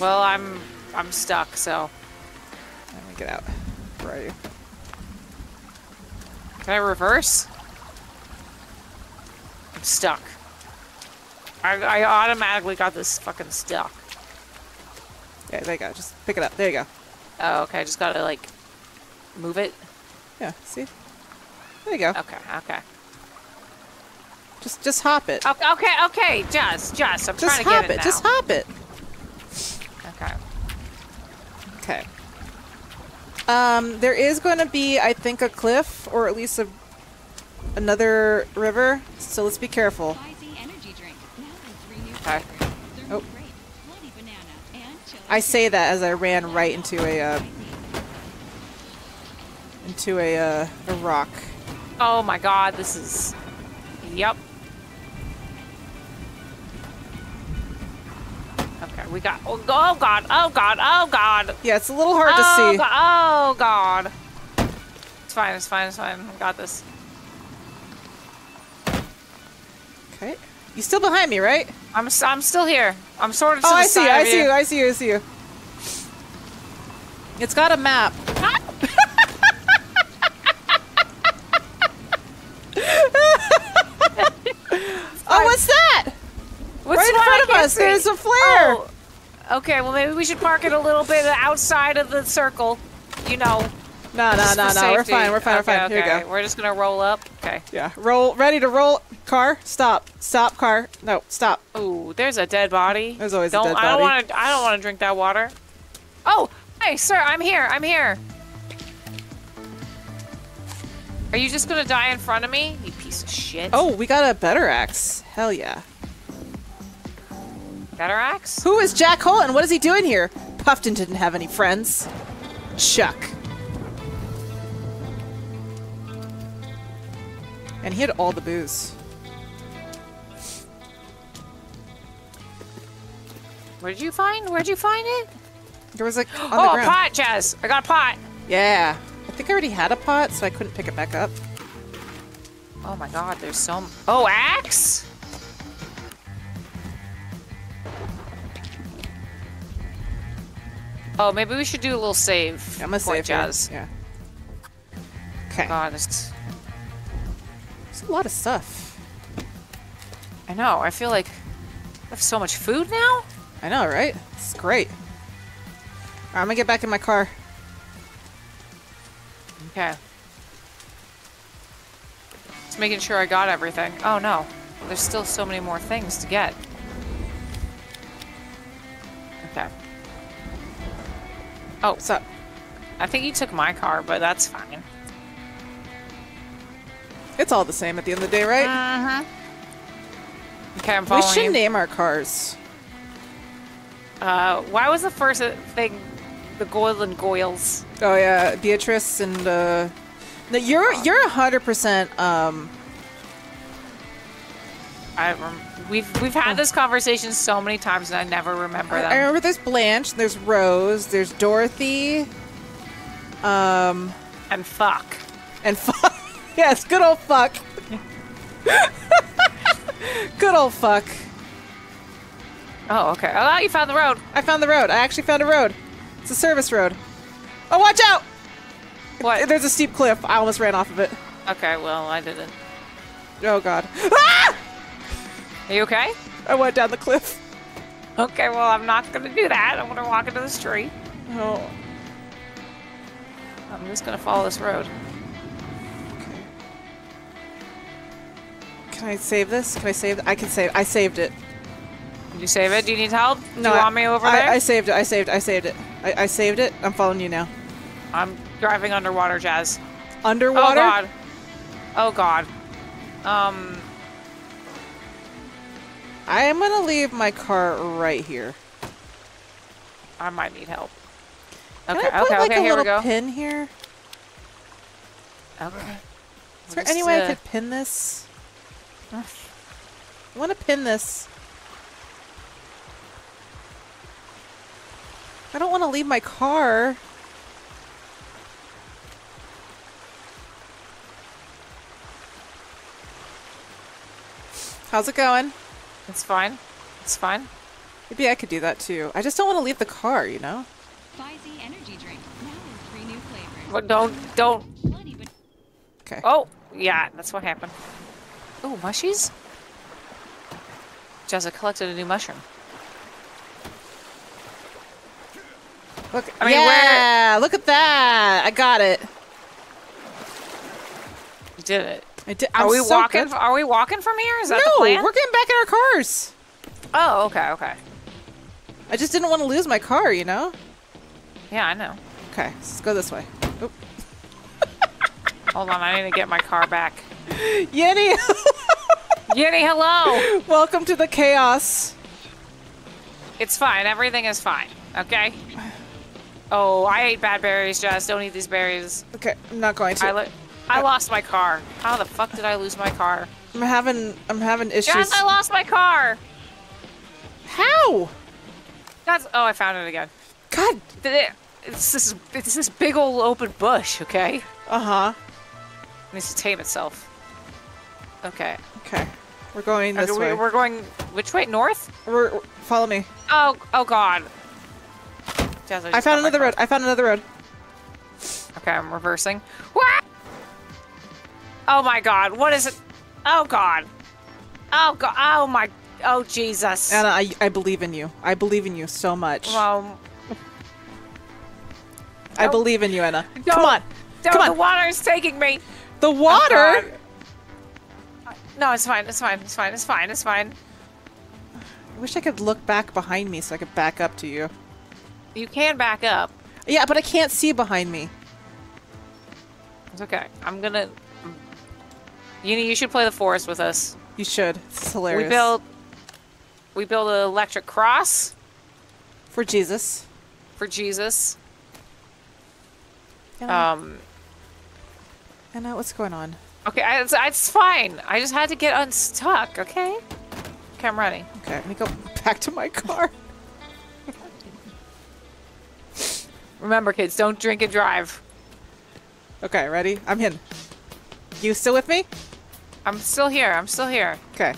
Well, I'm I'm stuck, so. Let me get out. Where are you? Can I reverse? I'm stuck. I, I automatically got this fucking stuck. Yeah, there you go. Just pick it up. There you go. Oh, okay. I just gotta, like, move it. Yeah, see? There you go. Okay, okay. Just just hop it. Okay, okay, okay. Just, just. I'm just trying to get it, it now. Just hop it. Just hop it. Okay. Okay. Um, there is going to be, I think, a cliff, or at least a, another river, so let's be careful. Okay. Oh. I say that as I ran right into a, uh, into a, uh, a rock. Oh my god, this is... Yep. Okay, we got. Oh, oh god! Oh god! Oh god! Yeah, it's a little hard oh, to see. Go oh god! It's fine. It's fine. It's fine. I got this. Okay. You still behind me, right? I'm I'm still here. I'm sort of. Oh, to the I see you. I see you. you. I see you. I see you. It's got a map. Oh, what's that? What's right in front of us? See? There's a flare. Oh. Okay, well maybe we should park it a little bit outside of the circle. You know. No, no, no, no. We're fine. We're fine. Okay, we're fine. Okay. Here we go. We're just gonna roll up. Okay. Yeah. Roll. Ready to roll. Car. Stop. Stop. Car. No. Stop. Ooh, there's a dead body. There's always don't, a dead body. I don't want to. I don't want to drink that water. Oh, hey, sir. I'm here. I'm here. Are you just gonna die in front of me? You piece of shit. Oh, we got a better axe. Hell yeah. Better axe? Who is Jack Holton? What is he doing here? Puffton didn't have any friends. Chuck. And he had all the booze. What did you find? Where'd you find it? There was like on oh, the ground. A pot, Jazz. I got a pot. Yeah. I think I already had a pot, so I couldn't pick it back up. Oh my god, there's so m- Oh, axe? Oh, maybe we should do a little save. Yeah, I'm gonna save Jazz. Yeah. Okay. God, there's... there's a lot of stuff. I know. I feel like I have so much food now. I know, right? It's great. All right, I'm gonna get back in my car. Okay. Just making sure I got everything. Oh no, there's still so many more things to get. Okay. Oh, what's up? I think you took my car, but that's fine. It's all the same at the end of the day, right? Uh-huh. Okay, I'm following you. We should you. name our cars. Uh, why was the first thing the Goyle and Goyles? Oh, yeah, Beatrice and, uh... No, you're, oh. you're one hundred percent, um... I rem we've, we've had oh. this conversation so many times, and I never remember I, them. I remember there's Blanche, there's Rose, there's Dorothy, um... and fuck. And fuck. Yes, good old fuck. Good old fuck. Oh, okay. Oh, you found the road. I found the road. I actually found a road. It's a service road. Oh, watch out! What? There's a steep cliff. I almost ran off of it. Okay, well, I didn't. Oh, God. Ah! Are you okay? I went down the cliff. Okay, well, I'm not going to do that. I'm going to walk into this tree. Oh. I'm just going to follow this road. Can I save this? Can I save it? I can save I saved it. Did you save it? Do you need help? No, do you want me over I, there? I saved it. I saved I saved it. I, I saved it. I'm following you now. I'm driving underwater, Jazz. Underwater? Oh, God. Oh, God. Um... I am going to leave my car right here. I might need help. Okay, can I put, okay, like, okay. A here we go. Pin here? Okay. Is there any way uh... I could pin this? I want to pin this. I don't want to leave my car. How's it going? It's fine. It's fine. Maybe I could do that too. I just don't want to leave the car, you know? Fizzy energy drink. Now with three new flavors. Well, don't, don't. Okay. Oh, yeah, that's what happened. Oh, mushies? Jezza collected a new mushroom. Look, I mean, yeah, where... look at that! I got it. You did it. I did. Are I'm we so walking? Good. Are we walking from here? Is that no, the plan? No, we're getting back in our cars. Oh, okay, okay. I just didn't want to lose my car, you know. Yeah, I know. Okay, let's go this way. Oop. Hold on, I need to get my car back. Yenny! Yenny, hello! Welcome to the chaos. It's fine. Everything is fine. Okay? Oh, I ate bad berries, Jess. Don't eat these berries. Okay, I'm not going to. I, I lost my car. How the fuck did I lose my car? I'm having- I'm having issues. Jess, I lost my car! How? That's- oh, I found it again. God! It's this- it's this big old open bush, okay? Uh-huh. It needs to tame itself. Okay. Okay. We're going this okay, way. We're going which way? North? We're, we're, follow me. Oh, oh God. Jazz, I, I found another road. I found another road. Okay, I'm reversing. What? Oh my God! What is it? Oh God! Oh God! Oh my! Oh Jesus! Anna, I I believe in you. I believe in you so much. Well, I no. believe in you, Anna. No, Come on! No, Come on! The water is taking me. The water? Oh, no, it's fine. It's fine. It's fine. It's fine. It's fine. I wish I could look back behind me so I could back up to you. You can back up. Yeah, but I can't see behind me. It's okay. I'm gonna. You know, you should play The Forest with us. You should. It's hilarious. We build. We build an electric cross. For Jesus. For Jesus. Yeah. Um. I know what's going on. Okay, I, it's, it's fine. I just had to get unstuck, okay? Okay, I'm running. Okay, let me go back to my car. Remember, kids, don't drink and drive. Okay, ready? I'm in. You still with me? I'm still here. I'm still here. Okay.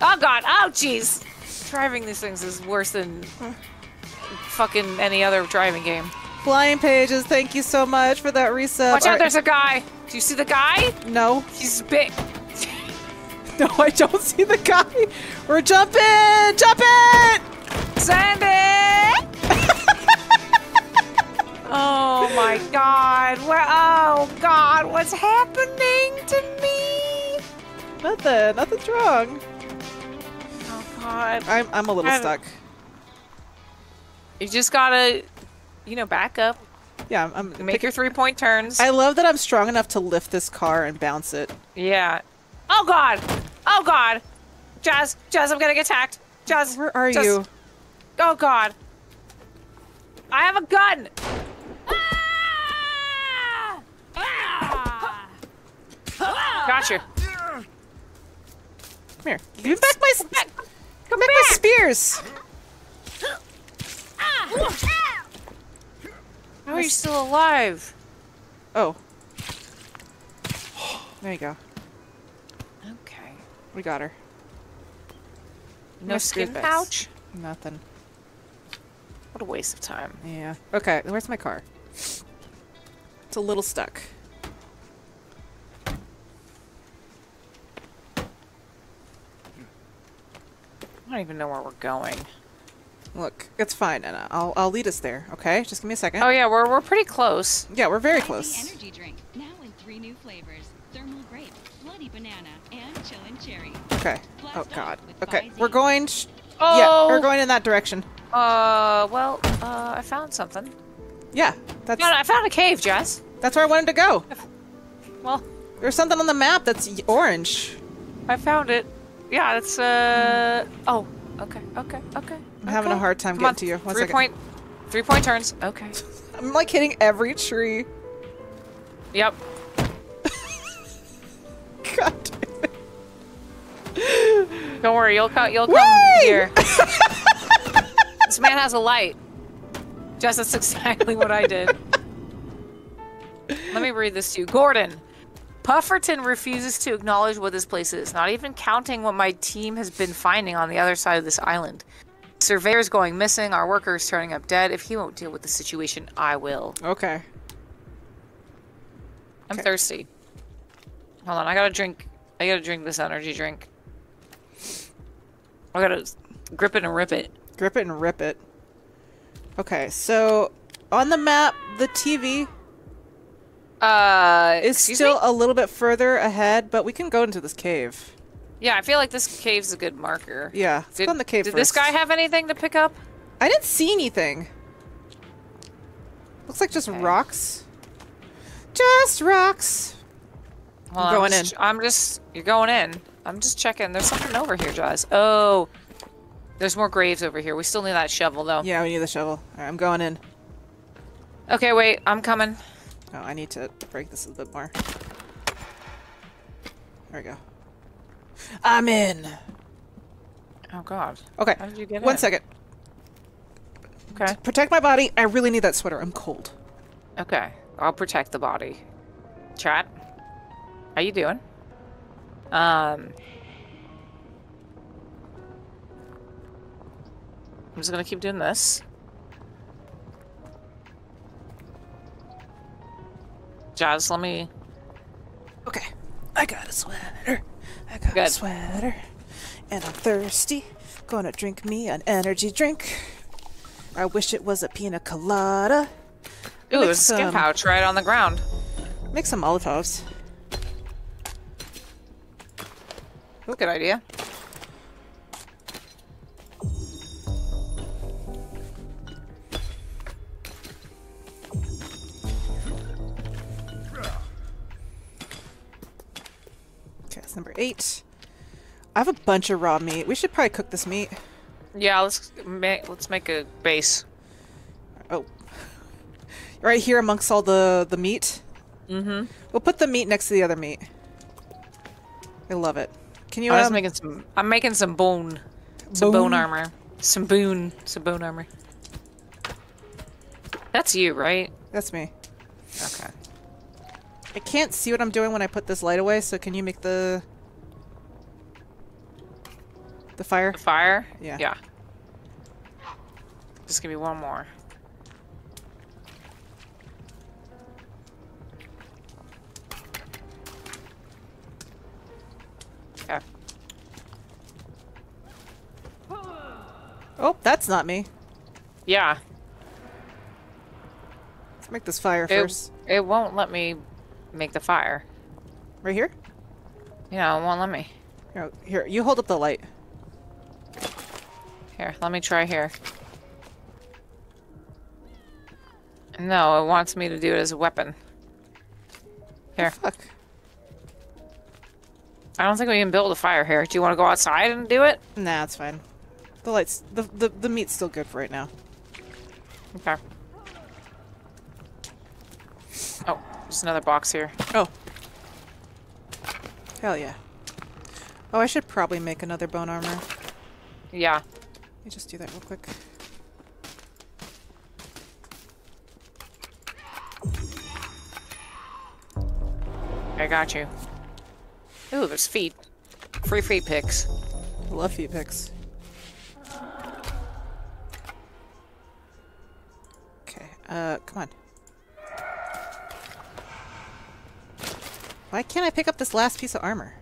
Oh, God. Oh, jeez. Driving these things is worse than fucking any other driving game. Flying Pages, thank you so much for that reset. Watch out, right. There's a guy. Do you see the guy? No. He's big. No, I don't see the guy. We're jumping! Jumping! Send it! Oh my God. Where, oh God, what's happening to me? Nothing. Nothing's wrong. Oh God. I'm, I'm a little I'm, stuck. You just gotta... You know, back up. Yeah, I'm, I'm make your three-point turns. I love that I'm strong enough to lift this car and bounce it. Yeah. Oh God! Oh God! Jazz, Jazz, I'm getting attacked. Jazz, where are Jazz. you? Oh God! I have a gun. Ah! Ah! Gotcha. Come here. Give back my come back, come back, back my spears. Ah! How are you still alive? Oh. There you go. Okay. We got her. No skin pouch? Nothing. What a waste of time. Yeah. Okay, where's my car? It's a little stuck. I don't even know where we're going. Look, it's fine, Anna. I'll I'll lead us there. Okay, just give me a second. Oh yeah, we're we're pretty close. Yeah, we're very close. Energy drink now in three new flavors: thermal grape, bloody banana, and chillin' cherry. Okay. Oh God. Okay, we're going. Sh oh. Yeah, we're going in that direction. Uh, well, uh, I found something. Yeah, that's. No, no, I found a cave, Jess. That's where I wanted to go. Well, there's something on the map that's orange. I found it. Yeah, that's uh. Oh. Okay. Okay. Okay. I'm having okay. a hard time Come getting on. to you. One three second. point, three point turns. Okay. I'm like hitting every tree. Yep. God damn it. Don't worry, you'll come. You'll Wait! come here. This man has a light. Just that's exactly what I did. Let me read this to you, Gordon. Pufferton refuses to acknowledge what this place is, not even counting what my team has been finding on the other side of this island. Surveyors going missing, our workers turning up dead. If he won't deal with the situation, I will. Okay. I'm okay. thirsty. Hold on, I gotta drink. I gotta drink this energy drink. I gotta grip it and rip it. Grip it and rip it. Okay, so on the map, the T V uh, is still me? a little bit further ahead, but we can go into this cave. Yeah, I feel like this cave's a good marker. Yeah, it's on the cave Did first. this guy have anything to pick up? I didn't see anything. Looks like just okay. rocks. Just rocks. Well, I'm, I'm going just, in. I'm just... You're going in. I'm just checking. There's something over here, Jaws. Oh. There's more graves over here. We still need that shovel, though. Yeah, we need the shovel. Alright, I'm going in. Okay, wait. I'm coming. Oh, I need to break this a bit more. There we go. I'm in. Oh God. Okay. How did you get One in? second. Okay. To protect my body. I really need that sweater. I'm cold. Okay. I'll protect the body. Chat. How you doing? Um. I'm just gonna keep doing this. Jazz, let me... Okay. I got a sweater. I got Good. a sweater. And I'm thirsty. Gonna drink me an energy drink. I wish it was a pina colada. Ooh, there's a some... skin pouch right on the ground. Make some Molotovs. Ooh, good idea. Okay, that's number eight. I have a bunch of raw meat. We should probably cook this meat. Yeah, let's make, let's make a base. Oh. Right here amongst all the, the meat? Mm-hmm. We'll put the meat next to the other meat. I love it. Can you? I was um, making some. I'm making some bone, some bone, bone armor, some bone, some bone armor. That's you, right? That's me. Okay. I can't see what I'm doing when I put this light away. So can you make the the fire? The fire? Yeah. Yeah. Just give me one more. Okay. Oh, that's not me. Yeah. Let's make this fire it, first. It won't let me make the fire. Right here? Yeah, it won't let me. Here, here, you hold up the light. Here, let me try here. No, it wants me to do it as a weapon. Here. Oh, fuck. I don't think we can build a fire here. Do you want to go outside and do it? Nah, that's fine. The lights, the, the, the meat's still good for right now. Okay. Oh, there's another box here. Oh. Hell yeah. Oh, I should probably make another bone armor. Yeah. Let me just do that real quick. I got you. Ooh, there's feet. Free feet picks. I love feet picks. Okay, uh, come on. Why can't I pick up this last piece of armor?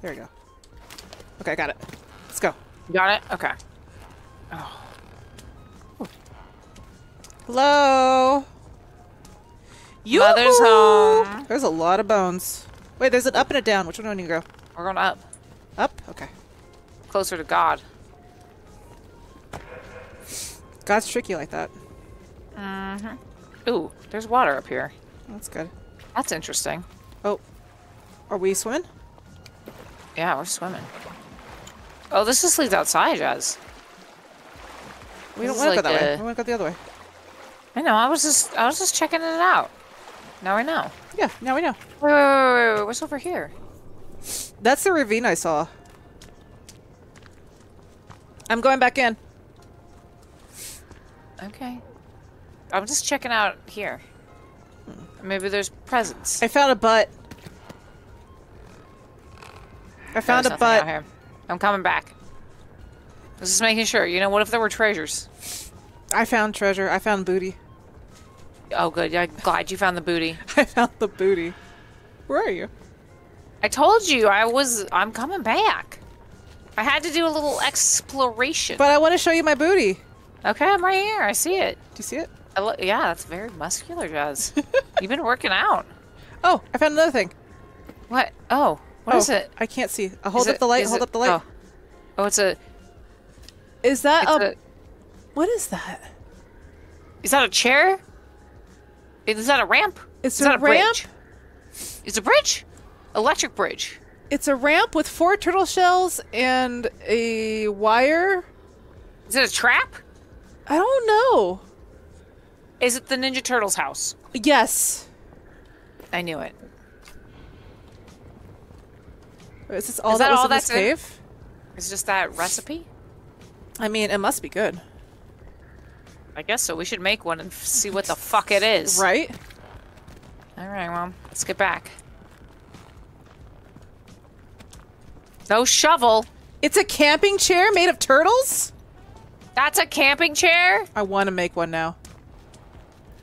There we go. Okay, I got it. Let's go. You got it? Okay. Oh. Ooh. Hello? Yoo-hoo! Mother's home. There's a lot of bones. Wait, there's an up and a down. Which one do I need to go? We're going up. Up? Okay. Closer to God. God's tricky like that. Mm-hmm. Ooh, there's water up here. That's good. That's interesting. Oh. Are we swimming? Yeah, we're swimming. Oh, this just leads outside, Jazz. We don't want to like go that a... way. We want to go the other way. I know. I was just, I was just checking it out. Now I know. Yeah, now we know. Wait, wait, wait, wait, what's over here? That's the ravine I saw. I'm going back in. Okay. I'm just checking out here. Maybe there's presents. I found a butt. I found a butt. Out here. I'm coming back. I was just making sure. You know, what if there were treasures? I found treasure. I found booty. Oh, good. I'm glad you found the booty. I found the booty. Where are you? I told you I was... I'm coming back. I had to do a little exploration. But I want to show you my booty. Okay, I'm right here. I see it. Do you see it? I lo yeah, that's very muscular, Jazz. You've been working out. Oh, I found another thing. What? Oh, what oh, is it? I can't see. I'll hold is up it, the light. Hold it, up the light. Oh, oh it's a... Is that a, a... What is that? Is that a chair? Is that a ramp? It's Is a that a ramp? Bridge? It's a bridge? Electric bridge. It's a ramp with four turtle shells and a wire. Is it a trap? I don't know. Is it the Ninja Turtles house? Yes. I knew it. Is this all Is that, that was all in that's this cave? In? Is just that recipe? I mean, it must be good. I guess so. We should make one and see what the fuck it is. Right? Alright, well, let's get back. No shovel! It's a camping chair made of turtles? That's a camping chair? I want to make one now.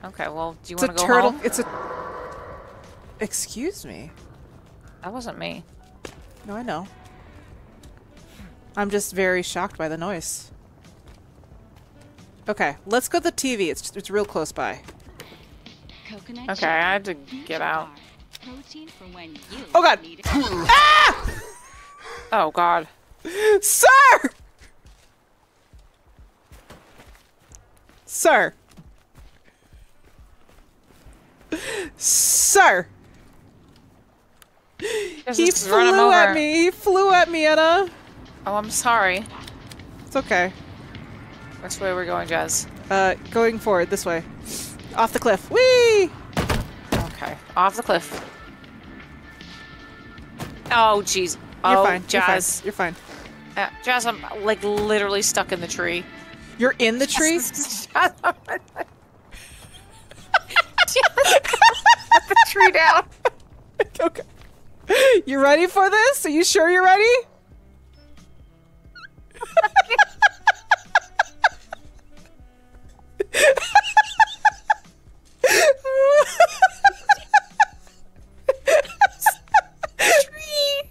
Okay, well, do you want to go turtle. home? It's a... Excuse me. That wasn't me. No, I know. I'm just very shocked by the noise. Okay, let's go to the T V. It's just, it's real close by. Coconut okay, I had to get out. For when you oh god! Ah! Oh god. Sir! Sir! Sir! He flew at me! He flew at me, Anna! Oh, I'm sorry. It's okay. Which way we're going, Jazz? Uh, going forward, this way. Off the cliff. Whee! Okay, off the cliff. Oh, jeez. Oh, you're fine. Jazz. You're fine. You're fine. Uh, Jazz, I'm, like, literally stuck in the tree. You're in the tree? Jazz, I'm the tree down. Okay. You ready for this? Are you sure you're ready? Tree.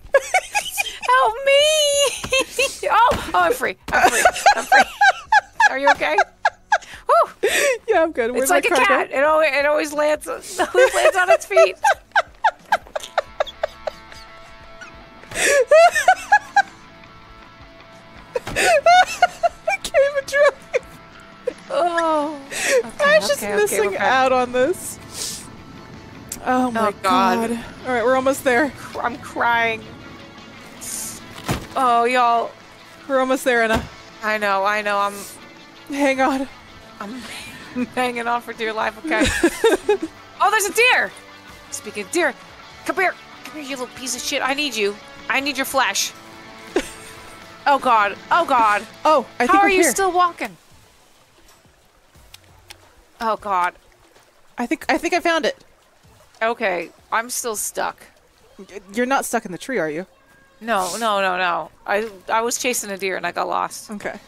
Help me. Oh, oh, I'm free. I'm free. I'm free. Are you okay? Woo. Yeah, I'm good. Where's it's like a cat. It always, it always lands, it always lands on its feet. I came and drove. Oh, okay, I'm just okay, missing okay, out on this. Oh my oh, god. god! All right, we're almost there. I'm crying. Oh, y'all, we're almost there, Anna. I know, I know. I'm. Hang on. I'm hanging on for dear life. Okay. Oh, there's a deer. Speaking of deer, come here, come here, you little piece of shit. I need you. I need your flesh. Oh god! Oh god! Oh, I think How we're are you here. still walking? Oh god! I think I think I found it. Okay, I'm still stuck. You're not stuck in the tree, are you? No, no, no, no. I I was chasing a deer and I got lost. Okay.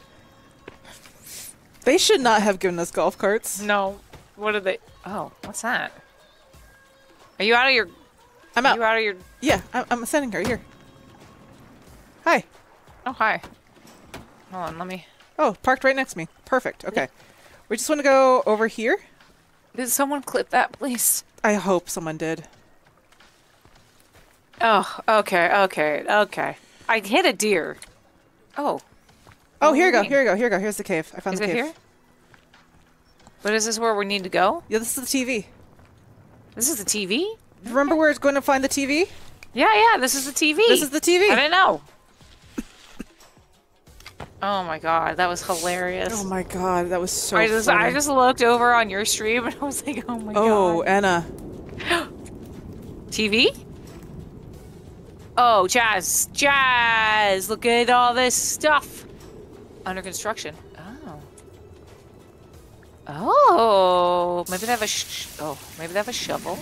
They should not have given us golf carts. No. What are they? Oh, what's that? Are you out of your? I'm out. Are you out of your? Yeah, I'm, I'm sending her here. Hi. Oh, hi. Hold on, let me... Oh, parked right next to me. Perfect. Okay. We just want to go over here. Did someone clip that, please? I hope someone did. Oh, okay, okay, okay. I hit a deer. Oh. Oh, here you go, here you go, here you go. Here's the cave. I found the cave. Is it here? But is this where we need to go? Yeah, this is the T V. This is the T V? Remember where it's going to find the T V? Yeah, yeah, this is the T V. This is the T V. I didn't know. Oh my god, that was hilarious. Oh my god, that was so I just, funny. I just looked over on your stream and I was like, oh my oh, god. Oh, Anna. T V? Oh, Jazz. Jazz! Look at all this stuff. Under construction. Oh. Oh. Maybe they have a sh Oh, maybe they have a shovel.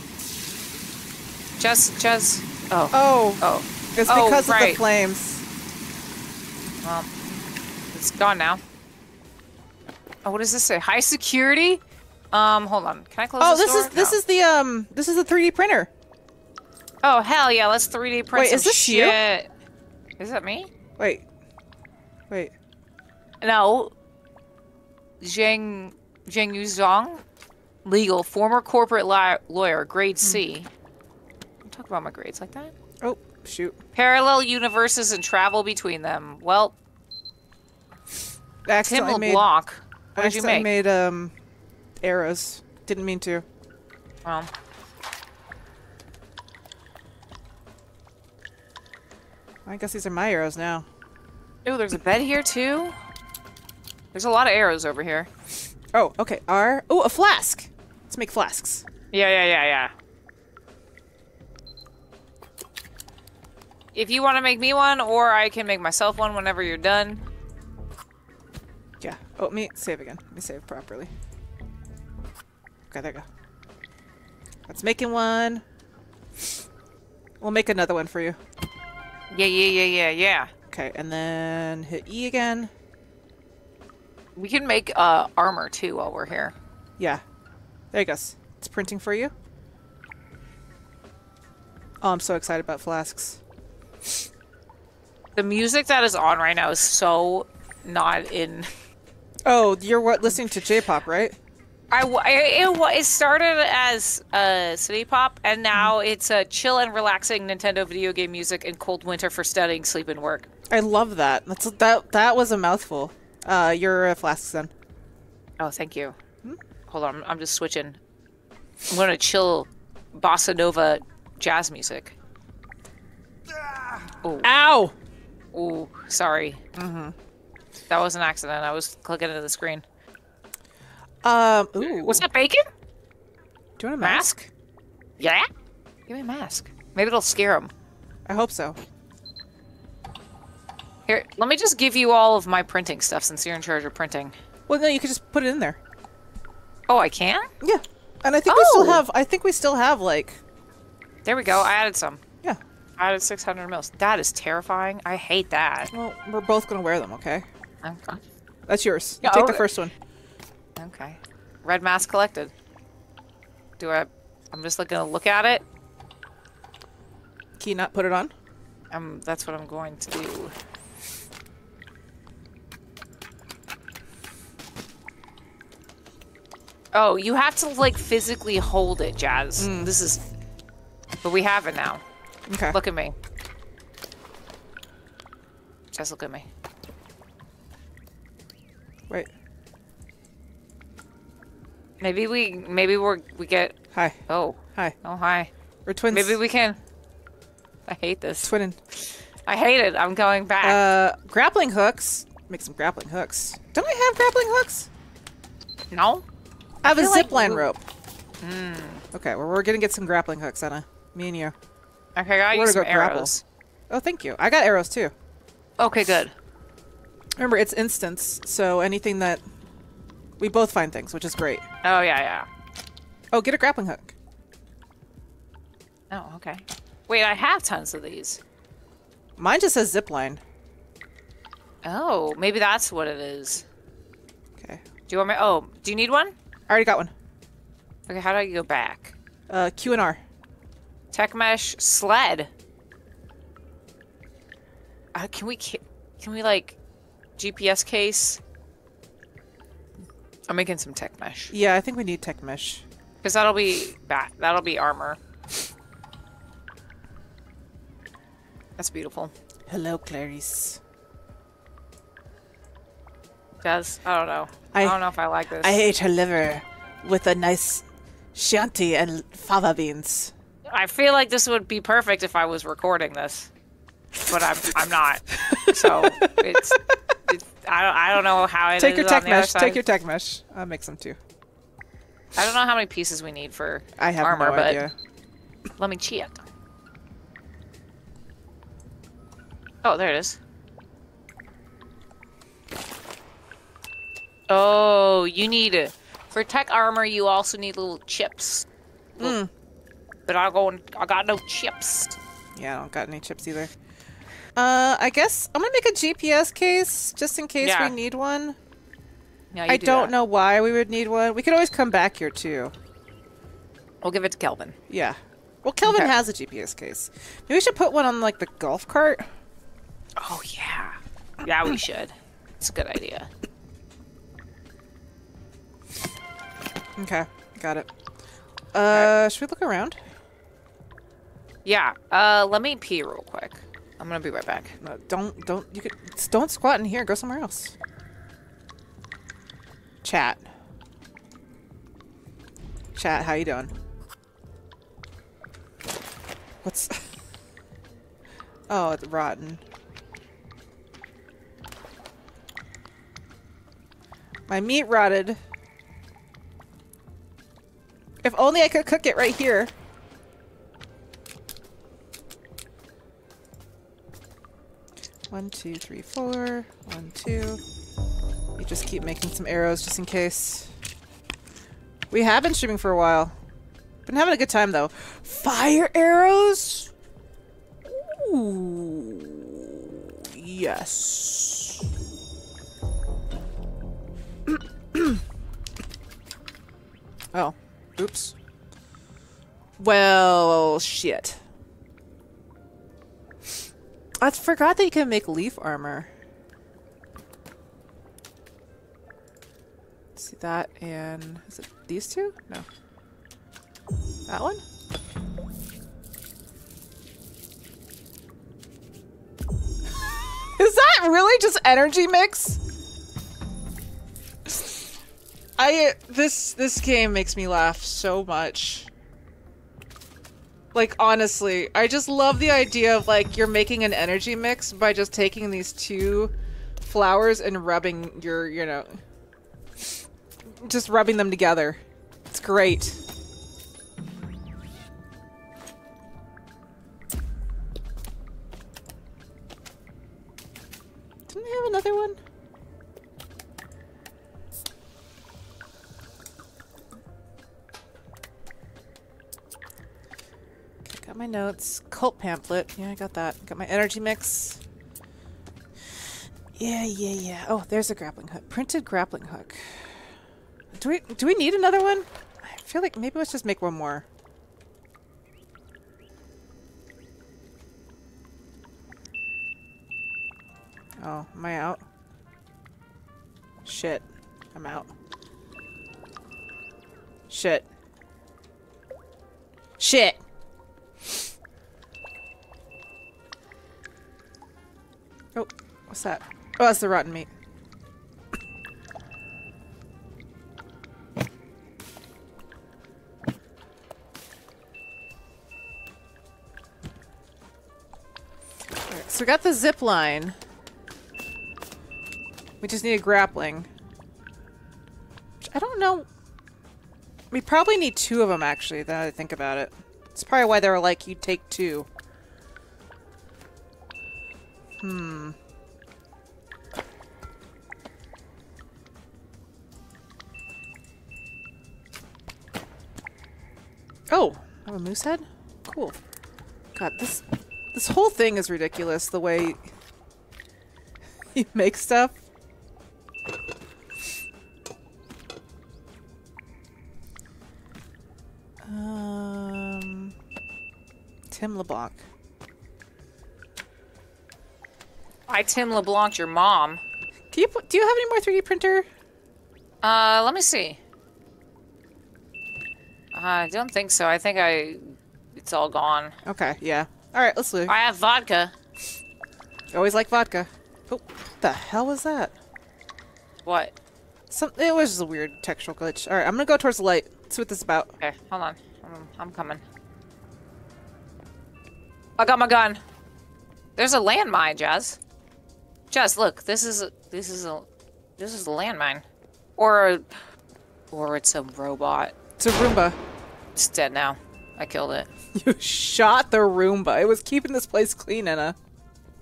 Jazz, Jazz. Oh. Oh. Oh. It's oh, because right. of the flames. Well. It's gone now. Oh, what does this say? High security? Um, hold on. Can I close oh, this door? Oh, this is this no. is the um this is the three D printer. Oh hell yeah, let's three D print. Wait, some is this shit. you? Is that me? Wait. Wait. No. Zheng Zheng Yuzong? Legal, former corporate li lawyer, grade C. Hmm. Don't talk about my grades like that. Oh, shoot. Parallel universes and travel between them. Well, Tim LeBlanc. What did you make? I made um, arrows. Didn't mean to. Well. I guess these are my arrows now. Oh, there's a bed here too? There's a lot of arrows over here. Oh, okay. R. Oh, a flask! Let's make flasks. Yeah, yeah, yeah, yeah. If you want to make me one, or I can make myself one whenever you're done. Yeah. Oh, let me save again. Let me save properly. Okay, there we go. That's making one. We'll make another one for you. Yeah, yeah, yeah, yeah, yeah. Okay, and then hit E again. We can make uh, armor, too, while we're here. Yeah. There you go. It's printing for you. Oh, I'm so excited about flasks. The music that is on right now is so not in... Oh, you're what, listening to J-pop, right? I, I, it started as uh, city pop, and now it's a chill and relaxing Nintendo video game music in cold winter for studying, sleep, and work. I love that. That's, that, that was a mouthful. Uh, you're a flask, then. Oh, thank you. Hmm? Hold on, I'm just switching. I'm going to chill bossa nova jazz music. Ooh. Ow! Ooh, sorry. Mm-hmm. That was an accident. I was clicking into the screen. Um, ooh. Was that bacon? Do you want a mask? mask? Yeah? Give me a mask. Maybe it'll scare him. I hope so. Here, let me just give you all of my printing stuff since you're in charge of printing. Well, no, you could just put it in there. Oh, I can? Yeah. And I think oh. we still have, I think we still have, like... There we go. I added some. Yeah. I added six hundred mils. That is terrifying. I hate that. Well, we're both going to wear them, okay? Okay. That's yours. You yeah, take the first one. Okay. Red mask collected. Do I... I'm just gonna look at it. Can you not put it on? Um, that's what I'm going to do. Oh, you have to, like, physically hold it, Jazz. Mm. This is... But we have it now. Okay. Look at me. Jazz, look at me. Wait. Maybe we, maybe we're, we get... Hi. Oh. Hi. Oh, hi. We're twins. Maybe we can... I hate this. Twinning. I hate it. I'm going back. Uh, grappling hooks. Make some grappling hooks. Don't I have grappling hooks? No. I have I a zipline like we... rope. Mm. Okay, well, we're gonna get some grappling hooks, Anna. Me and you. Okay, I got some go arrows. Grapple. Oh, thank you. I got arrows, too. Okay, good. Remember, it's instance, so anything that... We both find things, which is great. Oh, yeah, yeah. Oh, get a grappling hook. Oh, okay. Wait, I have tons of these. Mine just says zipline. Oh, maybe that's what it is. Okay. Do you want me? Oh, do you need one? I already got one. Okay, how do I go back? Uh, Q and R. Tech mesh sled. Uh, can we, can we like, G P S case? I'm making some tech mesh. Yeah, I think we need tech mesh. Because that'll be bat that'll be armor. That's beautiful. Hello, Clarice. Jazz, I don't know. I, I don't know if I like this. I ate her liver with a nice Chianti and fava beans. I feel like this would be perfect if I was recording this, but I'm I'm not. So it's. I don't, I don't know how it Take is your tech mesh. Take your tech mesh. I'll make some too. I don't know how many pieces we need for I have armor, no but idea. Let me check. Oh, there it is. Oh, you need it. For tech armor, you also need little chips. Mm. But I go. I got no chips. Yeah, I don't got any chips either. Uh, I guess I'm gonna make a G P S case just in case yeah. we need one. Yeah, you I do don't that. know why we would need one. We could always come back here too. We'll give it to Kelvin. Yeah. Well, Kelvin okay. has a G P S case. Maybe we should put one on like the golf cart. Oh yeah. Yeah, we should. It's a good idea. Okay, got it. Uh, okay. Should we look around? Yeah. Uh, let me pee real quick. I'm gonna be right back. No, don't, don't, you could, don't squat in here. Go somewhere else. Chat. Chat, how you doing? What's... Oh, it's rotten. My meat rotted. If only I could cook it right here. One, two, three, four. One, two. You just keep making some arrows just in case. We have been streaming for a while. Been having a good time though. Fire arrows? Ooh. Yes. Oh. Oops. Well, shit. I forgot that you can make leaf armor. Let's see that and... Is it these two? No. That one? Is that really just energy mix? I this this game makes me laugh so much. Like honestly, I just love the idea of like you're making an energy mix by just taking these two flowers and rubbing your, you know, just rubbing them together. It's great. Didn't they have another one? Got my notes. Cult pamphlet. Yeah, I got that. Got my energy mix. Yeah, yeah, yeah. Oh, there's a grappling hook. Printed grappling hook. Do we do we need another one? I feel like maybe let's just make one more. Oh, am I out? Shit. I'm out. Shit. Shit! Oh, what's that? Oh, that's the rotten meat. Alright, so we got the zip line. We just need a grappling. Which I don't know. We probably need two of them, actually, now that I think about it. It's probably why they were like, you take two. Hmm. Oh, I have a moose head? Cool. God, this this whole thing is ridiculous the way you make stuff. Um Tim LeBlanc. I Tim LeBlanc, your mom. Can you, do you have any more three D printer? Uh, let me see. Uh, I don't think so. I think I... It's all gone. Okay, yeah. Alright, let's leave. I have vodka. Always like vodka. Oh, what the hell was that? What? Some, it was just a weird textural glitch. Alright, I'm gonna go towards the light. See what this is about. Okay, hold on. I'm, I'm coming. I got my gun. There's a landmine, Jazz. Jess, look, this is a, this is a this is a landmine, or a, or it's a robot. It's a Roomba. It's dead now. I killed it. You shot the Roomba. It was keeping this place clean, Anna.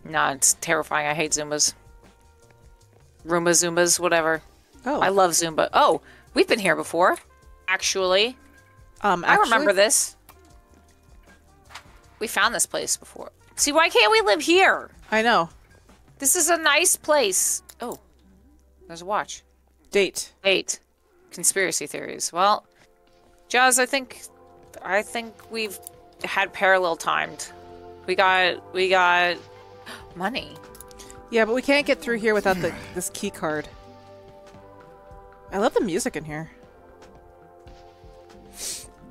Nah, it's terrifying. I hate Zumbas. Roomba Zumbas, whatever. Oh, I love Zumba. Oh, we've been here before, actually. Um, actually? I remember this. We found this place before. See, why can't we live here? I know. This is a nice place. Oh, there's a watch. Date. Date. Conspiracy theories. Well, Jazz, I think, I think we've had parallel timed. We got, we got money. Yeah, but we can't get through here without the this key card. I love the music in here.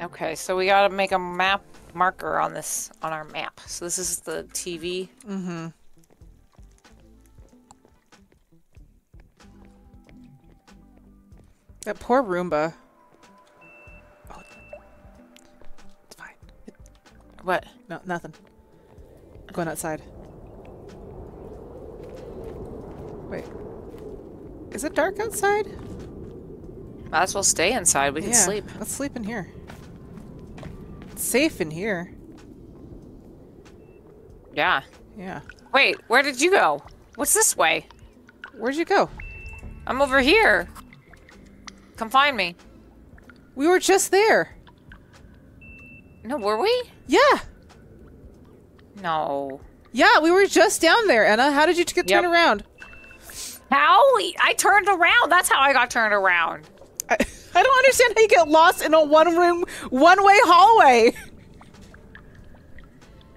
Okay, so we gotta make a map marker on this on our map. So this is the T V. Mm-hmm. That poor Roomba. Oh, it's fine. It... What? No, nothing. I'm going outside. Wait. Is it dark outside? Might as well stay inside. We can yeah, sleep. Let's sleep in here. It's safe in here. Yeah. Yeah. Wait, where did you go? What's this way? Where'd you go? I'm over here. Come find me. We were just there. No, were we? Yeah. No. Yeah, we were just down there, Anna. How did you get yep. turned around? How? I turned around. That's how I got turned around. I, I don't understand how you get lost in a one-room, one-way hallway.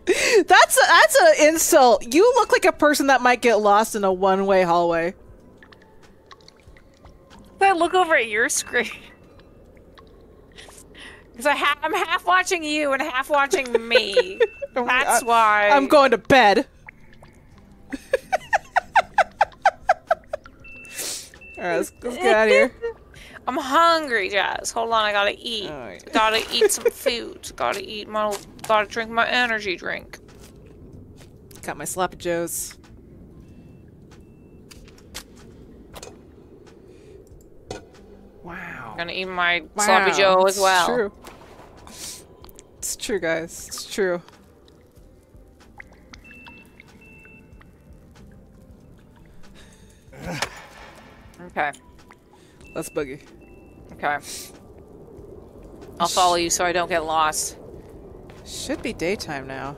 That's a, that's an insult. You look like a person that might get lost in a one-way hallway. I look over at your screen. Cause I ha I'm half watching you and half watching me. That's I, why. I'm going to bed. All right, let's, let's get out of here. I'm hungry, Jazz. Hold on, I gotta eat. Right. Gotta eat some food. Gotta eat my. Gotta drink my energy drink. Got my sloppy joes. Wow. Gonna eat my wow. sloppy joe as well. True. It's true, guys. It's true. Okay. Let's boogie. Okay. I'll follow you so I don't get lost. Should be daytime now.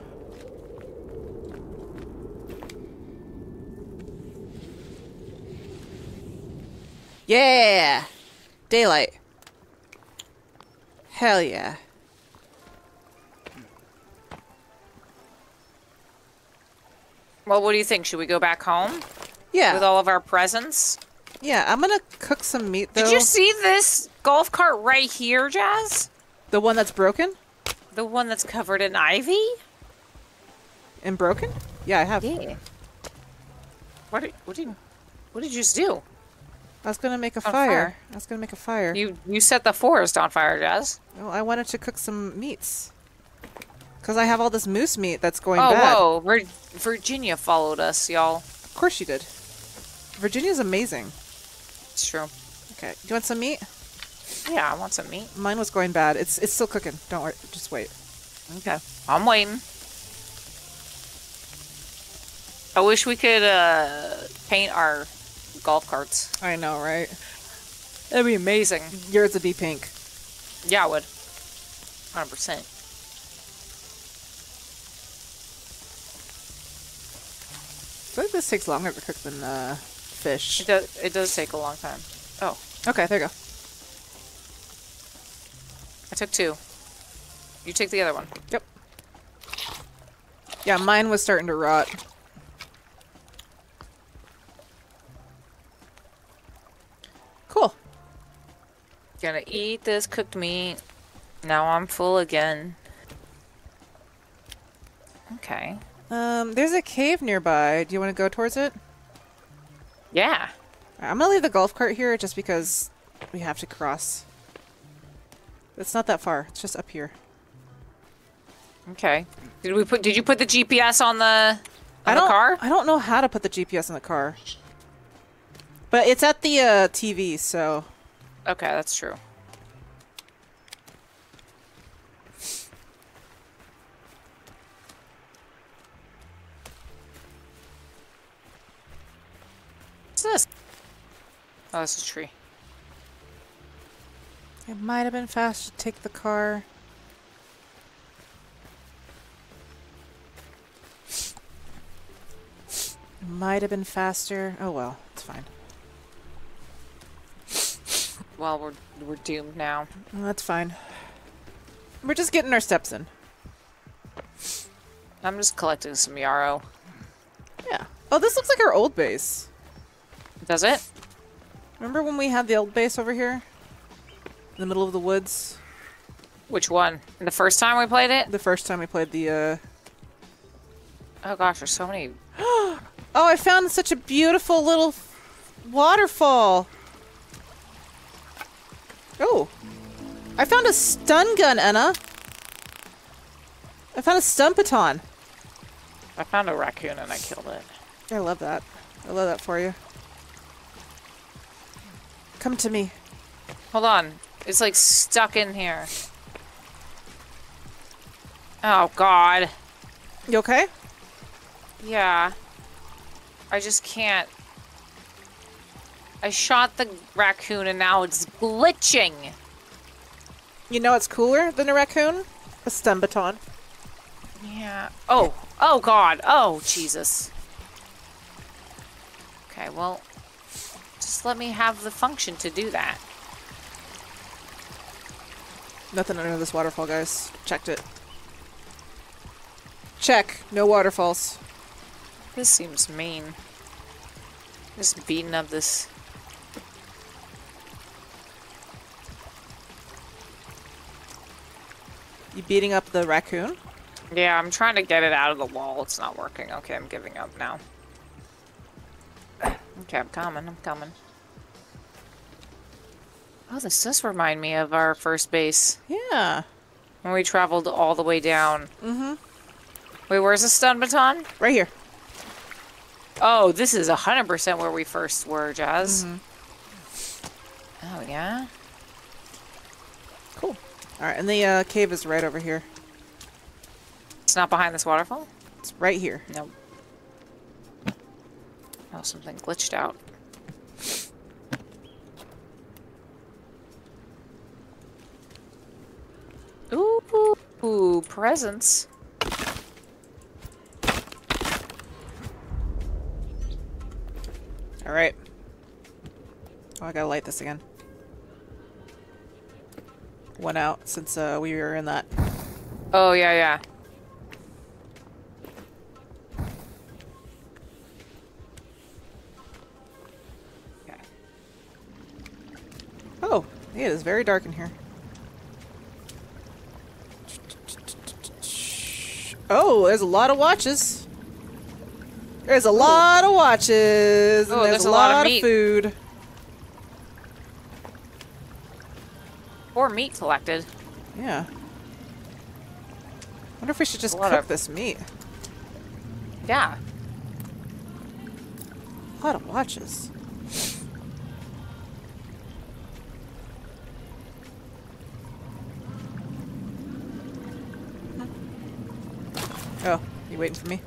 Yeah! Daylight. Hell yeah. Well, what do you think? Should we go back home? Yeah. With all of our presents? Yeah, I'm gonna cook some meat, though. Did you see this golf cart right here, Jazz? The one that's broken? The one that's covered in ivy? And broken? Yeah, I have. Yeah. What did, what did, what did you just do? I was gonna make a fire. fire. I was gonna make a fire. You you set the forest on fire, Jazz. Well, I wanted to cook some meats. Because I have all this moose meat that's going oh, bad. Oh, whoa. Virginia followed us, y'all. Of course she did. Virginia's amazing. It's true. Okay. Do you want some meat? Yeah, I want some meat. Mine was going bad. It's it's still cooking. Don't worry. Just wait. Okay. I'm waiting. I wish we could uh, paint our golf carts. I know, right? That'd be amazing. Yours would be pink. Yeah, I would. one hundred percent. I feel like this takes longer to cook than uh, fish. It does, it does take a long time. Oh. Okay, there you go. I took two. You take the other one. Yep. Yeah, mine was starting to rot. Cool. Gonna eat this cooked meat. Now I'm full again. Okay. Um, there's a cave nearby. Do you want to go towards it? Yeah. I'm gonna leave the golf cart here just because we have to cross. It's not that far. It's just up here. Okay. Did we put? Did you put the G P S on the, on I don't, the car? I don't know how to put the G P S on the car. But it's at the uh, T V, so. Okay, that's true. What's this? Oh, this is a tree. It might have been fast to take the car. It might have been faster. Oh well, it's fine. Well, we're we're doomed now. That's fine. We're just getting our steps in. I'm just collecting some yarrow. Yeah. Oh, this looks like our old base. Does it? Remember when we had the old base over here? In the middle of the woods? Which one? The first time we played it? The first time we played the, uh... Oh gosh, there's so many... Oh, I found such a beautiful little waterfall! Oh! I found a stun gun, Anna! I found a Stumpt-a-ton. I found a raccoon and I killed it. I love that. I love that for you. Come to me. Hold on. It's like stuck in here. Oh god. You okay? Yeah. I just can't. I shot the raccoon and now it's glitching. You know what's cooler than a raccoon? A Stumpt-a-ton. Yeah. Oh. Oh god. Oh Jesus. Okay, well. Just let me have the function to do that. Nothing under this waterfall, guys. Checked it. Check. No waterfalls. This seems mean. Just beating up this... You beating up the raccoon? Yeah, I'm trying to get it out of the wall. It's not working. Okay, I'm giving up now. Okay, I'm coming. I'm coming. Oh, this does remind me of our first base. Yeah. When we traveled all the way down. Mm-hmm. Wait, where's the stun baton? Right here. Oh, this is one hundred percent where we first were, Jazz. Mm-hmm. Oh, yeah? Cool. All right, and the uh, cave is right over here. It's not behind this waterfall? It's right here. Nope. Oh, something glitched out. Ooh, ooh, presents. All right. Oh, I gotta light this again. One out since uh, we were in that. Oh, yeah, yeah. Okay. Oh, yeah, it is very dark in here. Oh, there's a lot of watches. There's a lot Ooh. of watches, and oh, there's, there's a lot, lot of, meat. of food. Or meat collected. Yeah. Wonder if we should just cook of... this meat. Yeah. A lot of watches. Oh, you waiting for me?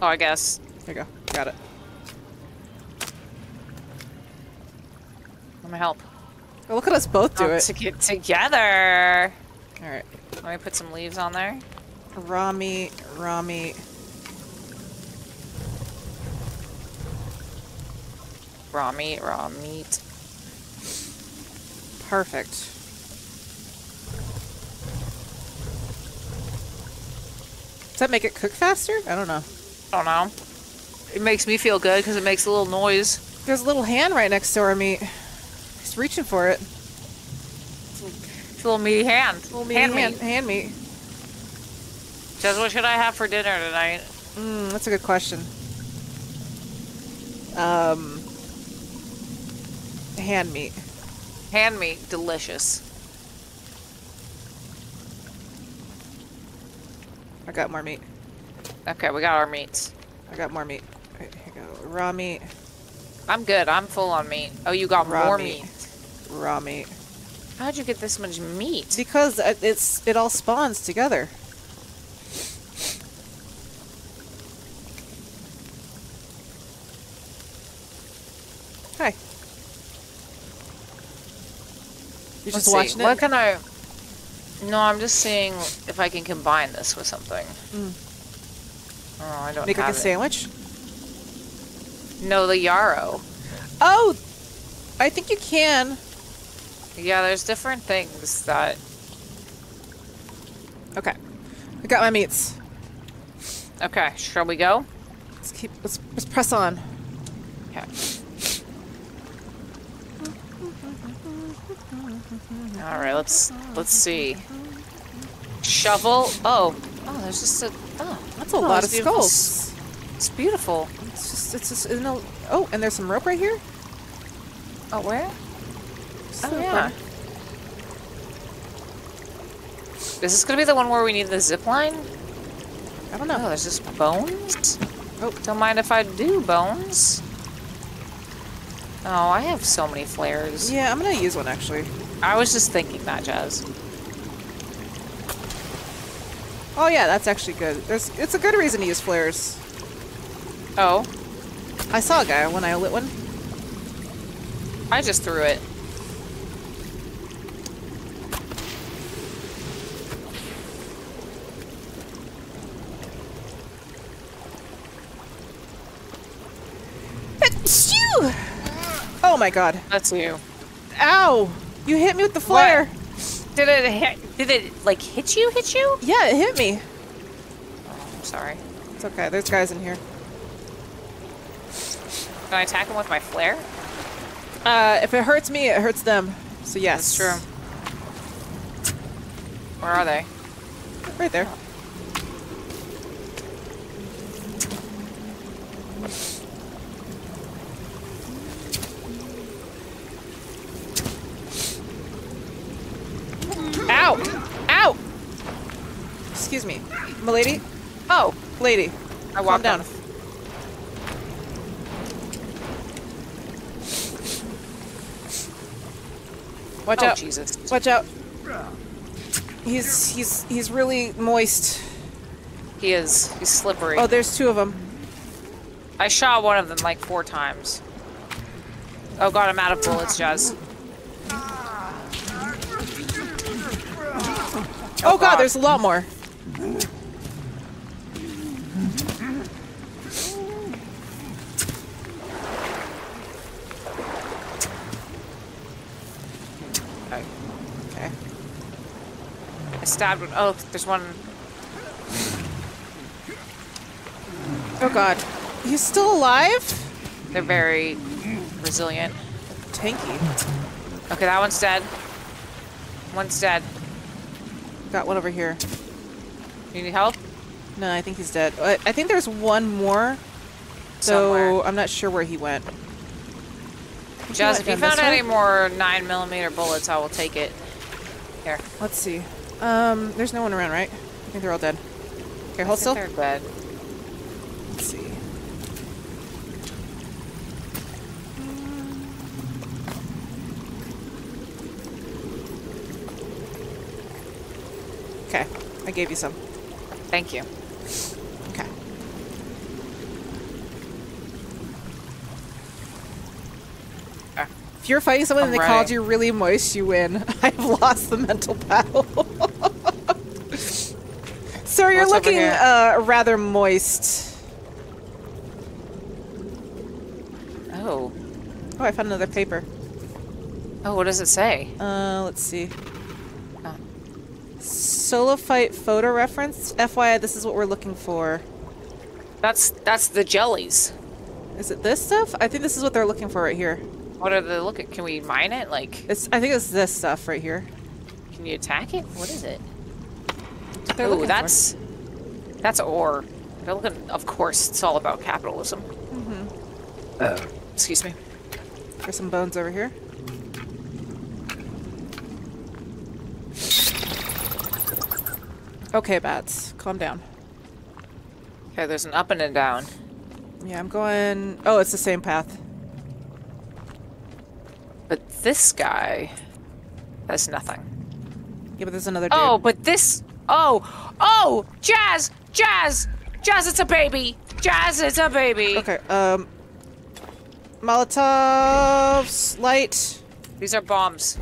Oh, I guess. There you go. Got it. Let me help. Oh, look at us both do oh, it. To get together. All right. Let me put some leaves on there. Raw meat, raw meat. Raw meat, raw meat. Perfect. Does that make it cook faster? I don't know. I don't know. It makes me feel good because it makes a little noise. There's a little hand right next to our meat. He's reaching for it. It's a little meaty hand. It's a little meaty hand, hand meat. Hand meat. Jess, what should I have for dinner tonight? Mm, that's a good question. Um, hand meat. Hand meat, delicious. I got more meat. Okay, we got our meats. I got more meat. Right, here we go. Raw meat. I'm good. I'm full on meat. Oh, you got Raw more meat. meat. Raw meat. How'd you get this much meat? Because it's it all spawns together. Hi. You're Let's just see. watching it? What can I... No, I'm just seeing if I can combine this with something. Mm. Oh, I don't Make like a it. sandwich? No, the yarrow. Oh! I think you can. Yeah, there's different things that... Okay. I got my meats. Okay, shall we go? Let's keep... Let's, let's press on. Okay. Alright, let's... Let's see. Shovel. Oh. Oh, there's just a... Oh. That's a oh, lot of beautiful. skulls. It's beautiful. It's just, it's just, no. Oh, and there's some rope right here. Oh, where? So oh, yeah. Is this gonna be the one where we need the zip line? I don't know. Oh, there's just bones. Oh, don't mind if I do, bones. Oh, I have so many flares. Yeah, I'm gonna use one actually. I was just thinking that, Jazz. Oh yeah, that's actually good. There's, it's a good reason to use flares. Oh. I saw a guy when I lit one. I just threw it. It's you! Oh my god. That's you. Ow! You hit me with the flare! What? Did it hit, did it like hit you, hit you? Yeah, it hit me. Oh, I'm sorry. It's okay, there's guys in here. Can I attack them with my flare? Uh, if it hurts me, it hurts them. So yes. That's true. Where are they? Right there. Ow! Ow! Excuse me. M'lady? Oh, lady. I walked down. Watch oh, out. Jesus. Watch out. He's he's he's really moist. He is. He's slippery. Oh, there's two of them. I shot one of them like four times. Oh god, I'm out of bullets, Jazz. Oh, oh god, there's a lot more. Okay. Okay. I stabbed one. Oh, there's one. Oh god. He's still alive? They're very resilient. Tanky. Okay, that one's dead. One's dead. Got one over here. You need help? No, I think he's dead. I think there's one more. Somewhere. So I'm not sure where he went. Jazz, if you found any more nine millimeter bullets, I will take it. Here. Let's see. Um, there's no one around, right? I think they're all dead. Okay, hold still. They're dead. Let's see. Okay, I gave you some. Thank you. Okay. Uh, if you're fighting someone and they called you really moist, you win. I've lost the mental battle. So you're looking uh, rather moist. Oh. Oh, I found another paper. Oh, what does it say? Uh, let's see. Solo fight photo reference? F Y I, this is what we're looking for. That's that's the jellies. Is it this stuff? I think this is what they're looking for right here. What are they looking? Can we mine it? Like it's. I think it's this stuff right here. Can you attack it? What is it? Oh, that's for. that's ore. They're looking. Of course, it's all about capitalism. Mm-hmm. Uh, Excuse me. There's some bones over here. Okay, bats. Calm down. Okay, there's an up and a down. Yeah, I'm going... Oh, it's the same path. But this guy... has nothing. Yeah, but there's another dude. Oh, but this... Oh! Oh! Jazz! Jazz! Jazz, it's a baby! Jazz, it's a baby! Okay, um... Molotovs... Light... These are bombs.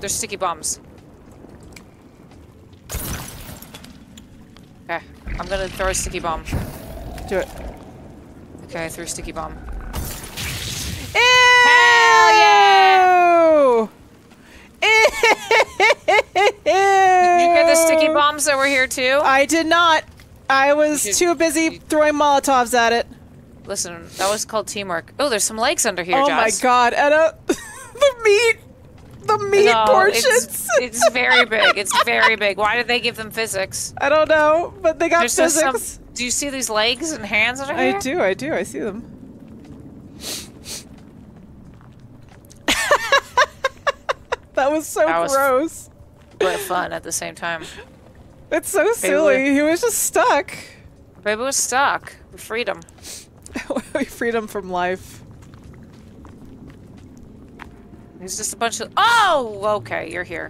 They're sticky bombs. Okay, I'm gonna throw a sticky bomb. Do it. Okay, I threw a sticky bomb. Ew! Hell yeah! Ew! Did you get the sticky bombs that were here too? I did not. I was should, too busy you, throwing Molotovs at it. Listen, that was called teamwork. Oh, there's some legs under here, Josh. Oh Joss. my god, and uh, the meat! The meat no, portions. It's, it's very big. It's very big. Why did they give them physics? I don't know, but they got There's physics. Some, do you see these legs and hands under here? I do. I do. I see them. That was so that gross. Was but fun at the same time. It's so Baby silly. Was, he was just stuck. Baby was stuck. Freedom. Freedom from life. There's just a bunch of- Oh! Okay, you're here.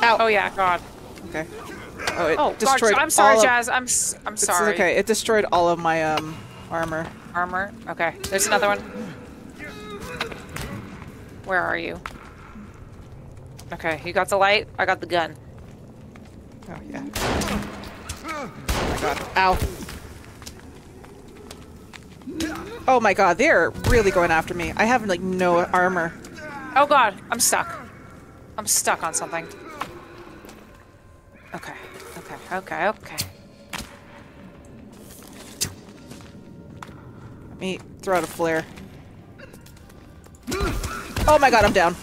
Ow. Oh yeah, god. Okay. Oh, it oh, destroyed god, I'm sorry, Jazz. Of... I'm s I'm sorry. It's okay, it destroyed all of my, um, armor. Armor? Okay. There's another one. Where are you? Okay, you got the light, I got the gun. Oh, yeah. Oh my god. Ow. Yeah. Oh my god, they're really going after me. I have like no armor. Oh god, I'm stuck. I'm stuck on something. Okay, okay, okay, okay. Let me throw out a flare. Oh my god, I'm down.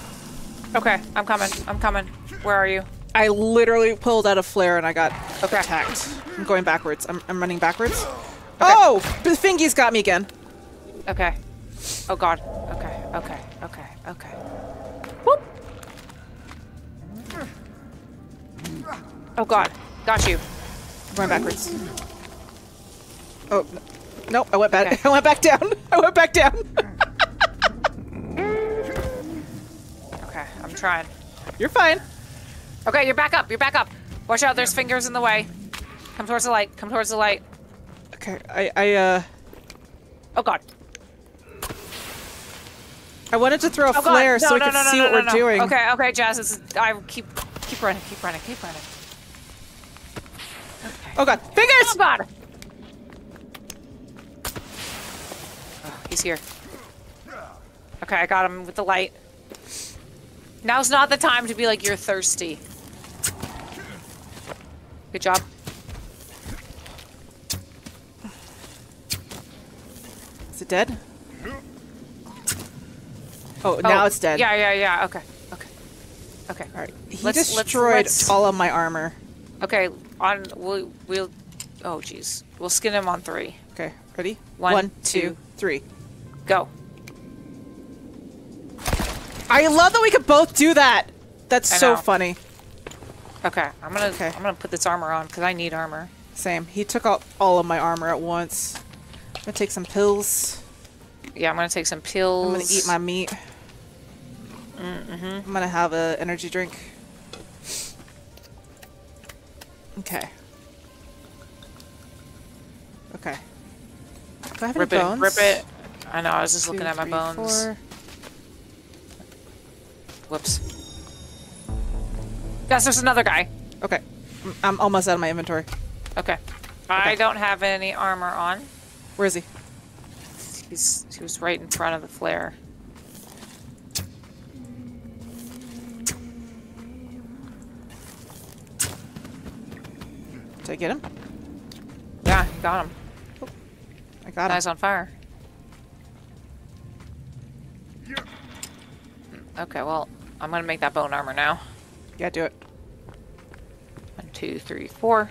Okay, I'm coming, I'm coming. Where are you? I literally pulled out a flare and I got okay. attacked. I'm going backwards. I'm, I'm running backwards. Okay. Oh! The fingies got me again. Okay. Oh god. Okay, okay, okay, okay. Whoop! Oh god. Got you. I'm going backwards. Oh, no. Nope, I went back. Okay. I went back down. I went back down. Okay, I'm trying. You're fine. Okay, you're back up. You're back up. Watch out, there's fingers in the way. Come towards the light. Come towards the light. Okay, I, I, uh... Oh, God. I wanted to throw a oh flare no, so we no, could no, no, see no, no, what no, we're no. doing. Okay, okay, Jazz. This is, I keep, keep running, keep running, keep running. Okay. Oh, God. Fingers! Oh, God! Oh, he's here. Okay, I got him with the light. Now's not the time to be like, you're thirsty. Good job. Is it dead? Oh, oh, now it's dead. Yeah, yeah, yeah. Okay, okay, okay. All right. He let's, destroyed let's, let's... all of my armor. Okay, on we'll we'll. Oh, jeez. We'll skin him on three. Okay, ready? One, One two, two, three, go. I love that we could both do that. That's so funny. Okay, I'm gonna okay. I'm gonna put this armor on because I need armor. Same. He took out all of my armor at once. I'm gonna take some pills. Yeah, I'm gonna take some pills. I'm gonna eat my meat. Mm-hmm. I'm gonna have an energy drink. Okay. Okay. Do I have any bones? Rip it. I know. I was just looking at my bones. Four. Whoops. Yes, there's another guy. Okay. I'm almost out of my inventory. Okay. I okay. don't have any armor on. Where is he? He's, he was right in front of the flare. Did I get him? Yeah, I got him. Oh, I got him. Eyes on fire. Okay, well, I'm gonna make that bone armor now. Yeah, do it. One, two, three, four.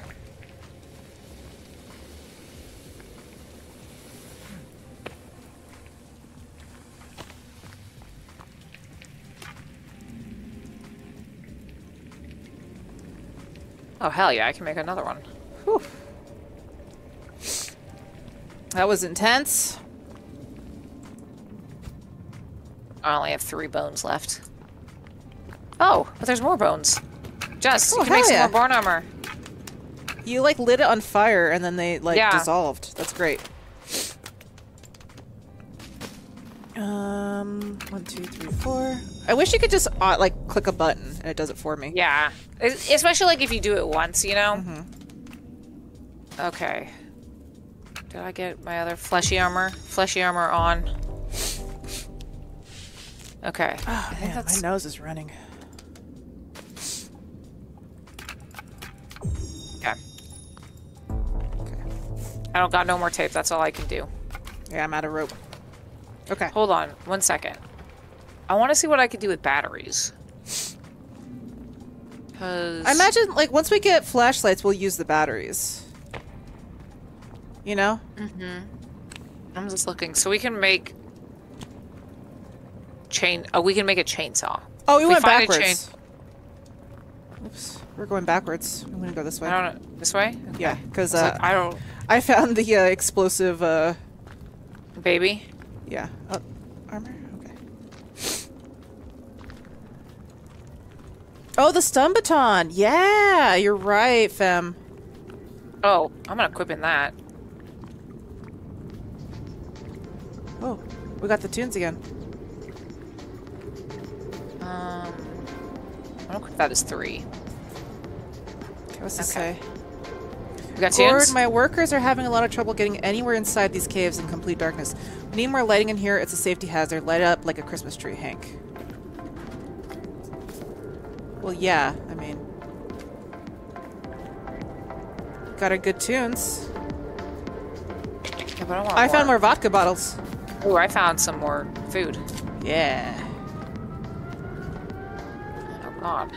Oh, hell yeah, I can make another one. Whew. That was intense. I only have three bones left. Oh, but there's more bones. Jess, oh, you can make some yeah. more bone armor. You like lit it on fire and then they like yeah. dissolved. That's great. Um, one, two, three, four. I wish you could just uh, like click a button and it does it for me. Yeah, especially like if you do it once, you know. Mm-hmm. Okay. Did I get my other fleshy armor? Fleshy armor on. Okay. Oh, I think man, that's... my nose is running. Okay. Okay. I don't got no more tape. That's all I can do. Yeah, I'm out of rope. Okay. Hold on. One second. I want to see what I can do with batteries. Cause... I imagine, like, once we get flashlights, we'll use the batteries. You know? Mm-hmm. I'm just looking. So we can make... Chain. Oh, we can make a chainsaw. Oh, we, we went backwards. Oops, we're going backwards. I'm gonna go this way. I don't know. This way? Okay. Yeah, because uh, like, I don't. I found the uh, explosive. Uh... Baby. Yeah. Oh, armor. Okay. Oh, the stun baton. Yeah, you're right, femme. Oh, I'm gonna equip in that. Oh, we got the tunes again. Um, I don't think that is three. Okay, what's this okay. say? We got Gord, my workers are having a lot of trouble getting anywhere inside these caves in complete darkness. Need more lighting in here. It's a safety hazard. Light up like a Christmas tree, Hank. Well, yeah. I mean... Got our good tunes. Yeah, but I want I more. found more vodka bottles. Ooh, I found some more food. Yeah. Oh, God.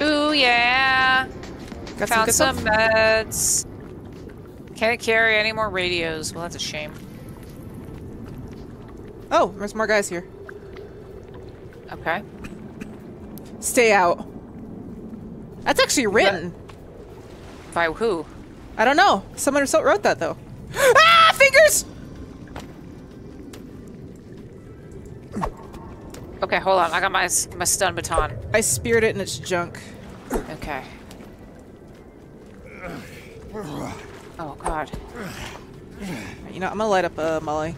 Ooh, yeah. Got Found some, some meds. Can't carry any more radios. Well, that's a shame. Oh, there's more guys here. Okay. Stay out. That's actually written. But by who? I don't know. Someone wrote that, though. Ah, fingers! Okay, hold on. I got my my stun baton. I speared it in its junk. Okay. Oh God. You know, I'm gonna light up a uh, Molly.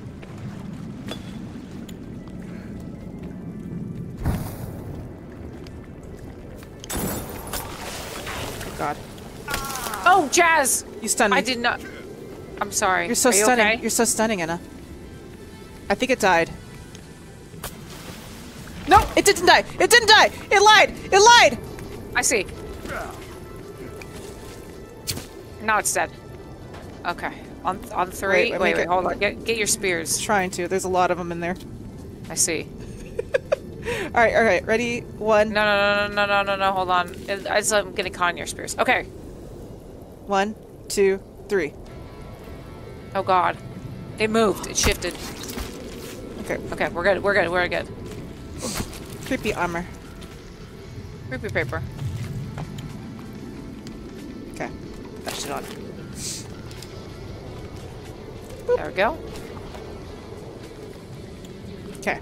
God. Oh, Jazz! You stunned me. I did not. I'm sorry. You're so Are stunning. You okay? You're so stunning, Anna. I think it died. No, it didn't die. It didn't die. It lied. It lied. I see. Now it's dead. Okay. On on three. Wait, wait, wait, wait hold on. Get, get your spears. Trying to. There's a lot of them in there. I see. all right, all right. Ready? One. No, no, no, no, no, no, no. Hold on. I, I'm gonna con your spears. Okay. One, two, three. Oh God. It moved. It shifted. Okay. Okay. We're good. We're good. We're good. Creepy armor. Creepy paper. Okay. That shit on. Boop. There we go. Okay.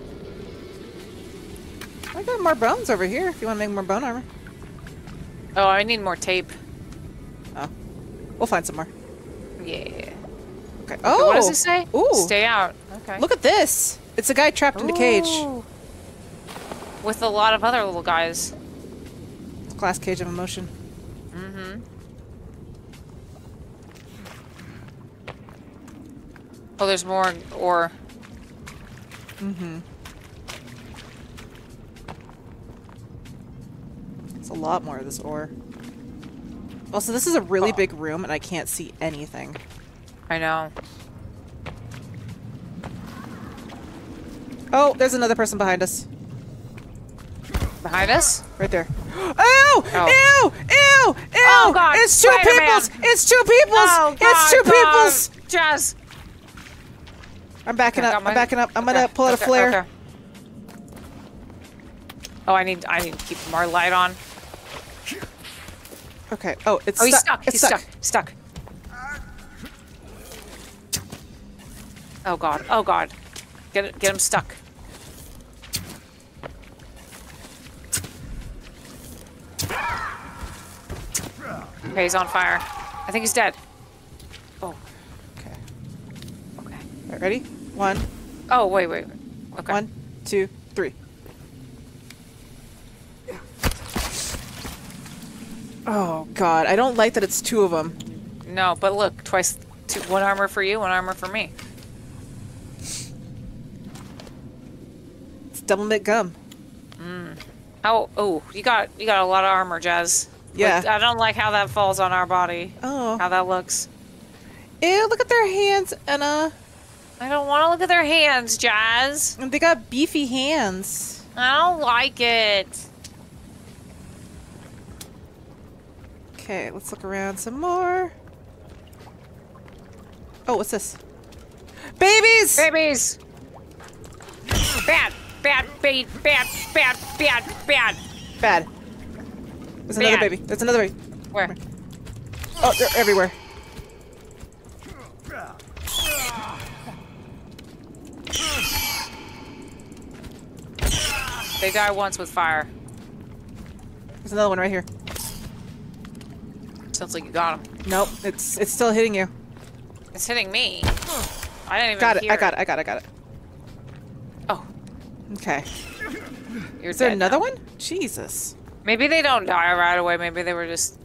I got more bones over here if you want to make more bone armor. Oh, I need more tape. Oh. We'll find some more. Yeah. Okay. Oh! What does it say? Ooh. Stay out. Okay. Look at this! It's a guy trapped Ooh. in a cage. With a lot of other little guys. Glass cage of emotion. Mm-hmm. Oh, there's more ore. Mm-hmm. It's a lot more of this ore. Also, this is a really oh. big room and I can't see anything. I know. Oh, there's another person behind us. Behind us? Right there. Ew! Oh. Ew! Ew! Ew! Oh, God. It's two peoples! It's two peoples! Oh, God, it's two peoples! Jazz! I'm backing okay, up. I'm my... backing up. I'm okay. gonna pull out okay. a flare. Okay. Oh, I need I need to keep more light on. Okay. Oh, it's oh, he's stuck. It's he's stuck. Stuck. Stuck. Oh, God. Oh, God. Get it, get him stuck. Okay, he's on fire. I think he's dead. Oh. Okay. Okay. All right, ready? One. Oh, wait, wait, wait. Okay. One, two, three. Oh, God. I don't like that it's two of them. No, but look. Twice. Two, one armor for you, one armor for me. It's double-mint gum. Mm. Oh, oh, you got, you got a lot of armor, Jazz. Yeah. Like, I don't like how that falls on our body. Oh. How that looks. Ew, look at their hands, Anna. I don't want to look at their hands, Jazz. They got beefy hands. I don't like it. Okay, let's look around some more. Oh, what's this? Babies! Babies! Bad, bad, bad, bad, bad, bad, bad. Bad. There's another Bad. baby. There's another baby. Where? Oh, they're everywhere. They die once with fire. There's another one right here. Sounds like you got him. Nope. It's it's still hitting you. It's hitting me. I didn't even got it. Hear I got it. it. I got it. I got it. Oh. Okay. You're Is there another now. one? Jesus. Maybe they don't die right away. Maybe they were just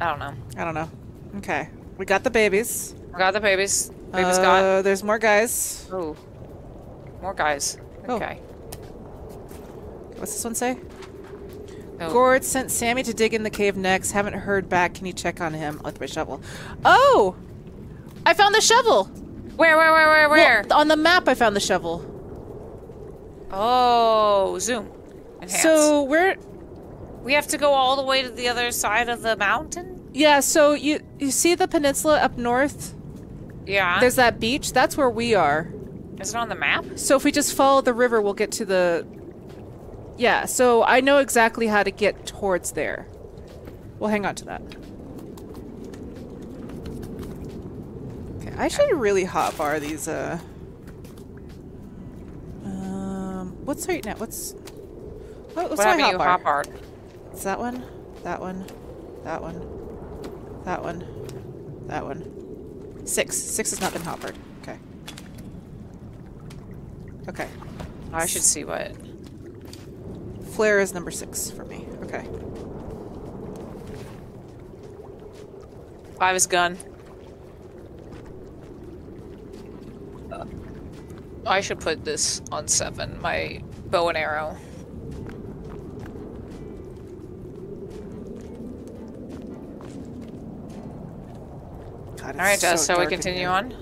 I don't know. I don't know. Okay. We got the babies. We got the babies. Babies uh, got. There's more guys. Oh. More guys. Okay. Oh. What's this one say? Oh. Gord sent Sammy to dig in the cave next. Haven't heard back. Can you check on him? With my shovel. Oh! I found the shovel! Where, where, where, where, where? Well, on the map I found the shovel. Oh, zoom. Enhance. So we're... We have to go all the way to the other side of the mountain? Yeah, so you you see the peninsula up north? Yeah. There's that beach. That's where we are. Is it on the map? So if we just follow the river, we'll get to the... Yeah, so I know exactly how to get towards there. We'll hang on to that. Okay, I should really hotbar these, uh... Um... What's right now? What's... What, what's what my hotbar? Hot it's that one, that one, that one, that one, that one. Six. Six has not been hotbarred. Okay. Okay. Oh, I should see what... Flare is number six for me. Okay. Five is gun. Uh, I should put this on seven, my bow and arrow. God, all right, Jess, so, so we continue on?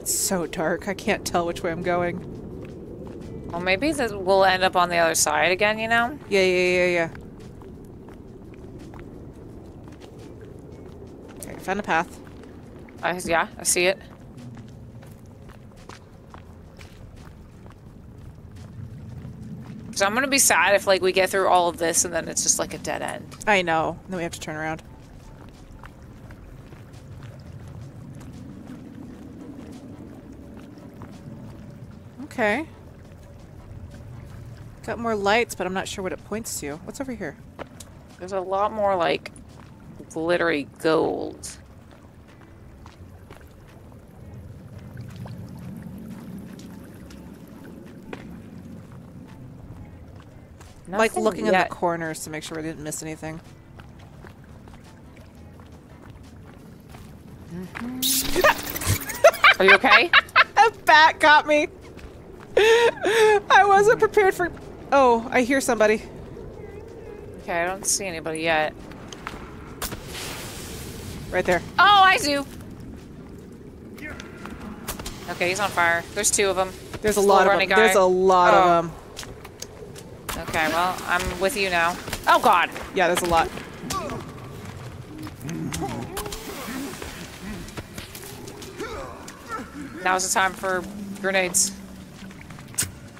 It's so dark. I can't tell which way I'm going. Well, maybe this we'll end up on the other side again, you know? Yeah, yeah, yeah, yeah. Okay, found a path. I, yeah, I see it. So I'm gonna be sad if, like, we get through all of this and then it's just, like, a dead end. I know. And then we have to turn around. Okay. Got more lights, but I'm not sure what it points to. What's over here? There's a lot more, like, glittery gold. Nothing like looking yet. In the corners to make sure we didn't miss anything. Mm-hmm. Are you okay? A bat got me. I wasn't prepared for... Oh, I hear somebody. Okay, I don't see anybody yet. Right there. Oh, I do. Okay, he's on fire. There's two of them. There's a lot of them. Guy. There's a lot oh. of them. Okay, well, I'm with you now. Oh, God. Yeah, there's a lot. Now's the time for grenades.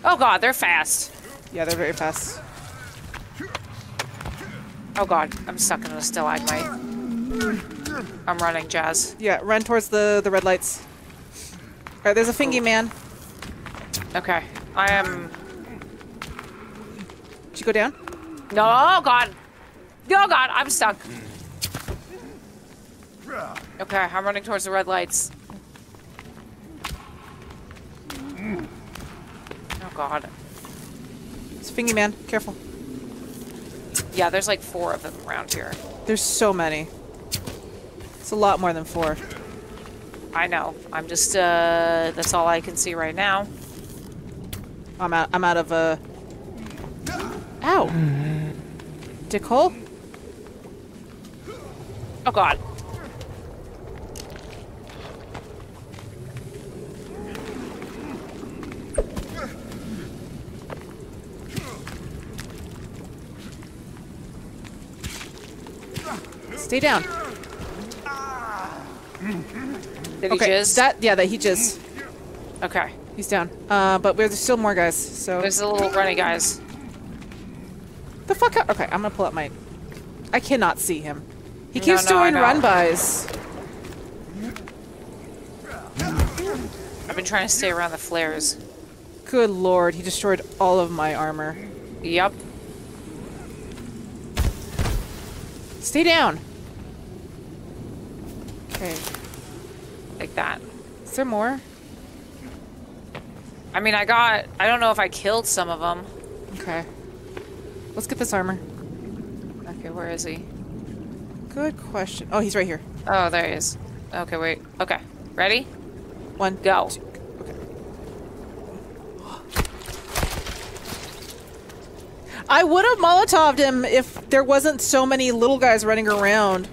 Oh, God, they're fast. Yeah, they're very fast. Oh, God, I'm stuck in a stalagmite. I'm running, Jazz. Yeah, run towards the, the red lights. All right, there's a fingy man. Okay, I am... Did you go down? No, oh, God. Oh, God, I'm stuck. Okay, I'm running towards the red lights. God. It's Fingy Man. Careful. Yeah, there's like four of them around here. There's so many. It's a lot more than four. I know. I'm just, uh, that's all I can see right now. I'm out, I'm out of, uh... Ow! Dickhole? Oh, God. Stay down. Did he okay. jizz? That, yeah, that he jizz. Okay. He's down. Uh, but there's still more guys, so... There's the little runny guys. The fuck up? Okay, I'm gonna pull up my... I cannot see him. He no, keeps no, doing run-bys. I've been trying to stay around the flares. Good lord, he destroyed all of my armor. Yep. Stay down. Okay. Like that. Is there more? I mean, I got... I don't know if I killed some of them. Okay. Let's get this armor. Okay, where is he? Good question. Oh, he's right here. Oh, there he is. Okay, wait. Okay. Ready? One. Go. Two. I would have Molotov'd him if there wasn't so many little guys running around.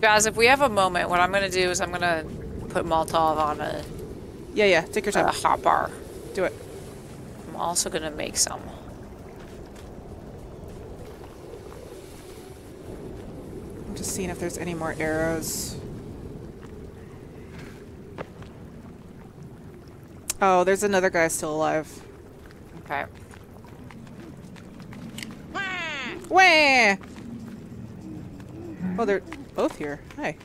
Guys, if we have a moment, what I'm going to do is I'm going to put Molotov on a... Yeah, yeah. Take your time. A hot bar. Do it. I'm also going to make some. I'm just seeing if there's any more arrows. Oh, there's another guy still alive. Okay. Wah! Oh, they're both here. Hi.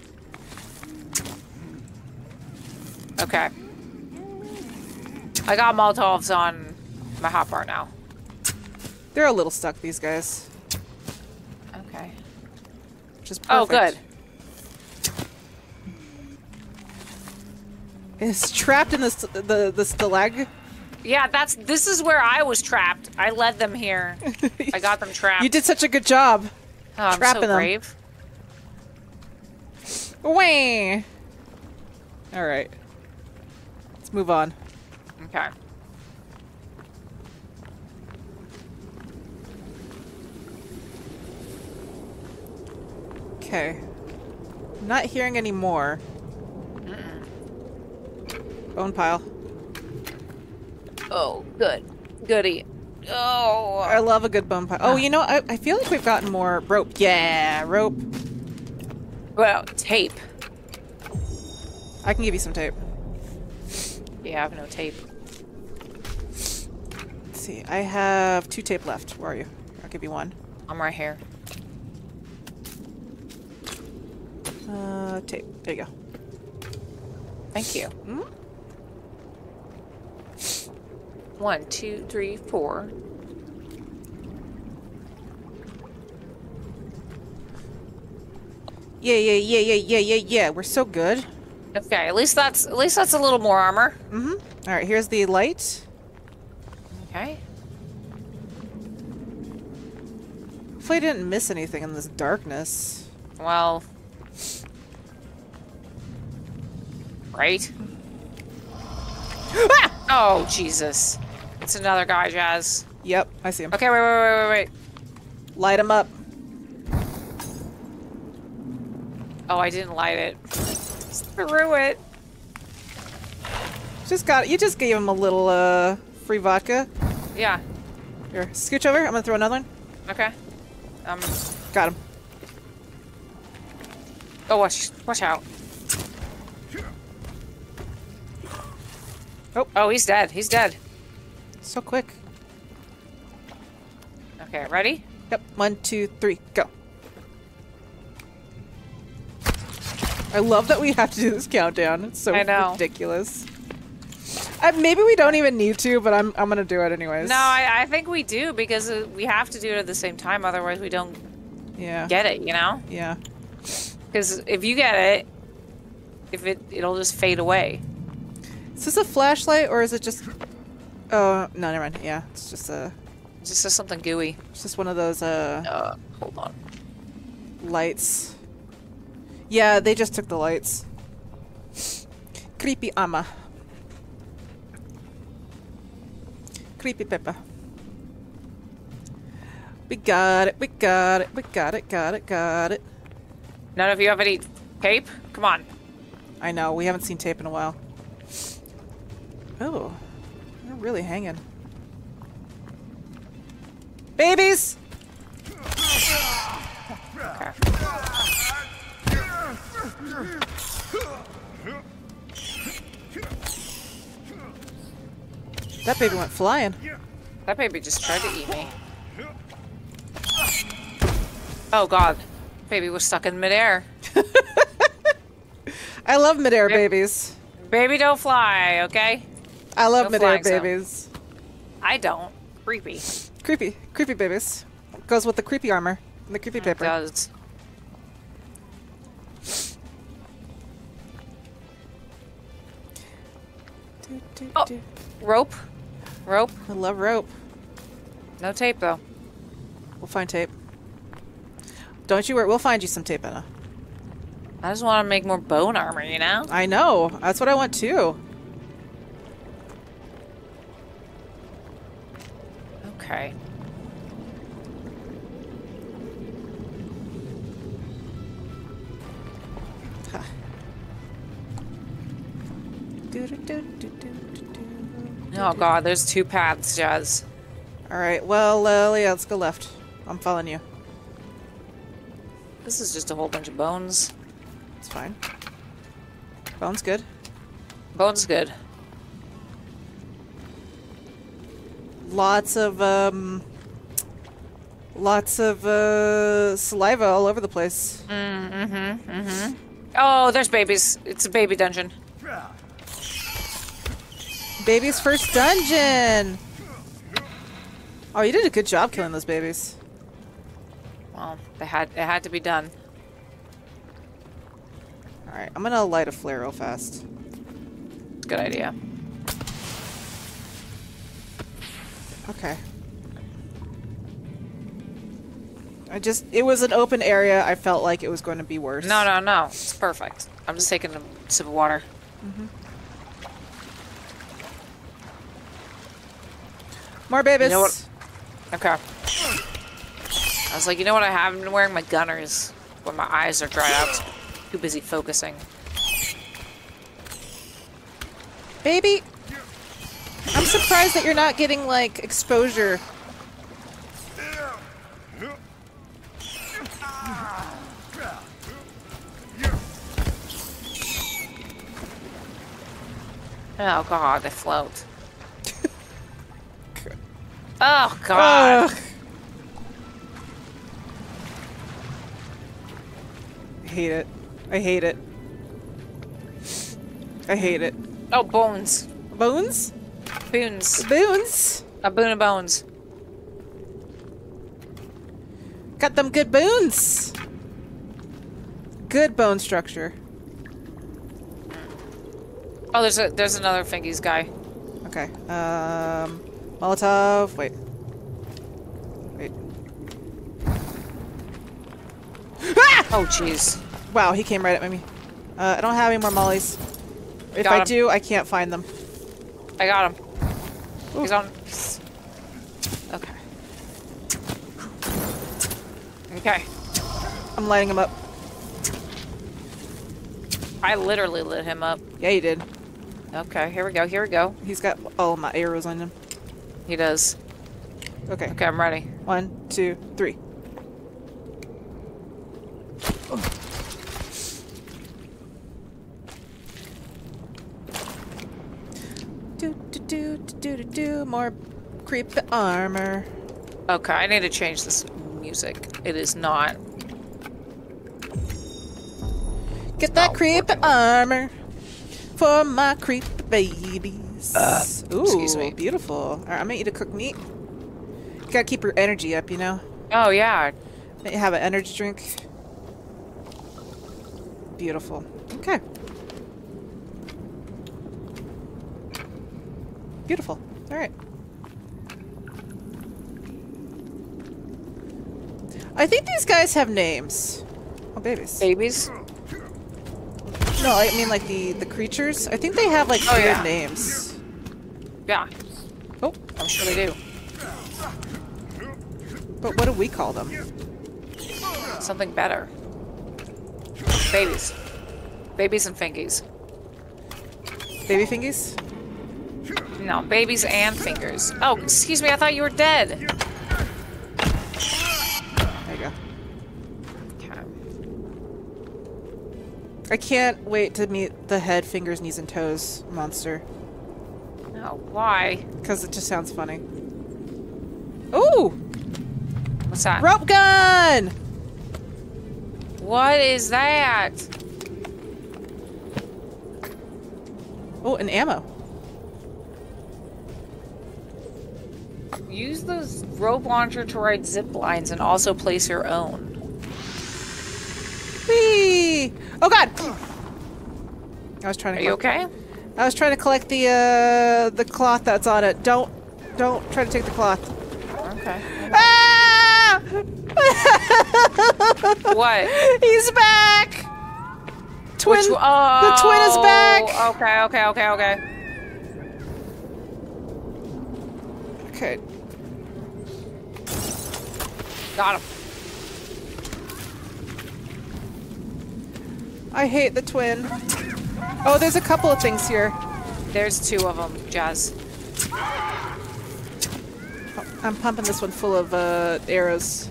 Okay. I got Molotovs on my hot bar now. They're a little stuck, these guys. Okay. Just perfect. Oh, good. It's trapped in the st the the stalag. Yeah, that's. This is where I was trapped. I led them here. I got them trapped. You did such a good job. Oh, I'm trapping so brave. Them. Whee! All right, let's move on. Okay. Okay. I'm not hearing any more. Mm-mm. Bone pile. Oh, good. Goody. Oh. I love a good bone pile. Oh, you know, I, I feel like we've gotten more rope. Yeah, rope. Well, tape. I can give you some tape. Yeah, I have no tape. Let's see. I have two tape left. Where are you? I'll give you one. I'm right here. Uh, tape. There you go. Thank you. Mm-hmm. One, two, three, four. Yeah, yeah, yeah, yeah, yeah, yeah, yeah. We're so good. Okay, at least that's at least that's a little more armor. Mm-hmm. All right, here's the light. Okay. Hopefully, I didn't miss anything in this darkness. Well, right. Ah! Oh, Jesus. It's another guy, Jazz. Yep, I see him. Okay, wait, wait, wait, wait, wait. Light him up. Oh, I didn't light it. Just threw it. Just got it. You just gave him a little uh, free vodka. Yeah. Here, scooch over. I'm going to throw another one. Okay. Um. Got him. Oh, watch, watch out. Oh. Oh, he's dead. He's dead. So quick. Okay, ready? Yep. One, two, three, go. I love that we have to do this countdown. It's so I know. ridiculous. Uh, maybe we don't even need to, but I'm I'm gonna do it anyways. No, I, I think we do because we have to do it at the same time. Otherwise, we don't. Yeah. Get it, you know? Yeah. Because if you get it, if it it'll just fade away. Is this a flashlight or is it just? Oh no, never mind. Yeah, it's just a. It's just something gooey. It's just one of those. Uh, uh. Hold on. Lights. Yeah, they just took the lights. Creepy ama. Creepy pepper. We got it. We got it. We got it. Got it. Got it. None of you have any tape? Come on. I know. We haven't seen tape in a while. Oh, they're really hanging. Babies! Okay. That baby went flying. That baby just tried to eat me. Oh god, baby was stuck in midair. I love midair ba babies. Baby don't fly, okay? I love midair babies. I don't. Creepy. Creepy. Creepy babies. Goes with the creepy armor and the creepy paper. It does. Oh, rope. Rope. I love rope. No tape, though. We'll find tape. Don't you worry. We'll find you some tape in. I just want to make more bone armor, you know? I know. That's what I want, too. Okay. Huh. Oh, God. There's two paths, Jazz. All right. Well, uh, yeah, let's go left. I'm following you. This is just a whole bunch of bones. It's fine. Bone's good. Bone's good. Lots of, um... Lots of, uh, saliva all over the place. Mm-hmm, mm-hmm. Oh, there's babies. It's a baby dungeon. Baby's first dungeon! Oh, you did a good job killing those babies. Well, they had, it had to be done. Alright, I'm gonna light a flare real fast. Good idea. Okay. I just, it was an open area. I felt like it was going to be worse. No, no, no. It's perfect. I'm just taking a sip of water. Mm-hmm. More babies. You know what? Okay. I was like, you know what I haven't been wearing? My gunners when my eyes are dried out. Too busy focusing. Baby! I'm surprised that you're not getting, like, exposure. Oh, God, they float. Oh, God. Ugh. I hate it. I hate it. I hate it. Oh, bones. Bones? Boons. Boons? A boon of bones. Got them good boons. Good bone structure. Oh, there's a there's another fingies guy. Okay. Um... Molotov, wait. Wait. Ah! Oh, jeez. Wow, he came right at me. Uh, I don't have any more mollies. If I do, I can't find them. I got him. Ooh. He's on. Okay. Okay. I'm lighting him up. I literally lit him up. Yeah, you did. Okay, here we go, here we go. He's got all my arrows on him. He does. Okay. Okay, I'm ready. One, two, three. Oh. Do, do, do, do, do, do, more creep armor. Okay, I need to change this music. It is not. Get that creep armor for my creep baby. Uh, Ooh, excuse me. Beautiful. All right, I'm gonna eat a cooked meat. You gotta keep your energy up, you know? Oh, yeah. Have an energy drink. Beautiful. Okay. Beautiful. All right. I think these guys have names. Oh, babies. Babies? No, I mean like the, the creatures. I think they have like weird oh, yeah. names. Yeah. Oh, I'm sure they do. But what do we call them? Something better. Babies. Babies and fingies. Baby fingies? No, babies and fingers. Oh, excuse me, I thought you were dead. There you go. Okay. I can't wait to meet the head, fingers, knees, and toes monster. Oh, why? Because it just sounds funny. Ooh! What's that? Rope gun! What is that? Oh, an ammo. Use the rope launcher to ride zip lines and also place your own. Whee! Oh, God! I was trying to... Are you okay? I was trying to collect the uh, the cloth that's on it. Don't, don't try to take the cloth. Okay. Ah! What? He's back. Twin. Which, oh, the twin is back. Okay, okay, okay, okay. Okay. Got him. I hate the twin. Oh, there's a couple of things here. There's two of them, Jazz. I'm pumping this one full of uh, arrows.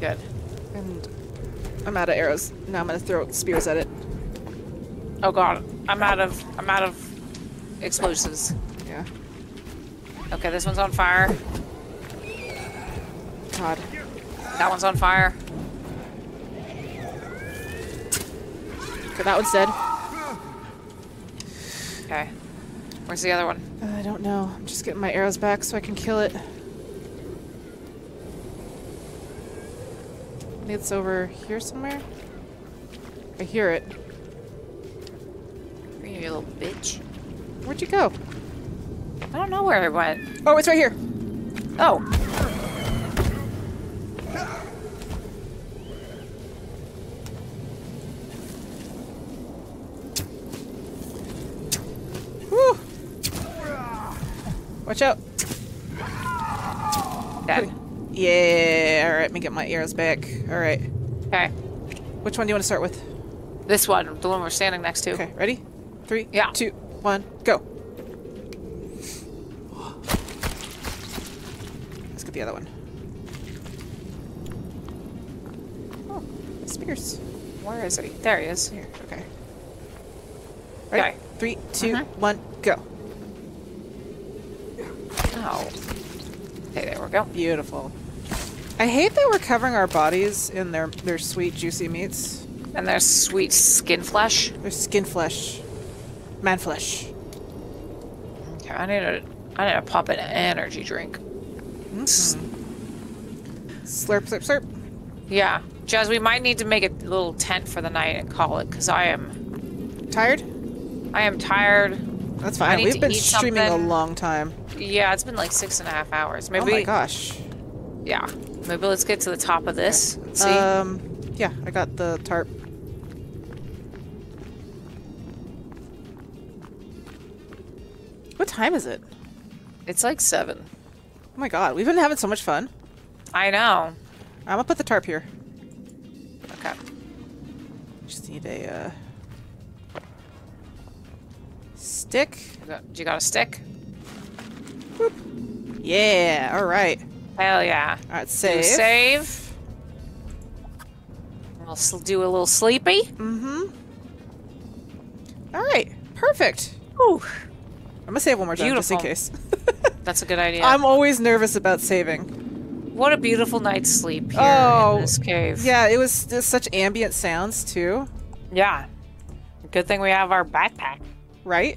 Good. And I'm out of arrows. Now I'm gonna throw spears at it. Oh god, I'm out of I'm out of explosives. Yeah. Okay, this one's on fire. God. That one's on fire. Okay, that one's dead. Okay. Where's the other one? I don't know. I'm just getting my arrows back so I can kill it. Maybe it's over here somewhere? I hear it. You little bitch. Where'd you go? I don't know where I went. Oh, it's right here. Oh. Woo. Watch out. Dead. Yeah, alright, let me get my arrows back. Alright. Okay. Which one do you want to start with? This one, the one we're standing next to. Okay, ready? Three, yeah. two, one, go. Let's get the other one. Oh, spears. Where is he? There he is. Here, okay. Ready? Okay. Three, two, uh-huh. one, go. Oh. Okay, there we go. Beautiful. I hate that we're covering our bodies in their, their sweet, juicy meats. And their sweet skin flesh? Their skin flesh. Man flesh. Okay, I need a, I need to pop an energy drink. Mm-hmm. Slurp, slurp, slurp. Yeah. Jazz, we might need to make a little tent for the night and call it, because I am... Tired? I am tired. That's fine. We've been streaming something. a long time. Yeah, it's been like six and a half hours. Maybe. Oh my gosh. Yeah. Maybe let's get to the top of this. Okay. See. Um. Yeah, I got the tarp. What time is it? It's like seven. Oh my god, we've been having so much fun. I know. I'm gonna put the tarp here. Okay. Just need a. Uh... Stick. You got, you got a stick? Whoop. Yeah, alright. Hell yeah. Alright, save. Save. We'll do a little sleepy. Mm-hmm. Alright, perfect. Whew. I'm gonna save one more time beautiful. Just in case. That's a good idea. I'm always nervous about saving. What a beautiful night's sleep here oh, in this cave. Yeah, it was just such ambient sounds, too. Yeah. Good thing we have our backpack. Right?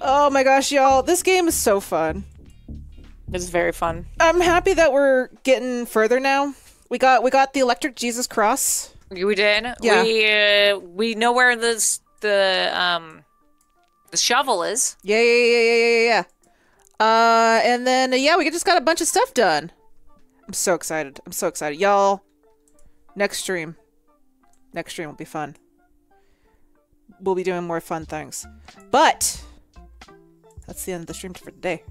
Oh my gosh, y'all. This game is so fun. It's very fun. I'm happy that we're getting further now. We got we got the electric Jesus cross. We did. Yeah. We, uh, we know where this, the um the shovel is. Yeah, yeah, yeah, yeah, yeah, yeah. Uh, and then, uh, yeah, we just got a bunch of stuff done. I'm so excited. I'm so excited. Y'all, next stream. Next stream will be fun. We'll be doing more fun things. But that's the end of the stream for today.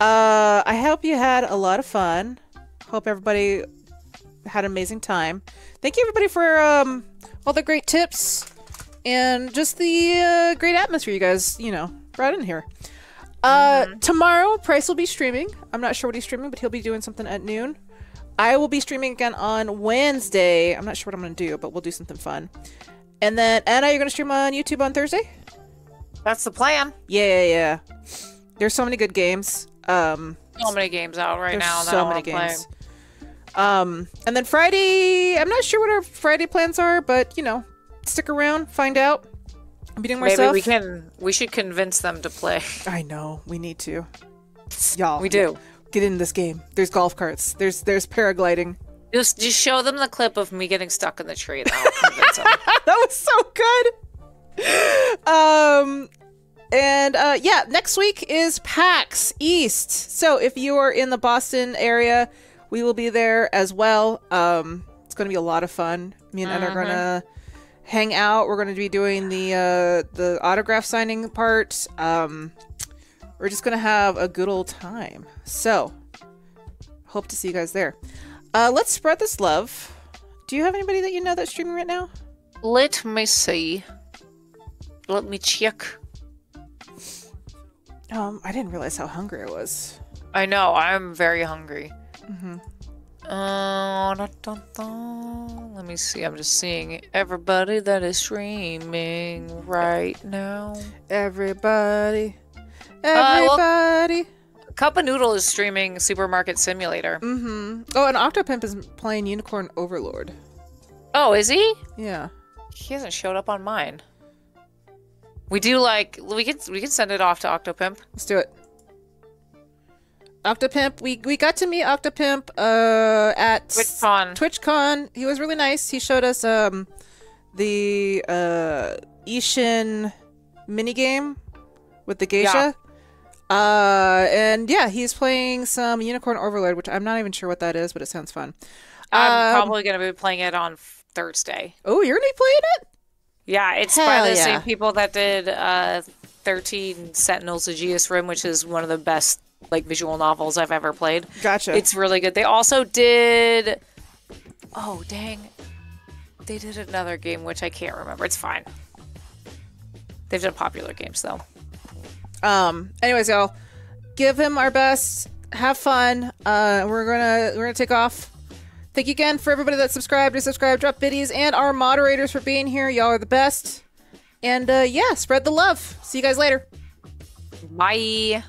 Uh, I hope you had a lot of fun. Hope everybody had an amazing time. Thank you everybody for um, all the great tips and just the uh, great atmosphere you guys, you know, brought in here. Uh, mm-hmm. Tomorrow, Price will be streaming. I'm not sure what he's streaming, but he'll be doing something at noon. I will be streaming again on Wednesday. I'm not sure what I'm going to do, but we'll do something fun. And then, Anna, you're going to stream on YouTube on Thursday? That's the plan. Yeah, yeah, yeah. There's so many good games. Um, so many games out right now. There's so many games. Um, and then Friday, I'm not sure what our Friday plans are, but, you know, stick around, find out. I'll be doing more stuff. Maybe we can, we should convince them to play. I know. We need to. Y'all. We do. Get in this game. There's golf carts. There's there's paragliding. Just, just show them the clip of me getting stuck in the tree. And I'll convince them. That was so good. Um, and uh, yeah, next week is PAX East. So if you are in the Boston area we will be there as well. Um, it's going to be a lot of fun. Me and uh-huh. Ed are going to hang out. We're going to be doing the uh, the autograph signing part. Um, we're just going to have a good old time. So, hope to see you guys there. Uh, let's spread this love. Do you have anybody that you know that's streaming right now? Let me see. Let me check. Um, I didn't realize how hungry I was. I know, I'm very hungry. Mm-hmm. Uh, da, da, da. Let me see, I'm just seeing everybody that is streaming right now. Everybody. Everybody. Uh, well, Cup of Noodle is streaming Supermarket Simulator. Mm-hmm. Oh, and Octopimp is playing Unicorn Overlord. Oh, is he? Yeah. He hasn't showed up on mine. We do like we could we could send it off to Octopimp. Let's do it. Octopimp, we we got to meet Octopimp uh, at TwitchCon. TwitchCon. He was really nice. He showed us um the uh, Ishin minigame with the geisha. Yeah. Uh, and yeah, he's playing some Unicorn Overlord, which I'm not even sure what that is, but it sounds fun. I'm um, probably gonna be playing it on Thursday. Oh, you're gonna be playing it? Yeah, it's Hell by the yeah. same people that did uh, thirteen Sentinels Aegis Rim, which is one of the best like visual novels I've ever played. Gotcha. It's really good. They also did... Oh, dang. They did another game, which I can't remember. It's fine. They've done popular games, though. Um. Anyways, y'all, give him our best. Have fun. Uh, we're gonna we're gonna take off. Thank you again for everybody that subscribed, to subscribe, drop biddies, and our moderators for being here. Y'all are the best. And, uh, yeah, spread the love. See you guys later. Bye.